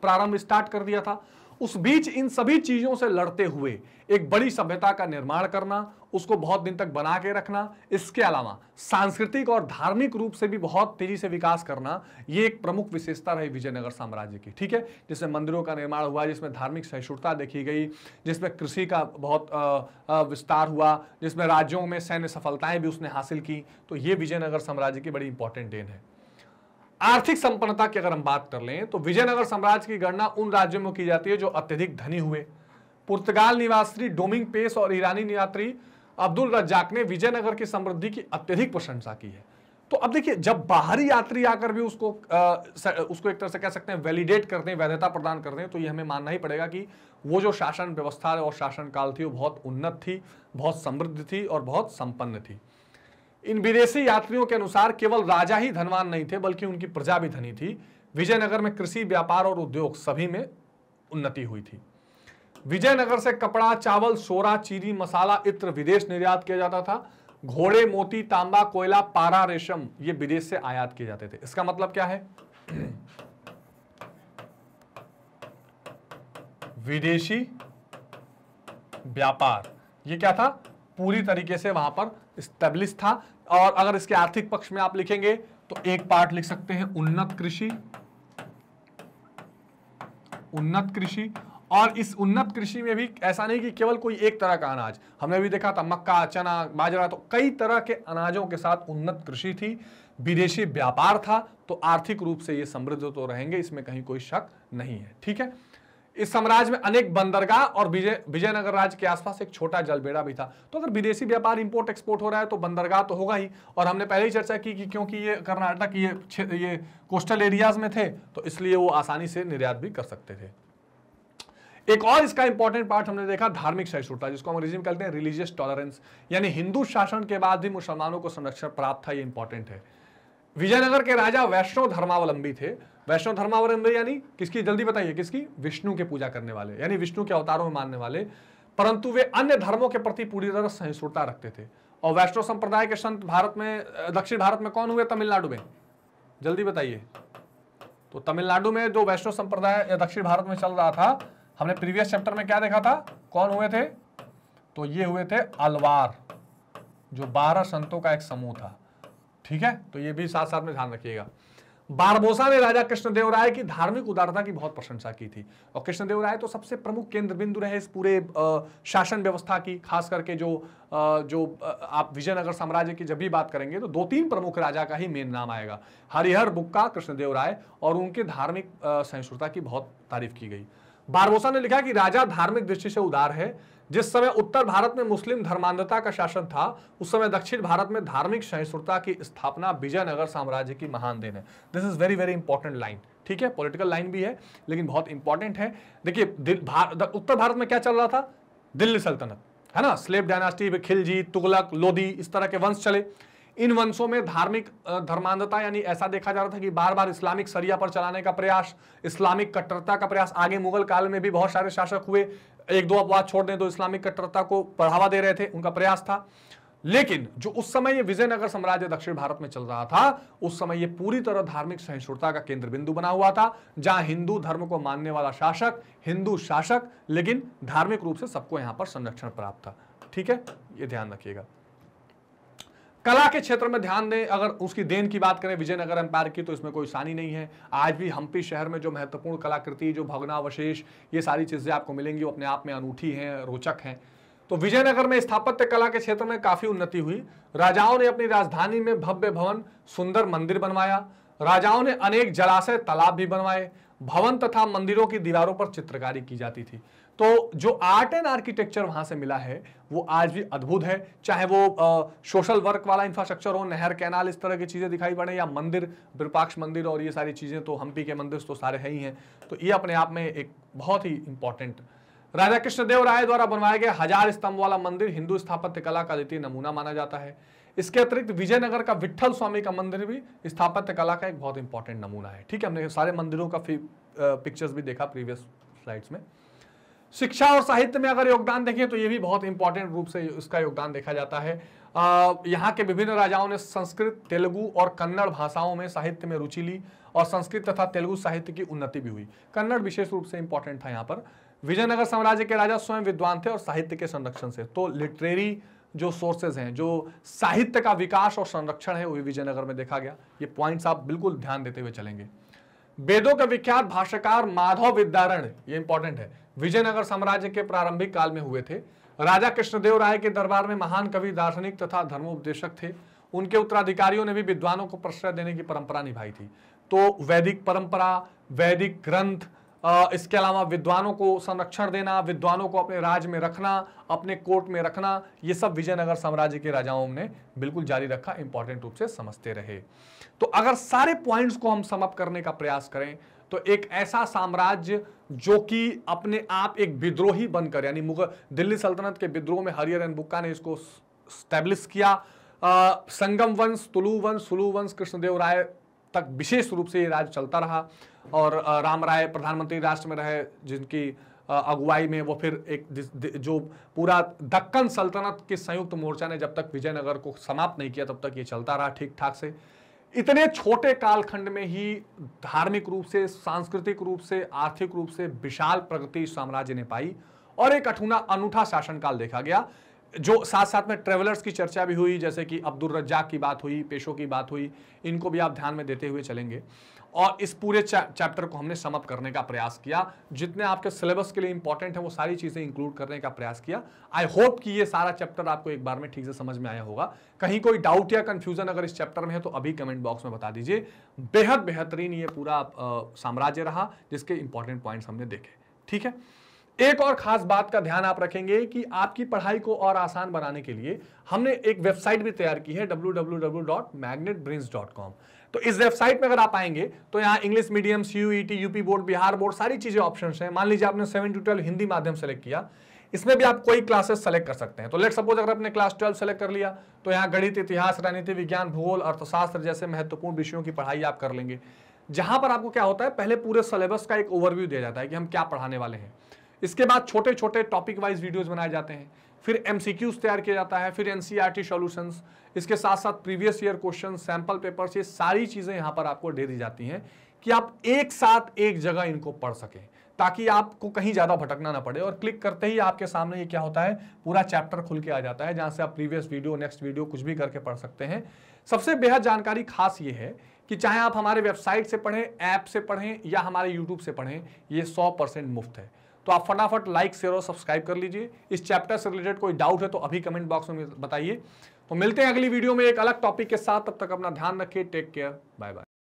प्रारंभ स्टार्ट कर दिया था। उस बीच इन सभी चीजों से लड़ते हुए एक बड़ी सभ्यता का निर्माण करना, उसको बहुत दिन तक बना के रखना, इसके अलावा सांस्कृतिक और धार्मिक रूप से भी बहुत तेजी से विकास करना, ये एक प्रमुख विशेषता रही विजयनगर साम्राज्य की। ठीक है, जिसमें मंदिरों का निर्माण हुआ, जिसमें धार्मिक सहिष्णुता देखी गई, जिसमें कृषि का बहुत विस्तार हुआ, जिसमें राज्यों में सैन्य सफलताएं भी उसने हासिल की। तो ये विजयनगर साम्राज्य की बड़ी इंपॉर्टेंट देन है। आर्थिक संपन्नता की अगर हम बात कर लें तो विजयनगर साम्राज्य की गणना उन राज्यों में की जाती है जो अत्यधिक धनी हुए। पुर्तगाल निवासी डोमिंगो पेस और ईरानी निवासी अब्दुल रज्जाक ने विजयनगर की समृद्धि की अत्यधिक प्रशंसा की है। तो अब देखिए, जब बाहरी यात्री आकर भी उसको एक तरह से कह सकते हैं वैलिडेट कर दें, वैधता प्रदान कर दें, तो ये हमें मानना ही पड़ेगा कि वो जो शासन व्यवस्था और शासनकाल थी वो बहुत उन्नत थी, बहुत समृद्ध थी और बहुत संपन्न थी। इन विदेशी यात्रियों के अनुसार केवल राजा ही धनवान नहीं थे, बल्कि उनकी प्रजा भी धनी थी। विजयनगर में कृषि, व्यापार और उद्योग सभी में उन्नति हुई थी। विजयनगर से कपड़ा, चावल, सोरा, चीनी, मसाला, इत्र विदेश निर्यात किया जाता था। घोड़े, मोती, तांबा, कोयला, पारा, रेशम ये विदेश से आयात किए जाते थे। इसका मतलब क्या है विदेशी व्यापार, ये क्या था, पूरी तरीके से वहां पर स्टेब्लिश था। और अगर इसके आर्थिक पक्ष में आप लिखेंगे तो एक पार्ट लिख सकते हैं उन्नत कृषि। और इस उन्नत कृषि में भी ऐसा नहीं कि केवल कोई एक तरह का अनाज, हमने भी देखा था मक्का, चना, बाजरा, तो कई तरह के अनाजों के साथ उन्नत कृषि थी। विदेशी व्यापार था, तो आर्थिक रूप से ये समृद्ध तो रहेंगे, इसमें कहीं कोई शक नहीं है। ठीक है, इस साम्राज्य में अनेक बंदरगाह और विजयनगर राज्य के आसपास एक छोटा जलबेड़ा भी था। तो अगर विदेशी व्यापार इंपोर्ट एक्सपोर्ट हो रहा है तो बंदरगाह तो होगा ही। और हमने पहले ही चर्चा की कि क्योंकि ये कर्नाटक ये कोस्टल एरियाज में थे तो इसलिए वो आसानी से निर्यात भी कर सकते थे। एक और इसका इंपॉर्टेंट पार्ट हमने देखा धार्मिक सहिष्णुता, जिसको हम अंग्रेजी में कहते हैं रिलीजियस टॉलरेंस, यानी हिंदू शासन के बाद भी मुसलमानों को संरक्षण प्राप्त था, ये इंपॉर्टेंट है। विजयनगर के राजा वैष्णव धर्मावलंबी थे। वैष्णव धर्मावलंबी यानी किसकी, जल्दी बताइए किसकी, विष्णु के पूजा करने वाले, यानी विष्णु के अवतारों में मानने वाले, परंतु वे अन्य धर्मों के प्रति पूरी तरह सहिष्णुता रखते थे। और वैष्णव संप्रदाय के संत भारत में, दक्षिण भारत में कौन हुए, तमिलनाडु में, जल्दी बताइए। तो तमिलनाडु में जो वैष्णव संप्रदाय या दक्षिण भारत में चल रहा था, हमने प्रीवियस चैप्टर में क्या देखा था, कौन हुए थे, तो ये हुए थे अलवार, जो 12 संतों का एक समूह था। ठीक है, तो ये भी साथ साथ में ध्यान रखिएगा। बारबोसा ने राजा कृष्णदेव राय की धार्मिक उदारता की बहुत प्रशंसा की थी। और कृष्णदेव राय तो सबसे प्रमुख केंद्र बिंदु रहे इस पूरे शासन व्यवस्था की, खास करके जो आप विजयनगर साम्राज्य की जब भी बात करेंगे तो 2-3 प्रमुख राजा का ही मेन नाम आएगा, हरिहर, बुक्का, कृष्णदेव राय, और उनके धार्मिक सहिष्णुता की बहुत तारीफ की गई। बारबोसा ने लिखा कि राजा धार्मिक दृष्टि से उदार है। जिस समय उत्तर भारत में मुस्लिम धर्मांधता का शासन था, उस समय दक्षिण भारत में धार्मिक सहिष्णुता की स्थापना विजयनगर साम्राज्य की महान देन है। This is very very important line. ठीक है, पॉलिटिकल लाइन भी है लेकिन बहुत इंपॉर्टेंट है। देखिए, उत्तर भारत में क्या चल रहा था, दिल्ली सल्तनत है ना, स्लेब डायनास्टी, खिलजी, तुगलक, लोधी, इस तरह के वंश चले। इन वंशों में धार्मिक धर्मांधता, यानी ऐसा देखा जा रहा था कि बार बार इस्लामिक शरिया पर चलाने का प्रयास, इस्लामिक कट्टरता का प्रयास। आगे मुगल काल में भी बहुत सारे शासक हुए, 1-2 अपवाद छोड़ दें तो इस्लामिक कट्टरता को बढ़ावा दे रहे थे, उनका प्रयास था। लेकिन जो उस समय ये विजयनगर साम्राज्य दक्षिण भारत में चल रहा था, उस समय ये पूरी तरह धार्मिक सहिष्णुता का केंद्र बिंदु बना हुआ था, जहां हिंदू धर्म को मानने वाला शासक, हिंदू शासक, लेकिन धार्मिक रूप से सबको यहाँ पर संरक्षण प्राप्त था। ठीक है, ये ध्यान रखिएगा। कला के क्षेत्र में ध्यान दें, अगर उसकी देन की बात करें विजयनगर एम्पायर की, तो इसमें कोई सानी नहीं है। आज भी हम्पी शहर में जो महत्वपूर्ण कलाकृति, जो भग्नावशेष, ये सारी चीज़ें आपको मिलेंगी, वो अपने आप में अनूठी हैं, रोचक हैं। तो विजयनगर में स्थापत्य कला के क्षेत्र में काफ़ी उन्नति हुई। राजाओं ने अपनी राजधानी में भव्य भवन, सुंदर मंदिर बनवाया। राजाओं ने अनेक जलाशय, तालाब भी बनवाए। भवन तथा मंदिरों की दीवारों पर चित्रकारी की जाती थी। तो जो आर्ट एंड आर्किटेक्चर वहाँ से मिला है वो आज भी अद्भुत है, चाहे वो सोशल वर्क वाला इंफ्रास्ट्रक्चर हो, नहर, कैनाल, इस तरह की चीज़ें दिखाई पड़े, या मंदिर, विरूपाक्ष मंदिर और ये सारी चीज़ें, तो हम्पी के मंदिर तो सारे है ही हैं। तो ये अपने आप में एक बहुत ही इंपॉर्टेंट, राजा कृष्णदेव राय द्वारा बनवाया गया 1000 स्तंभ वाला मंदिर हिंदू स्थापत्य कला का द्वितीय नमूना माना जाता है। इसके अतिरिक्त विजयनगर का विट्ठल स्वामी का मंदिर भी स्थापत्य कला का एक बहुत इंपॉर्टेंट नमूना है। ठीक है, हमने सारे मंदिरों का पिक्चर्स भी देखा प्रीवियस स्लाइड्स में। शिक्षा और साहित्य में अगर योगदान देखें तो ये भी बहुत इंपॉर्टेंट रूप से इसका योगदान देखा जाता है। यहाँ के विभिन्न राजाओं ने संस्कृत, तेलुगु और कन्नड़ भाषाओं में साहित्य में रुचि ली और संस्कृत तथा तेलुगु साहित्य की उन्नति भी हुई। कन्नड़ विशेष रूप से इंपॉर्टेंट था यहाँ पर। विजयनगर साम्राज्य के राजा स्वयं विद्वान थे और साहित्य के संरक्षण से, तो लिटरेरी जो सोर्सेज हैं, जो साहित्य का विकास और संरक्षण है, वो विजयनगर में देखा गया। ये पॉइंट्स आप बिल्कुल ध्यान देते हुए चलेंगे। वेदों के विख्यात भाष्यकार माधव विद्यारण्य, ये इंपॉर्टेंट है, विजयनगर साम्राज्य के प्रारंभिक काल में हुए थे। राजा कृष्णदेव राय के दरबार में महान कवि, दार्शनिक तथा धर्मोपदेशक थे। उनके उत्तराधिकारियों ने भी विद्वानों को प्रश्रय देने की परंपरा निभाई थी। तो वैदिक परंपरा, वैदिक ग्रंथ, इसके अलावा विद्वानों को संरक्षण देना, विद्वानों को अपने राज्य में रखना, अपने कोर्ट में रखना, ये सब विजयनगर साम्राज्य के राजाओं ने बिल्कुल जारी रखा, इंपॉर्टेंट रूप से समझते रहे। तो अगर सारे पॉइंट्स को हम समअप करने का प्रयास करें तो एक ऐसा साम्राज्य जो कि अपने आप एक विद्रोही बनकर, यानी दिल्ली सल्तनत के विद्रोह में हरिहर एंड बुक्का ने इसको स्टैब्लिश किया। संगम वंश, तुलु वंश, सालुव वंश, कृष्णदेव राय तक विशेष रूप से ये राज्य चलता रहा। और राम राय प्रधानमंत्री राष्ट्र में रहे, जिनकी अगुवाई में वो फिर एक जो पूरा दक्कन सल्तनत के संयुक्त मोर्चा ने जब तक विजयनगर को समाप्त नहीं किया तब तक ये चलता रहा ठीक ठाक से। इतने छोटे कालखंड में ही धार्मिक रूप से, सांस्कृतिक रूप से, आर्थिक रूप से विशाल प्रगति साम्राज्य ने पाई और एक अनूठा शासनकाल देखा गया, जो साथ साथ में ट्रेवलर्स की चर्चा भी हुई, जैसे कि अब्दुल रज्जाक की बात हुई, पेशों की बात हुई, इनको भी आप ध्यान में देते हुए चलेंगे। और इस पूरे चैप्टर को हमने समअप करने का प्रयास किया, जितने आपके सिलेबस के लिए इंपॉर्टेंट है वो सारी चीज़ें इंक्लूड करने का प्रयास किया। आई होप कि ये सारा चैप्टर आपको एक बार में ठीक से समझ में आया होगा। कहीं कोई डाउट या कन्फ्यूजन अगर इस चैप्टर में है तो अभी कमेंट बॉक्स में बता दीजिए। बेहद बेहतरीन ये पूरा साम्राज्य रहा जिसके इंपॉर्टेंट पॉइंट्स हमने देखे, ठीक है। एक और खास बात का ध्यान आप रखेंगे कि आपकी पढ़ाई को और आसान बनाने के लिए हमने एक वेबसाइट भी तैयार की है, www.magnetbrains.com। तो इस वेबसाइट में अगर आप आएंगे तो यहाँ English medium, CUET, UP board, Bihar board, सारी चीजें ऑप्शंस हैं। मान लीजिए आपने 7 to 12 हिंदी माध्यम सेलेक्ट किया, इसमें भी आप कोई क्लासेस सेलेक्ट कर सकते हैं। तो लेट सपोज अगर आपने क्लास 12 सेलेक्ट कर लिया तो यहाँ गणित, इतिहास, राजनीति विज्ञान, भूगोल, अर्थशास्त्र जैसे महत्वपूर्ण विषयों की पढ़ाई आप कर लेंगे। जहां पर आपको क्या होता है, पहले पूरे सिलेबस का एक ओवरव्यू दिया जाता है कि हम क्या पढ़ाने वाले हैं। इसके बाद छोटे छोटे टॉपिक वाइज वीडियोस बनाए जाते हैं, फिर MCQs तैयार किया जाता है, फिर NCERT सॉल्यूशंस, इसके साथ साथ previous year question, sample papers, ये सारी चीज़ें यहाँ पर आपको दे दी जाती हैं कि आप एक साथ एक जगह इनको पढ़ सकें, ताकि आपको कहीं ज़्यादा भटकना ना पड़े। और क्लिक करते ही आपके सामने ये क्या होता है, पूरा चैप्टर खुल के आ जाता है, जहाँ से आप प्रीवियस वीडियो, नेक्स्ट वीडियो कुछ भी करके पढ़ सकते हैं। सबसे बेहद जानकारी खास ये है कि चाहे आप हमारे वेबसाइट से पढ़ें, ऐप से पढ़ें या हमारे यूट्यूब से पढ़ें, ये 100% मुफ्त है। तो आप फटाफट लाइक, शेयर और सब्सक्राइब कर लीजिए। इस चैप्टर से रिलेटेड कोई डाउट है तो अभी कमेंट बॉक्स में बताइए। तो मिलते हैं अगली वीडियो में एक अलग टॉपिक के साथ। तब तक अपना ध्यान रखिए। Take care, bye bye.